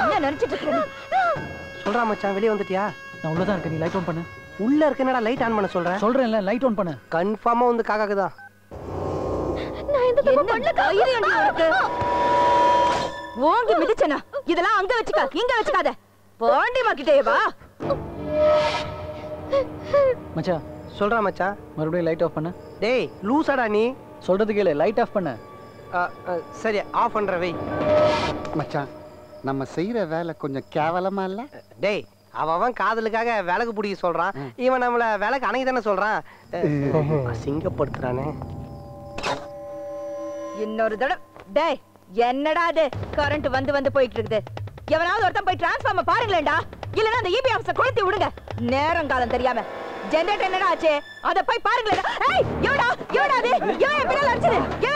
என்ன நினைச்சிட்டு இருக்க சொல்றா மச்சான் வெளியே வந்துட்டியா நான் உள்ளதான் இருக்கேன் நீ லைட் ஆன் பண்ணு உள்ள இருக்கா லைட் ஆன் பண்ண சொல்றேன் சொல்றேன்ல லைட் ஆன் பண்ணு கன்ஃபார்மா வந்து காக்காக்குதான் ஓங்கி மிதிச்சனா இதெல்லாம் அங்க வச்சுக்கா இங்க வச்சுக்காத பாண்டிமா கிட்டே வா மச்சான் சொல்றா மச்சான் மறுபடியும் லைட் ஆஃப் பண்ண டேய் லூசாடா நீ சொல்றதுக்கு இல்ல லைட் ஆஃப் பண்ண சரி ஆஃப் பண்ற வை மச்சான் நம்ம செய்யற வேலை கொஞ்சம் கேவலமா இல்ல டேய் அவன் காதலுக்காக விலகு பிடிக்க சொல்றான், இவன் நம்மள விலக்கு அணைக்கு தானே சொல்றான், சிங்கப்படுத்துறானே. இன்னொரு தடவை டேய் என்னடா அது கரண்ட் வந்து வந்து போயிட்டு இருக்குது, எவனாவது ஒருத்தன் போய் டிரான்ஸ்ஃபார்மர் பாருங்களேன்டா, இல்லைன்னா அந்த ஈபி ஆஃபீஸை கொளுத்தி விடுங்க. நேரம் காலம் தெரியாம ஜெனரேட்டர் என்னடா ஆச்சு அத போய் பாருங்களேடா. ஏய் யோடா யோடா அது யோ எப்பறல அடிச்சது யோ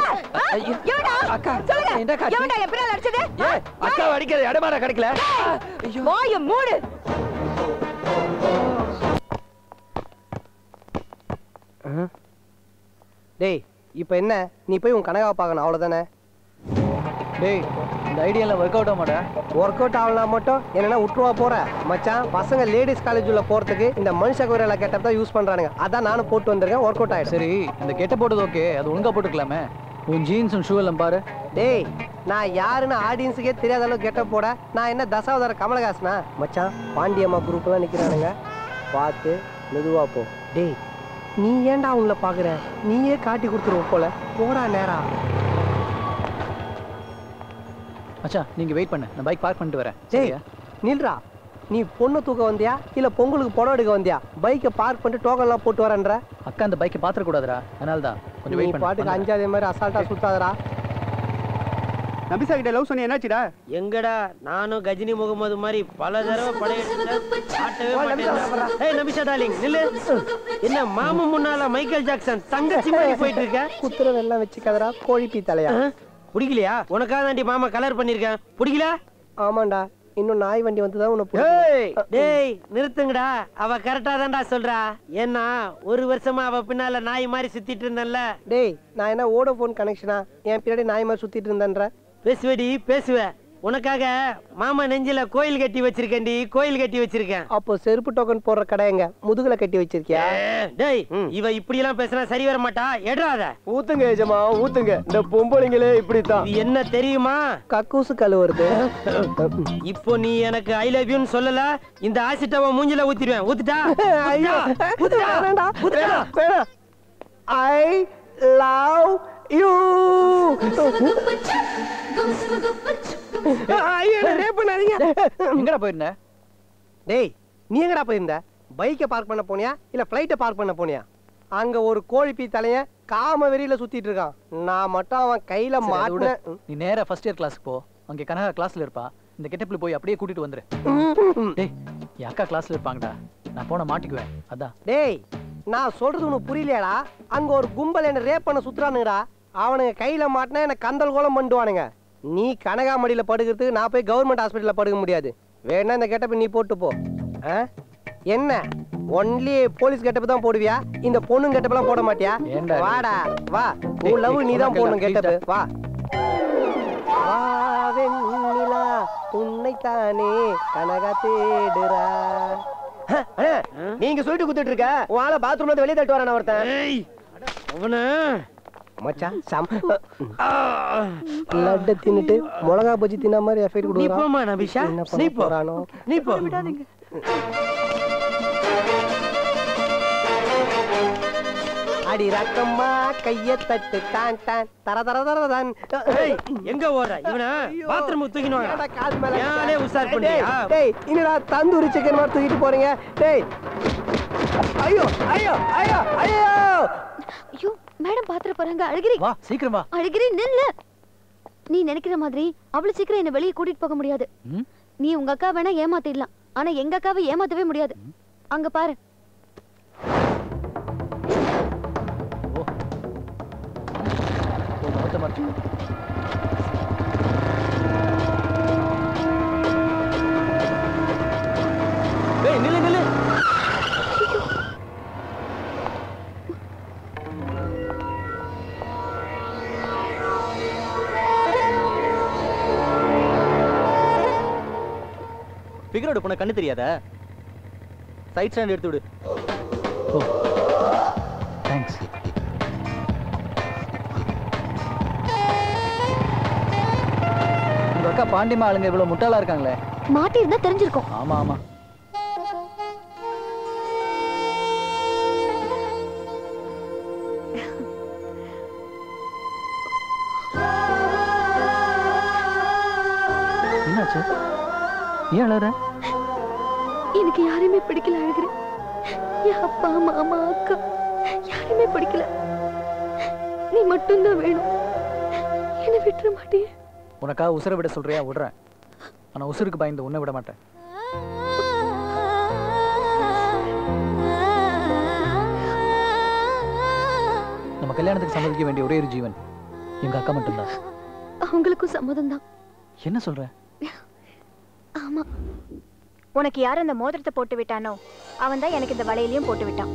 யோடா அக்கா சொல்லுங்க இந்த அக்கா யோடா எப்பறல அடிச்சது ஏய் அக்கா அடிக்குது இடமாற கடக்கல வாயை மூடு. டேய் இப்போ என்ன நீ போய் உன் கனகாவை பார்க்கணும் அவ்வளவுதானே. டேய் இந்த ஐடியால வொர்க் அவுட் ஆமாடா, வொர்க் அவுட் ஆவலனா மட்டும் என்னன்னா உட்றவா போற மச்சான். பசங்க லேடிஸ் காலேஜ் உள்ள போறதுக்கு இந்த மனுஷ கோரல கெட்டப் தான் யூஸ் பண்றானுங்க, அதான் நானும் போட்டு வந்திருக்கேன், வொர்க் அவுட் ஆயிடும். சரி இந்த கெட்ட போடுது ஓகே, அது ஒழுங்கா போட்டுக்கலாமே. உன் ஜீன்ஸ் அண்ட் ஷூ எல்லாம் பாரு. டேய் நான் யாருன்னு ஆடியன்ஸுக்கே தெரியாத அளவுக்கு கெட்டப் போட நான் என்ன தசாவதார கமலஹாசனா மச்சான்? பாண்டியம்மா குரூப்லாம் நிக்கிறானுங்க, பார்த்து மெதுவா போ. டேய் நீ ஏன்டா அவங்கள பாக்குற, நீயே காட்டி கொடுத்துருவ போல, போடா நேரா. மச்சான் நீங்க வெயிட் பண்ணு, நான் பைக் பார்க் பண்ணிட்டு வரேன். சரியா நில்றா, நீ பொண்ணு தூக்க வந்தியா இல்ல பொங்கலுக்கு படம் எடுக்க வந்தியா? பைக்கை பார்க் பண்ணிட்டு டோக்கன் எல்லாம் போட்டு வரேன்ற. அக்கா அந்த பைக்கை பாத்துற கூடாதுடா, அதனால தான் கொஞ்சம் வெயிட் பண்ணு. பாட்டுக்கு அஞ்சாதே மாதிரி அசால்ட்டா சுத்தாதடா. நபிசா கிட்ட லவ் சொன்னே என்னாச்சுடா? எங்கடா நானும் கஜினி முகமது மாதிரி பல தடவை படையெடுத்து ஆட்டவே மாட்டேன். ஏய் நபிசா டார்லிங் நில்லு, என்ன மாமு முன்னால மைக்கேல் ஜாக்சன் தங்கச்சி மாதிரி போயிட்டு இருக்க? குத்துறது எல்லாம் வெச்சு கதரா கோழி பீ தலையா. புடிக்கலையா? உனக்காக தாண்டி மாமா கலர் பண்ணிருக்கேன், புடிக்கல? ஆமாண்டா இன்னும் நாய் வண்டி வந்துதான் உனக்கு. டேய் நிறுத்துங்கடா, அவ கரெக்டா தான்டா சொல்றா, ஏன்னா ஒரு வருஷமா அவ பின்னால நாய் மாதிரி சுத்திட்டு இருந்தேன்ல. டேய் நான் என்ன வோடபோன் கனெக்ஷனா என் பின்னாடி நாய் மாதிரி சுத்திட்டு இருந்தேன்ற? பேசுவேடி பேசுவேன், உனக்காக மாமா நெஞ்சில கோயில் கட்டி வச்சிருக்கேன்டி, கோயில் கட்டி வச்சிருக்கேன். அப்போ செருப்பு டோக்கன் போடுற கடையங்க முதுகுல கட்டி வச்சிருக்கியா? டேய் இவ இப்படி எல்லாம் பேசினா சரி வர மாட்டா, எடாத ஊத்துங்க ஏஜமா ஊத்துங்க, இந்த பொம்பளைங்களே இப்படித்தான். என்ன தெரியுமா கக்கூசு கழுவுறது. இப்போ நீ எனக்கு ஐ லவ் யூன்னு சொல்லல, இந்த ஆசிட்டவ மூஞ்சில ஊத்திடுவேன். ஊத்துட்டா ஐயோ ஊத்துடா வேணடா ஊத்துடா வேணா. ஐ லவ் யூ பைக்கை பார்க் பண்ண போனியா இல்ல பிளைட்டை பார்க் பண்ண போனியா? அங்க ஒரு கோழி பீ தலைய காம வெறியில சுத்திட்டு இருக்கான், நான் மட்டும் அவன் கையில மாட்டின. நீ நேரா ஃபர்ஸ்ட் இயர் கிளாஸ்க்கு போ, அங்க கனகா கிளாஸ்ல இருப்பா, இந்த கெட்டப்ல போய் அப்படியே கூட்டிட்டு வந்துரு. டேய் என் அக்கா கிளாஸ்ல இருப்பாங்கடா, நான் போன மாட்டிக்குவேன் அதான். டேய் நான் சொல்றது உனக்கு புரியலையாடா, அங்க ஒரு கும்பல் என்ன ரேப் பண்ண சுத்துறானுங்கடா, அவனுங்க கையில மாட்டினா என்ன கந்தல் கோலம் பண்ணுவானுங்க. நீ கனகாமடியில் படுக்கிறதுக்கு நான் போய் கவர்மெண்ட் ஹாஸ்பிட்டலில் படுக்க முடியாது, வேணா இந்த கெட்டப்பை நீ போட்டு போ. என்ன ஒன்லி போலீஸ் கெட்டப்பு தான் போடுவியா, இந்த பொண்ணு கெட்டப்பெல்லாம் போட மாட்டியா? வாடா வா, உன் லவ் நீ தான் போடணும் கெட்டப்பு. வா வெண்ணிலா உன்னை தானே கனகா தேடுறா. நீங்க சொல்லிட்டு குத்துட்டு இருக்க, வாழை பாத்ரூம்ல இருந்து வெளியே தட்டு வரான ஒருத்தன் மச்சான். சாம் லட்ட தின்னுட்டு முளகா பஜ்ஜி தின்ன மாதிரி எஃபெக்ட் கொடுறான். நீ போமா நபிஷா, நீ போறானோ நீ போ விடாதீங்க. அடி ரக்கம்மா கைய தட்டு டான் டான் தர தர தர டான். ஏய் எங்க ஓற இவனா? பாத்ரூம் தூக்கினோடா கால் மேல யாரே உசார் பண்ணி. டேய் இன்னடா தந்தூரி சிக்கன் மாதிரி தூக்கிட்டு போறீங்க? டேய் ஐயோ ஐயோ ஐயோ ஐயோ ஐயோ மேடம் பாத்ரூம் போறாங்க. அழகிரி வா சீக்கிரம் வா. அழகிரி நில்ல, நீ நினைக்கிற மாதிரி அவ்வளவு சீக்கிரம் என்ன வெளிய கூட்டிட்டு போக முடியாது. நீ உங்க அக்கா வேணா ஏமாத்திடலாம், ஆனா எங்க அக்காவை ஏமாத்தவே முடியாது. அங்க பாரு பிகரோட போன கண்ணு தெரியாதா? சைட் ஸ்டாண்ட் எடுத்து விடு. Oh thanks. உங்க அக்கா பாண்டிமா ஆளுங்க இவ்வளவு முட்டாளா இருக்காங்களே, மாட்டி இருந்தா தெரிஞ்சிருக்கும். ஆமா ஆமா என்னாச்சு? ஏன் அழற? எனக்கு யாரையுமே பிடிக்கல அழகிரி. என் அப்பா மாமா அக்கா யாரையுமே பிடிக்கல. நீ மட்டும்தான் வேணும். என்னை விட்டுற மாட்டேன். உனக்கா உசுரை விட சொல்றியா? விடுறேன். ஆனா உசுருக்கு பயந்து உன்னை விட மாட்டேன். நம்ம கல்யாணத்துக்கு சம்மதிக்க வேண்டிய ஒரே ஒரு ஜீவன் எங்க அக்கா மட்டும்தான். அவங்களுக்கும் சம்மதம் தான். என்ன சொல்ற? ஆமா, உனக்கு யார் அந்த மோதிரத்தை போட்டு விட்டானோ அவன் தான் எனக்கு இந்த வலையிலையும் போட்டு விட்டான்.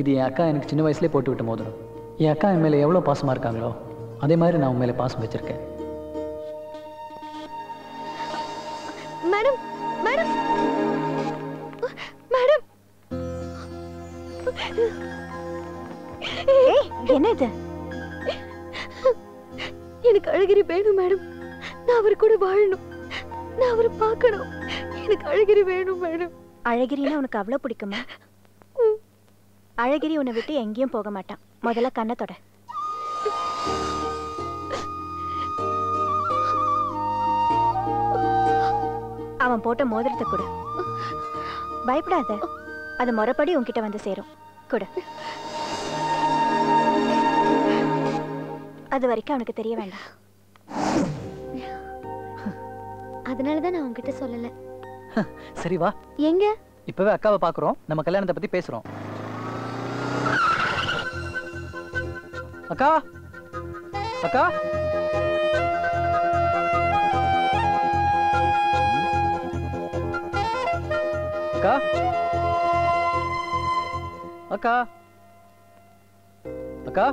இது என் அக்கா எனக்கு சின்ன வயசுலேயே போட்டு விட்ட மோதிரம். என் அக்கா என் மேலே எவ்வளோ பாசமாக இருக்காங்களோ அதே மாதிரி நான் உன் மேலே பாசம் வச்சிருக்கேன். மேடம் மேடம் மேடம், என்ன இது? எனக்கு அழகிரி வேணும் மேடம். நான் அவர் கூட வாழணும். நான் அவரை பார்க்கணும். எனக்கு அழகிரி வேணும் மேடம். அழகிரின்னா உனக்கு அவ்வளோ பிடிக்குமா? அழகிரி உன்னை விட்டு எங்கேயும் போக மாட்டான். முதல்ல கண்ணத்தோட அவன் போட்ட மோதிரத்தை கொடு. பயப்படாத, அது மொறப்படி உன்கிட்ட வந்து சேரும். கொடு. அது வரைக்கும் அவனுக்கு தெரிய வேண்டாம். அதனாலதான் நான் உன்கிட்ட சொல்லல. சரி வா. எங்க? இப்பவே அக்காவை பாக்குறோம். நம்ம கல்யாணத்தை பத்தி பேசுறோம். அக்கா அக்கா, அக்கா அக்கா அக்கா,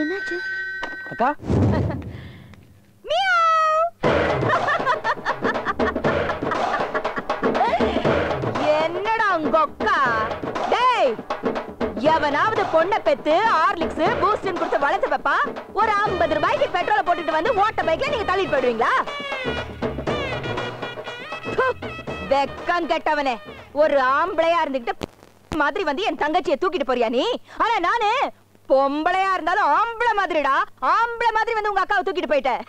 என்னாச்சு அக்கா? என்னடா உங்க அக்கா? டேய், எவனாவது பொண்ணை பெத்து ஹார்லிக்ஸ் பூஸ்ட் கொடுத்து வளர்த்து வைப்பா. ஒரு 50 ரூபாய்க்கு பெட்ரோலை போட்டுட்டு வந்து ஓட்ட பைக்ல நீங்க தள்ளிட்டு போயிடுவீங்களா? வெக்கம் கெட்டவனே, ஒரு ஆம்பளையா இருந்துகிட்டு மாதிரி வந்து என் தங்கச்சியை தூக்கிட்டு போறியா நீ? ஆனா நானு பொம்பளையா இருந்தாலும் ஆம்பளை மாதிரிடா. ஆம்பளை மாதிரி வந்து உங்க அக்காவை தூக்கிட்டு போயிட்டேன்.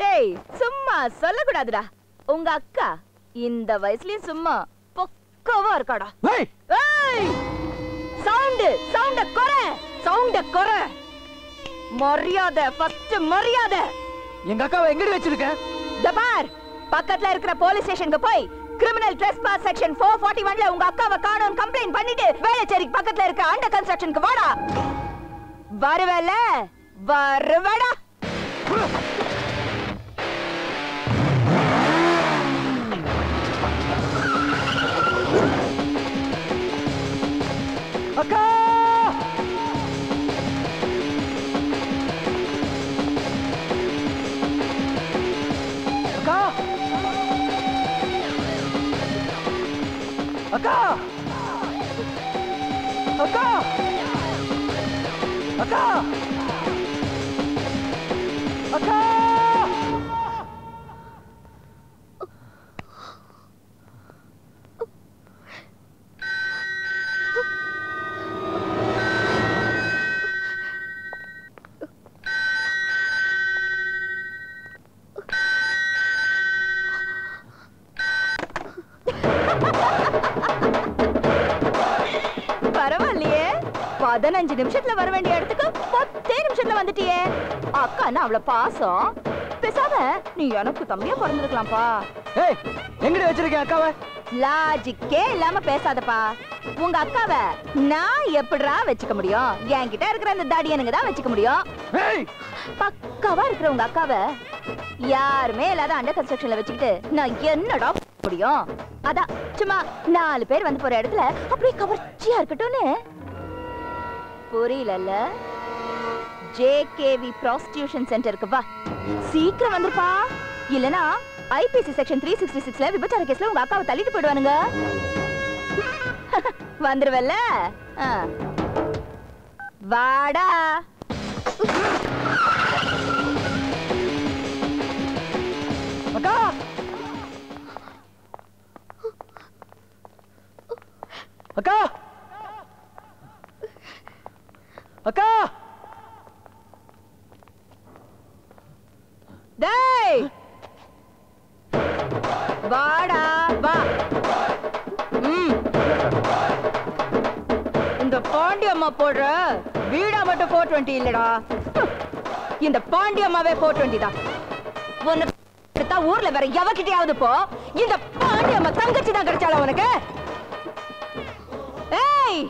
டேய், சும்மா சொல்லக்கூடாதுடா. உங்க அக்கா இந்த வயசுலயும் சும்மா பொக்கவா இருக்காடா. ஏய், சவுண்ட் சவுண்ட குறை, சவுண்ட குறை. மரியாதை ஃபர்ஸ்ட், மரியாதை. எங்க அக்காவை எங்கடி வச்சிருக்க? தபார் பக்கத்துல இருக்கிற போலீஸ் ஸ்டேஷனுக்கு போய் criminal trespass section 441 ல உங்க அக்காவை காணோம் கம்ப்ளைன்ட் பண்ணிட்டு வேளச்சேரிக்கு பக்கத்துல இருக்க அண்டர் கன்ஸ்ட்ரக்ஷனுக்கு வாடா. வரவேல வரவேடா. அக்கா அக்கா அக்கா அக்கா அக்கா. பதினஞ்சு நிமிஷத்துல வர வேண்டிய இடத்துக்கு 10 நிமிஷத்துல வந்துட்டியே. அக்கா நான் அவ்வளவு பாசம். பேசாத, நீ எனக்கு தம்பியா பிறந்திருக்கலாம்ப்பா. ஏய், எங்கடி வச்சிருக்க அக்காவை? லாஜிக்கே இல்லாம பேசாதப்பா. உங்க அக்காவை நான் எப்படிடா வச்சுக்க முடியும்? என்கிட்ட இருக்கிற அந்த தாடி எனக்கு தான் வச்சுக்க முடியும். பக்காவா இருக்கிற உங்க அக்காவை யாருமே இல்லாத அண்டர் கன்ஸ்ட்ரக்ஷன்ல வச்சுக்கிட்டு நான் என்னடா முடியும்? அதான் சும்மா 4 பேர் வந்து போற இடத்துல அப்படியே கவர்ச்சியா இருக்கட்டும்னு. புரியல? JKV prostitution சென்டருக்கு வா, சீக்கிரம் வந்துருப்பா. இல்லனா IPC செக்ஷன் 366ல விபச்சார கேஸ்ல உங்க அக்காவை தள்ளிட்டு போடுவானுங்க. வந்துருவல்ல? வாடா. அக்கா டேய் வாடா வா. இந்த பாண்டியம்மா போடுற வீடா மட்டும் 420 இல்லடா, இந்த பாண்டியம்மாவே 420 தான். ஒன்னு எடுத்தா ஊர்ல வேற எவகிட்டையாவது போ, இந்த பாண்டியம்மா தங்கச்சி தான் கிடைச்சாலும் உனக்கு. ஏய்,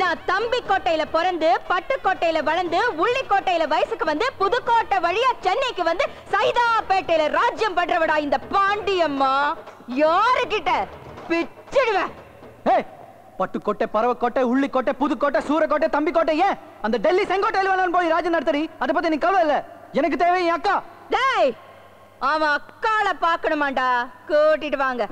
நான் தம்பிக்கோட்டையில பிறந்து பட்டுக்கோட்டையில வளர்ந்து உள்ளிக்கோட்டையில வயசுக்கு வந்து புதுக்கோட்டை வழியா சென்னைக்கு வந்து சைதாப்பேட்டையில ராஜ்யம் பண்றவடா இந்த பாண்டியம்மா. யாருகிட்ட பிச்சிடுவேன். பட்டுக்கோட்டை பறவைக்கோட்டை உள்ளிக்கோட்டை புதுக்கோட்டை சூரக்கோட்டை தம்பிக்கோட்டை ஏன் அந்த டெல்லி செங்கோட்டையில வேணாலும் போய் ராஜ்யம் நடத்தறி, அதை பத்தி நீ கவலை இல்ல. எனக்கு தேவை என் அக்கா. டேய், அவன் அக்கால பாக்கணுமாண்டா, கூட்டிட்டு வாங்க.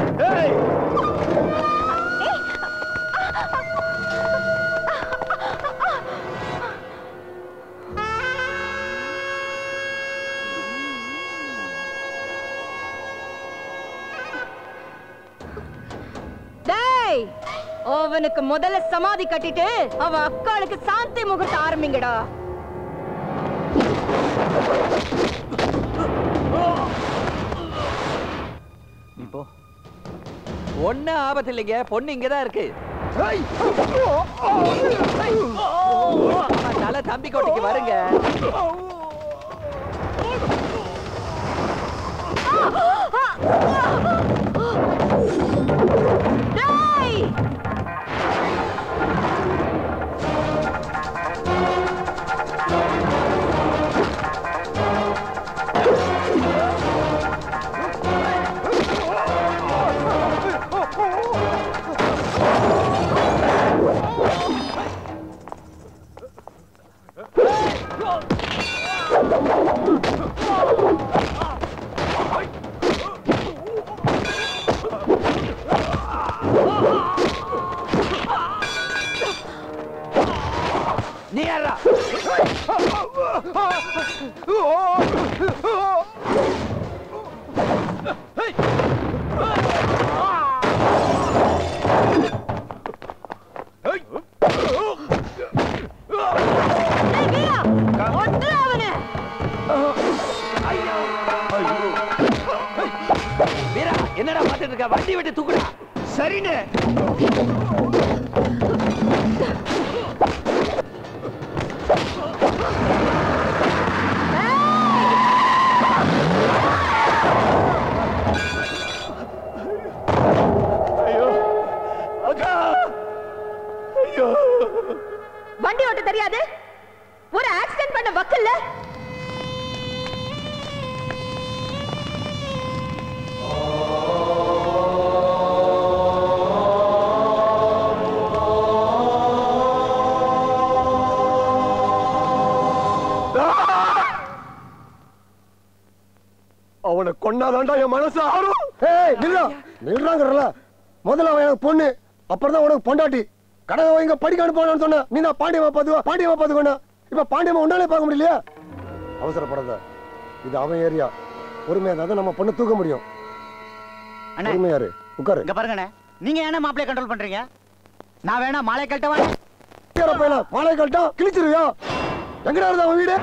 அவனுக்கு முதல்ல சமாதி கட்டிட்டு அவ அக்காளுக்கு சாந்தி முகூர்த்த ஆரம்பிங்கடா. இப்போ ஒண்ணு ஆபத்து இல்லைங்க, பொண்ணு இங்கதான் இருக்கு. அதனால தம்பிக்கோட்டைக்கு வருங்க. பொண்டாட்டி கடங்க படிக்க அனுப்ப நீ நான் பாண்டியமா பாத்துவா பாண்டியமா பாத்துக்கோண்ணா. இப்ப பாண்டியமா ஒன்னாலே பார்க்க முடியலையா? அவசரப்படாத, இது அவன் ஏரியா. பொறுமையா தான் நம்ம பொண்ணு தூக்க முடியும். பொறுமையாரு, உட்காரு. இங்க பாருங்கண்ணே, நீங்க ஏன்னா மாப்பிளைய கண்ட்ரோல் பண்றீங்க? நான் வேணா மாலை கழட்டவா? மாலை கழட்டா கிழிச்சிருவியா? எங்கடா இருந்தா அவன் வீடு?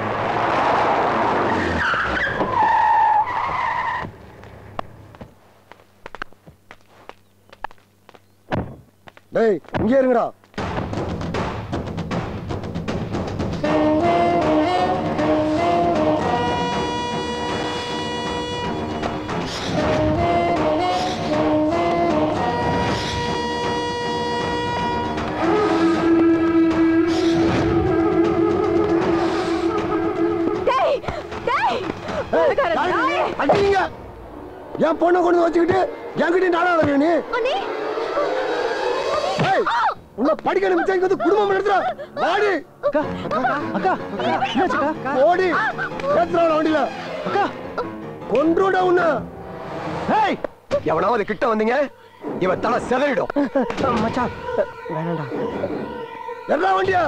டேய், இங்கே இருங்கடா. என் பொண்ணை கொண்டு வச்சுக்கிட்டு என்கிட்ட நாடா வர நீ எவனாவது கிட்ட வந்தீங்க இவன் தலை செதறிடும். என்ன வண்டியா?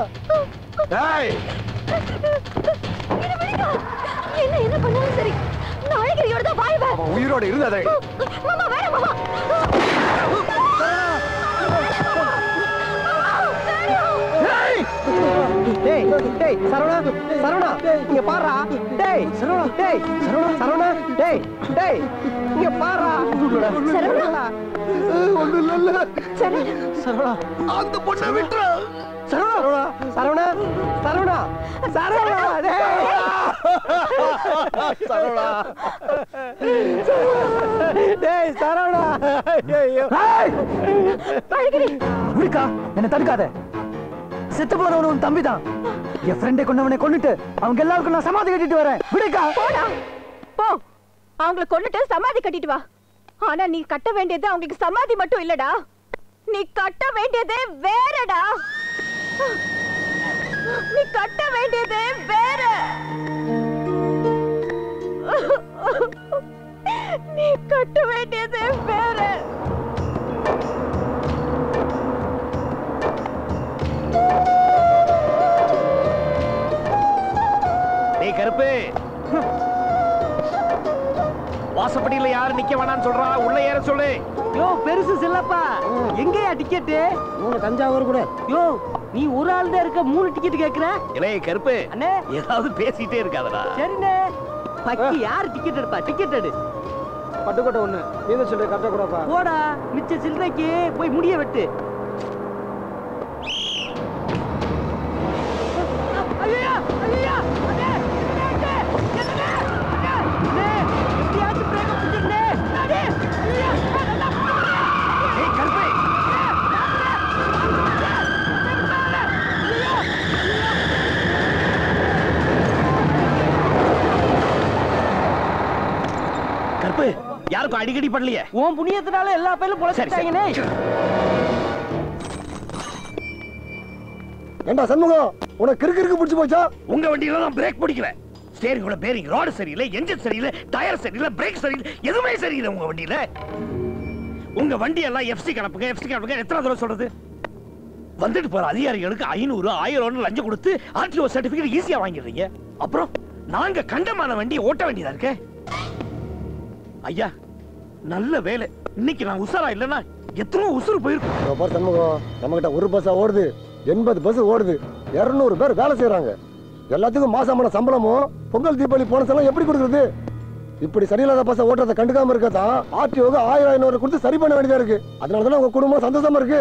உயிரோட இருந்ததை தடுக்காத செத்து போனவன் உன் தம்பி தான். என் ஃப்ரெண்டை கொண்டவனை கொண்டுட்டு அவங்க எல்லாருக்கும் நான் சமாதி கட்டிட்டு வரேன். விடுக்கா, போடா போ. அவங்களை கொண்டுட்டு சமாதி கட்டிட்டு வா. ஆனா நீ கட்ட வேண்டியது அவங்களுக்கு சமாதி மட்டும் இல்லடா, நீ கட்ட வேண்டியதே வேறடா. நீ கட்ட வேண்டியதே வேற. நீ கட்ட வேண்டியதே வேற. கருப்பு வாசப்படியில யாரு நிக்க வேணான்னு சொல்றா, உள்ள ஏற சொல்லு. யோ பெருசு செல்லப்பா, எங்கயா டிக்கெட்டு? மூணு தஞ்சாவூர் கூட. யோ நீ ஒரு ஆள் தான் இருக்க, மூணு டிக்கெட் கேக்குற? இல்லே கருப்பு அண்ணே, ஏதாவது பேசிட்டே இருக்காதடா. சரிண்ணே பக்கி, யாரு டிக்கெட் எடுப்பா? டிக்கெட் எடு. பட்டுக்கோட்டை ஒண்ணு, நீங்க சொல்ற கட்ட கூடப்பா. போடா மிச்ச சில்லறைக்கு போய் முடிய வெட்டு. ஐயா ஐயா யாருக்கும் அடிக்கடி பண்ணலையே, உன் புண்ணியத்தினால எல்லா பேரும் பொழைச்சிட்டாங்கனே. ஏண்டா சண்முகம், உனக்கு கிறுக்கு பிடிச்சு போச்சா? உங்க வண்டியில நான் பிரேக் பிடிக்கல. ஸ்டீரிங் கூட பேரிங், ரோடு சரியில்லை, என்ஜின் சரியில்லை, டயர் சரியில்லை, பிரேக் சரியில்லை, எதுவுமே சரியில்லை உங்க வண்டியில. உங்க வண்டி எல்லாம் எஃப்சி கணப்புக்கு, எஃப்சி கணப்புக்கு எத்தனை தடவை சொல்றது? வந்துட்டு போற அதிகாரிகளுக்கு 500, 1000 லஞ்சம் கொடுத்து ஆர்டிஓ சர்டிபிகேட் ஈஸியா வாங்கிடுறீங்க. அப்புறம் நாங்க கண்டமான வண்டி ஓட்ட வேண்டியதா இருக்கு. ஐயா நல்ல வேலை, இன்னைக்கு நான் உசாரா இல்லைன்னா எத்தனை உசுறு போயிருக்கும். சண்முகம், நம்மகிட்ட ஒரு பஸ்ஸா ஓடுது, 80 பஸ் ஓடுது, 200 பேர் வேலை செய்யறாங்க. எல்லாத்துக்கும் மாசமான சம்பளமும் பொங்கல் தீபாவளி போனசெல்லாம் எப்படி கொடுக்குறது? இப்படி சரியில்லாத பஸ்ஸை ஓட்டுறதை கண்டுக்காம இருக்கதான் ஆர்டிஓக்கு 1000, 500 கொடுத்து சரி பண்ண வேண்டியதா இருக்கு. அதனாலதான் உங்க குடும்பம் சந்தோஷமா இருக்கு.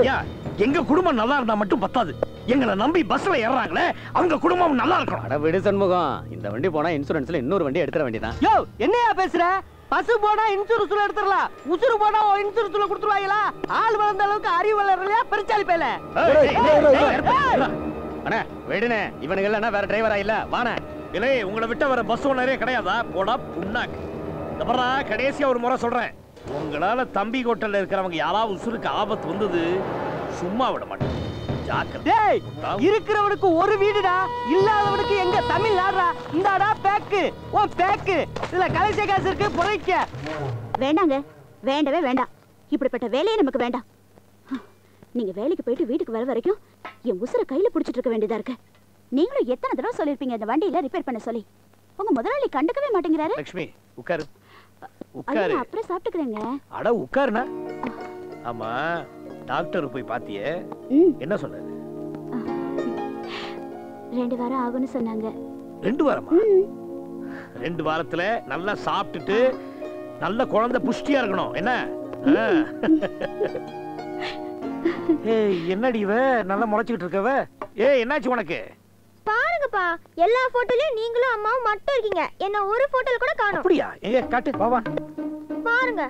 எங்க குடும்பம் நல்லா இருந்தா மட்டும் பத்தாது, எங்களை நம்பி பஸ்ல ஏறாங்களே அவங்க குடும்பம் நல்லா இருக்கணும். அட விடு சண்முகம், இந்த வண்டி போனா இன்சூரன்ஸ்ல இன்னொரு வண்டி எடுத்துற வேண்டியதான். யோ என்னையா பேசுற? பசு போனா இன்சூரன்ஸ்ல எடுத்துறலாம், உசுறு போனா இன்சூரன்ஸ்ல கொடுத்துருவாங்களா? ஆள் வளர்ந்த அளவுக்கு அறிவு வளரலையா? பெருச்சாலி பேல. அண்ணா வெடுனே, இவனுக்கு இல்லனா வேற டிரைவரா இல்ல வாணே. இல்லே உங்களை விட்ட வர பஸ் ஓனரே கிடையாதா? போடா புண்ணாக்கு. தப்பறா, கடைசியா ஒரு முறை சொல்றேன், உங்களால தம்பிக்கோட்டையில இருக்கிறவங்க யாராவது உசுருக்கு ஆபத்து வந்தது சும்மா விட மாட்டேன். டேய், இருக்கிறவனுக்கு ஒரு வீடுடா, இல்லாதவனுக்கு எங்க தமிழ் நாடுடா. இந்தாடா பேக்கு, ஓ பேக்கு, இதுல கலைசே காசு இருக்கு, பொழைக்க வேண்டாங்க. வேண்டவே வேண்டாம், இப்படிப்பட்ட வேலையே நமக்கு வேண்டாம். நீங்க வேலைக்கு போயிட்டு வீட்டுக்கு வர வரைக்கும் என் உசுரை கையில பிடிச்சிட்டு இருக்க வேண்டியதா இருக்கு. நீங்களும் எத்தனை தடவை சொல்லிருப்பீங்க இந்த வண்டியில ரிப்பேர் பண்ண சொல்லி? உங்க முதலாளி கண்டுக்கவே மாட்டேங்கிறாரு. லட்சுமி உட்காரு உட்காரு, அப்புறம் சாப்பிட்டுக்கிறேங்க. அட உட்காருனா. ஆமா டாக்டர் போய் பாத்தியே, என்ன சொன்னாரு? 2 வாரம் ஆகும்னு சொன்னாங்க. 2 வாரமா? 2 வாரத்துல நல்லா சாப்பிட்டுட்டு நல்ல குழந்தை புஷ்டியா இருக்கணும். என்ன என்னடி இவ நல்லா முளைச்சிட்டு இருக்கவ? ஏய் என்னாச்சு உனக்கு? பாருங்கப்பா, எல்லா போட்டோலயும் நீங்களும் அம்மாவும் மட்டும் இருக்கீங்க, என்ன ஒரு போட்டோல கூட காணோம். அப்படியா? ஏய் காட்டு வா வா. பாருங்க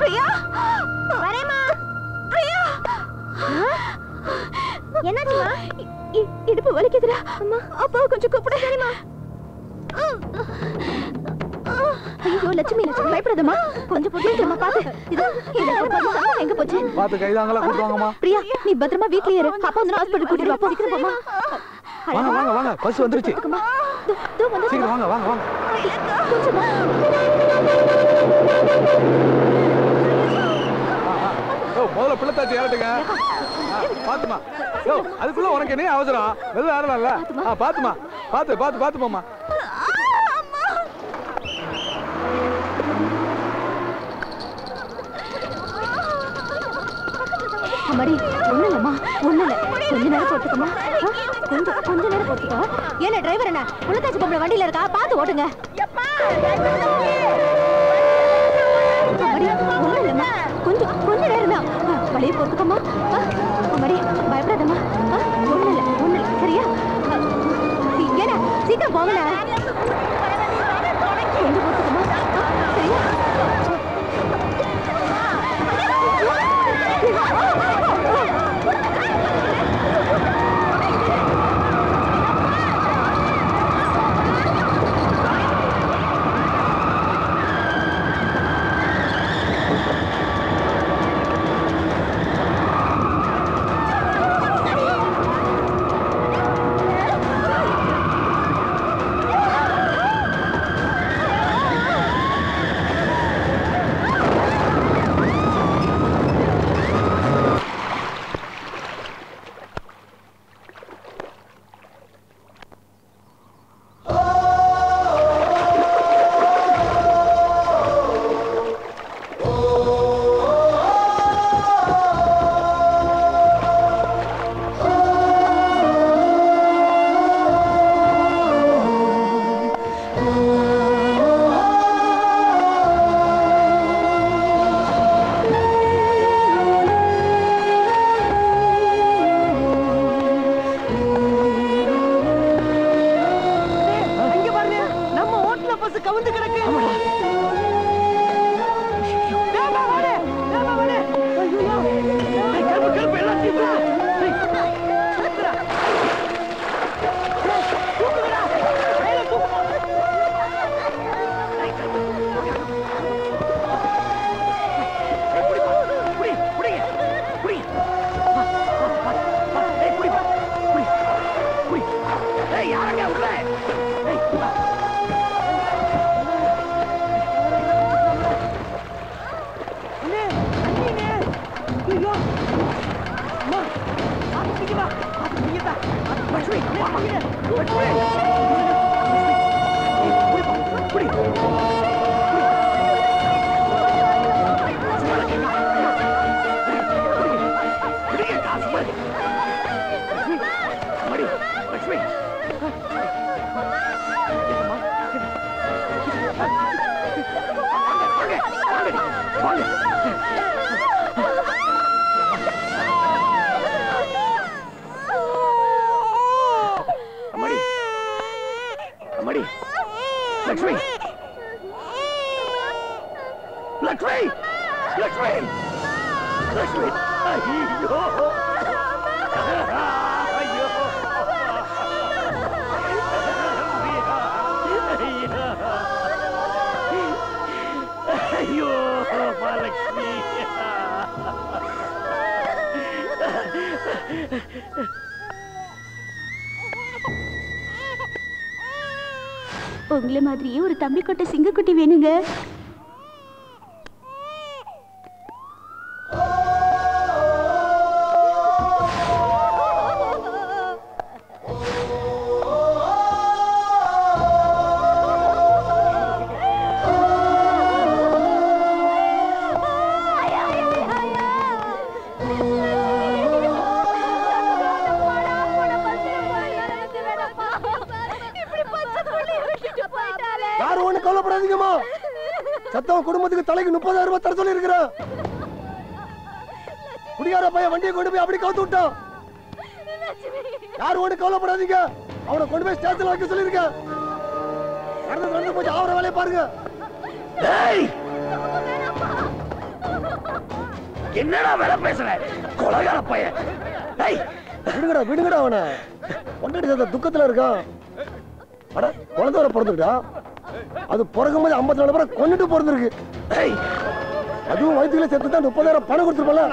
பிரியா வரேமா. பிரியா என்னாச்சுமா? இடுப்பு வலிக்குதுடா. அம்மா அப்பாவை கொஞ்சம் கூப்பிட. சரிமா. ஐயோ லட்சுமி, லட்சுமி பயப்படாதம்மா, கொஞ்சம் புரியுமா பாத்து. இது எங்க போச்சு பாத்து, கைதாங்களா கூட்டுவாங்கம்மா. பிரியா நீ பத்திரமா வீட்லயே இரு, அப்பா வந்து ஹாஸ்பிடல் கூட்டிட்டு அப்பா விக்கிரம் போமா. வாங்க வாங்க வாங்க, பஸ் வந்துருச்சு. தோ வந்து சீக்கிரம் வாங்க வாங்க வாங்க. கொஞ்சமா முதல்ல பிள்ளைத்தாச்சு ஏறட்டுங்க. பாத்துமா யோ, அதுக்குள்ள உனக்கு என்ன அவசரம்? வெளில ஏறலாம்ல. பாத்துமா பாத்து பாத்து பாத்து போமா. மடி ஒண்ணு இல்லம்மா, ஒண்ணு இல்ல, கொஞ்ச நேரம் போட்டுக்கோமா, கொஞ்ச நேரம் போட்டுக்கோ. ஏன்னா டிரைவர் என்ன பிள்ளைத்தாச்சு பொம்பளை வண்டியில இருக்கா, பாத்து ஓட்டுங்க. ஒண்ணு இல்லம்மா, கொஞ்சம் கொஞ்ச நேரம் தான், வழியை பொறுத்துக்கோமா. மடி பயப்படாதம்மா, ஒண்ணு இல்ல ஒண்ணு இல்ல, சரியா? ஏன்னா சீக்கிரம் போகல, கொஞ்சம் பொறுத்துக்கோமா, சரியா? உங்களை மாதிரியே ஒரு தம்பிக்கொட்டை சிங்கக்குட்டி வேணுங்க. பாருங்க என்னடா வேலை பேசுற கொலகார பையன். விடுங்கடா விடுங்கடா அவனை, பொண்டாட்டி சாத்த துக்கத்துல இருக்கான். அட குழந்தை வர பிறந்துருக்கா, அது பிறக்கும் போது 54 பேரை கொண்டுட்டு பிறந்திருக்கு. அதுவும் வயிற்றுல செத்து தான் 30,000 பணம் கொடுத்துருப்பல.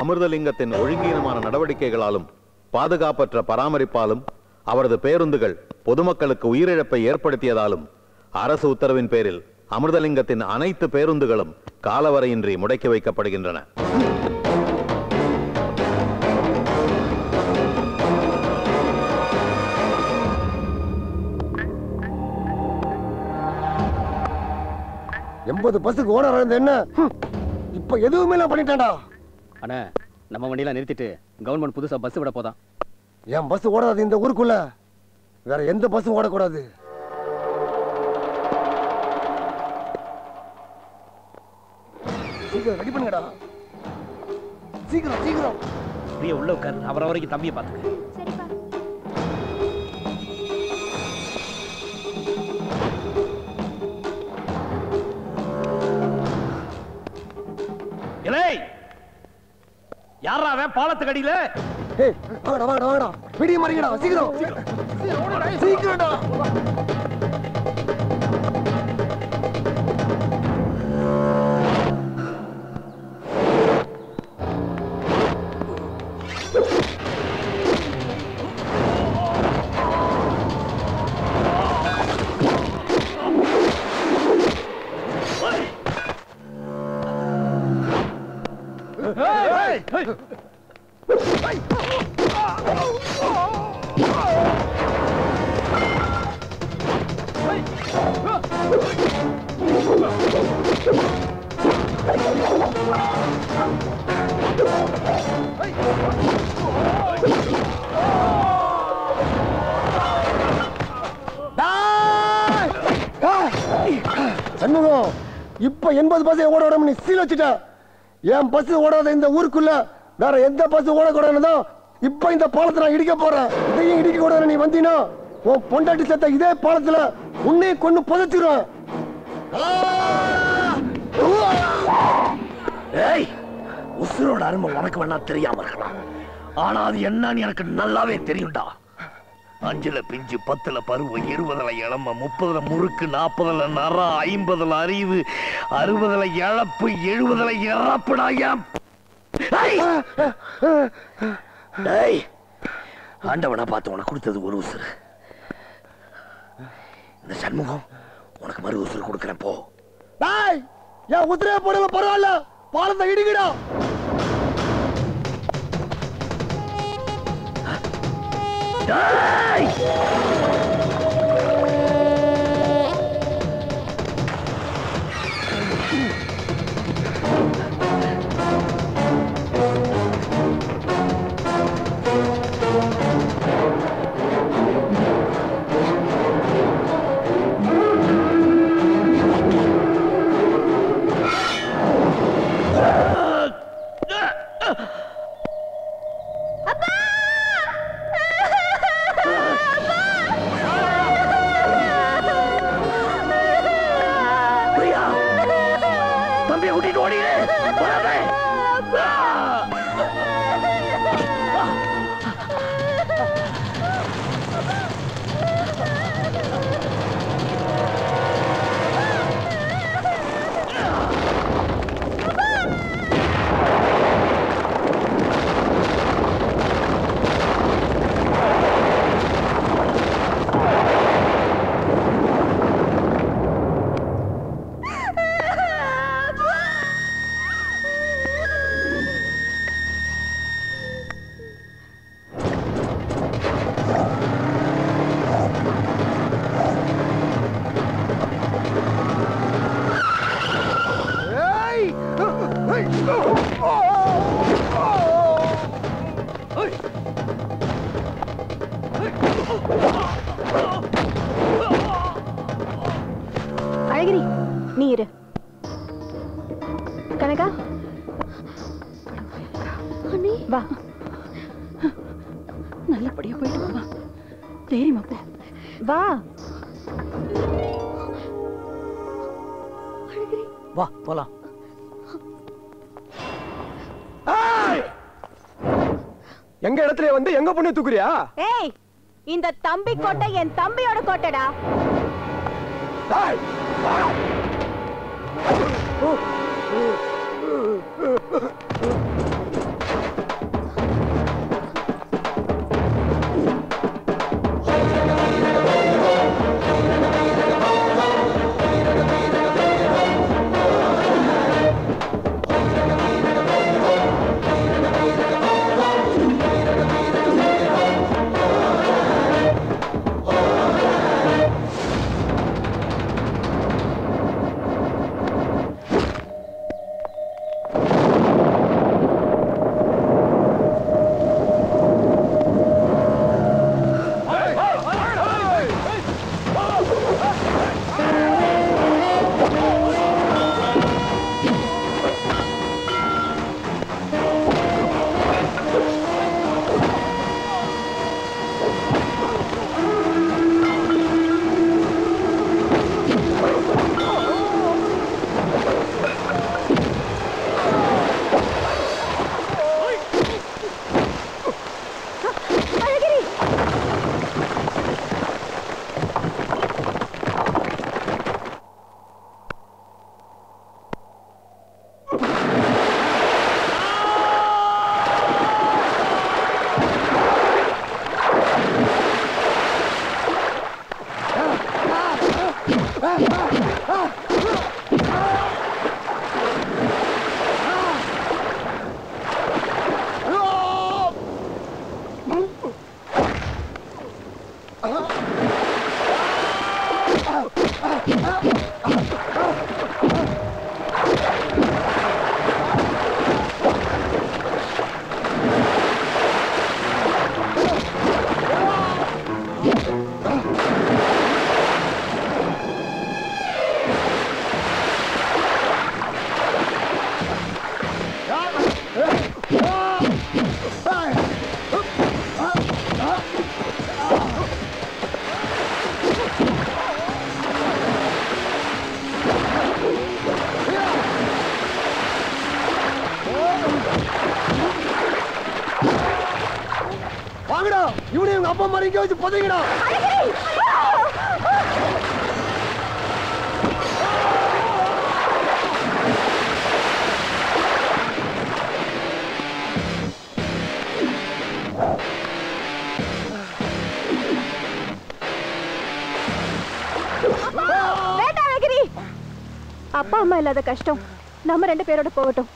அமிர்தலிங்கத்தின் ஒழுங்கீனமான நடவடிக்கைகளாலும் பாதுகாப்பற்ற பராமரிப்பாலும் அவரது பேருந்துகள் பொதுமக்களுக்கு உயிரிழப்பை ஏற்படுத்தியதாலும் அரசு உத்தரவின் பேரில் அமிர்தலிங்கத்தின் அனைத்து பேருந்துகளும் காலவரையின்றி முடக்கி வைக்கப்படுகின்றன. என்ன இப்ப எதுவுமே நான் பண்ணிட்டேன்டா. அண்ணா, நம்ம வண்டியெல்லாம் நிறுத்திட்டு கவர்மெண்ட் புதுசா பஸ் விட போதான். என் பஸ் ஓடாது, இந்த ஊருக்குள்ள வேற எந்த பஸ்ஸும் ஓடக்கூடாது. சீக்கிரம் ரெடி பண்ணுங்கடா, சீக்கிரம் சீக்கிரம். அப்படியே உள்ள உட்காரு, அவர வரைக்கும் தம்பியை பார்த்துக்க. இலை யாரா அவன் பாலத்துக்கு அடியில? ஏய் வாடா வாடா வாடா, பிடி மறிங்கடா, சீக்கிரம் சீக்கிரம் சீக்கிரம்டா. சண்முகம், இப்ப 80 பஸ் ஓட விடாம நீ சீல் வச்சுட்ட. என் பஸ் ஓடாத இந்த ஊருக்குள்ள வேற எந்த பஸ் ஓடக்கூடாதுன்னு இப்ப இந்த பாலத்தை நான் இடிக்க போறேன். இதையும் இடிக்க கூடாது. நீ வந்தீங்கன்னா உன் பொண்டாட்டி சேர்த்த இதே பாலத்துல உன்னை கொண்டு புதைச்சிருவேன். உசுரோட அருமை உனக்கு வேணா தெரியாம இருக்கலாம், ஆனா அது என்னன்னு எனக்கு நல்லாவே தெரியும்டா. 5ல பிஞ்சு, 10ல பருவம், 20ல இளம, 30ல முறுக்கு, 40ல நர, 50ல அறிவு, 60ல இழப்பு, 70ல இறப்புடா. ஆண்டவனா பார்த்து உனக்கு கொடுத்தது ஒரு உசுறு. இந்த சண்முகம் உனக்கு மறு உசுறு கொடுக்குறேன். போ உசுரே போடுங்க, பரவாயில்ல பாலத்தை இடிக்கிடா. அண்ணி வா, நல்லபடியா போயிட்டு வா. தைரியமா போ, வா வா போலாம். எங்க இடத்துல வந்து எங்க பொண்ணு தூக்குறியா? ஏய், இந்த தம்பி கோட்டை என் தம்பியோட கோட்டைடா. புதைங்கடா அப்பா அம்மா இல்லாத கஷ்டம் நம்ம ரெண்டு பேரோட போகட்டும்.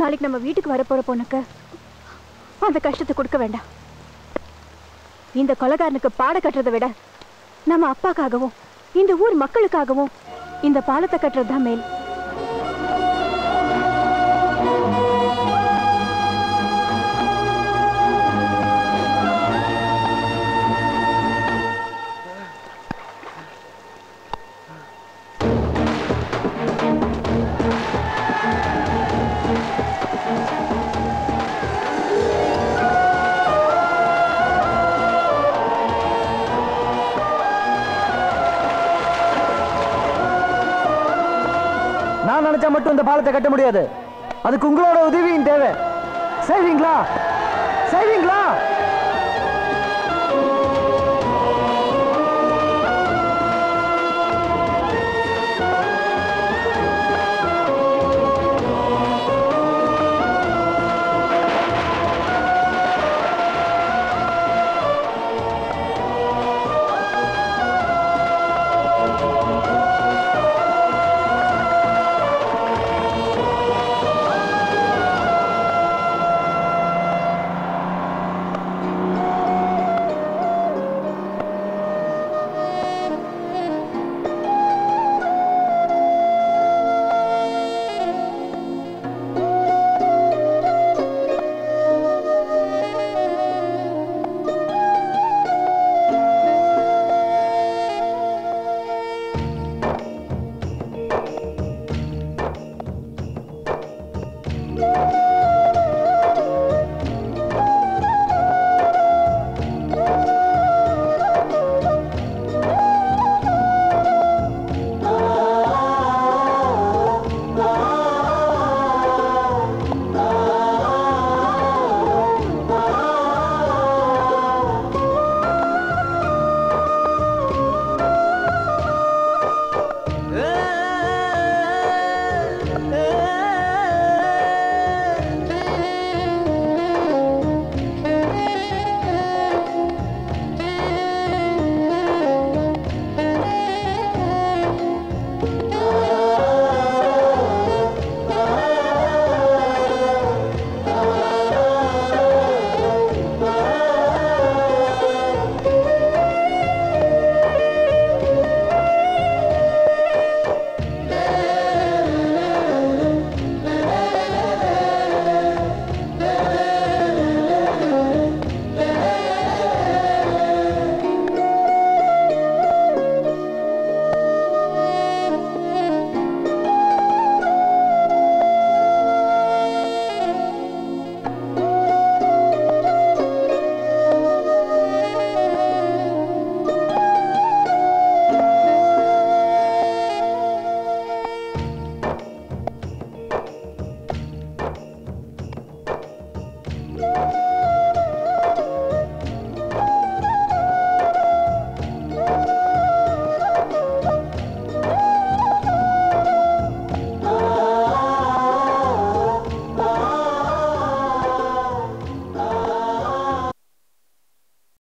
நாளைக்கு நம்ம வீட்டுக்கு வர போற பொண்ணுக்கு அந்த கஷ்டத்தை கொடுக்க வேண்டாம். இந்த கொலைகாரனுக்கு பாட கட்டுறதை விட நம்ம அப்பாக்காகவும் இந்த ஊர் மக்களுக்காகவும் இந்த பாலத்தை கட்டுறது தான் மேல். மட்டும் இந்த பாலத்தை கட்ட முடியாது, அதுக்கு உங்களோட உதவியும் தேவை. செய்வீங்களா?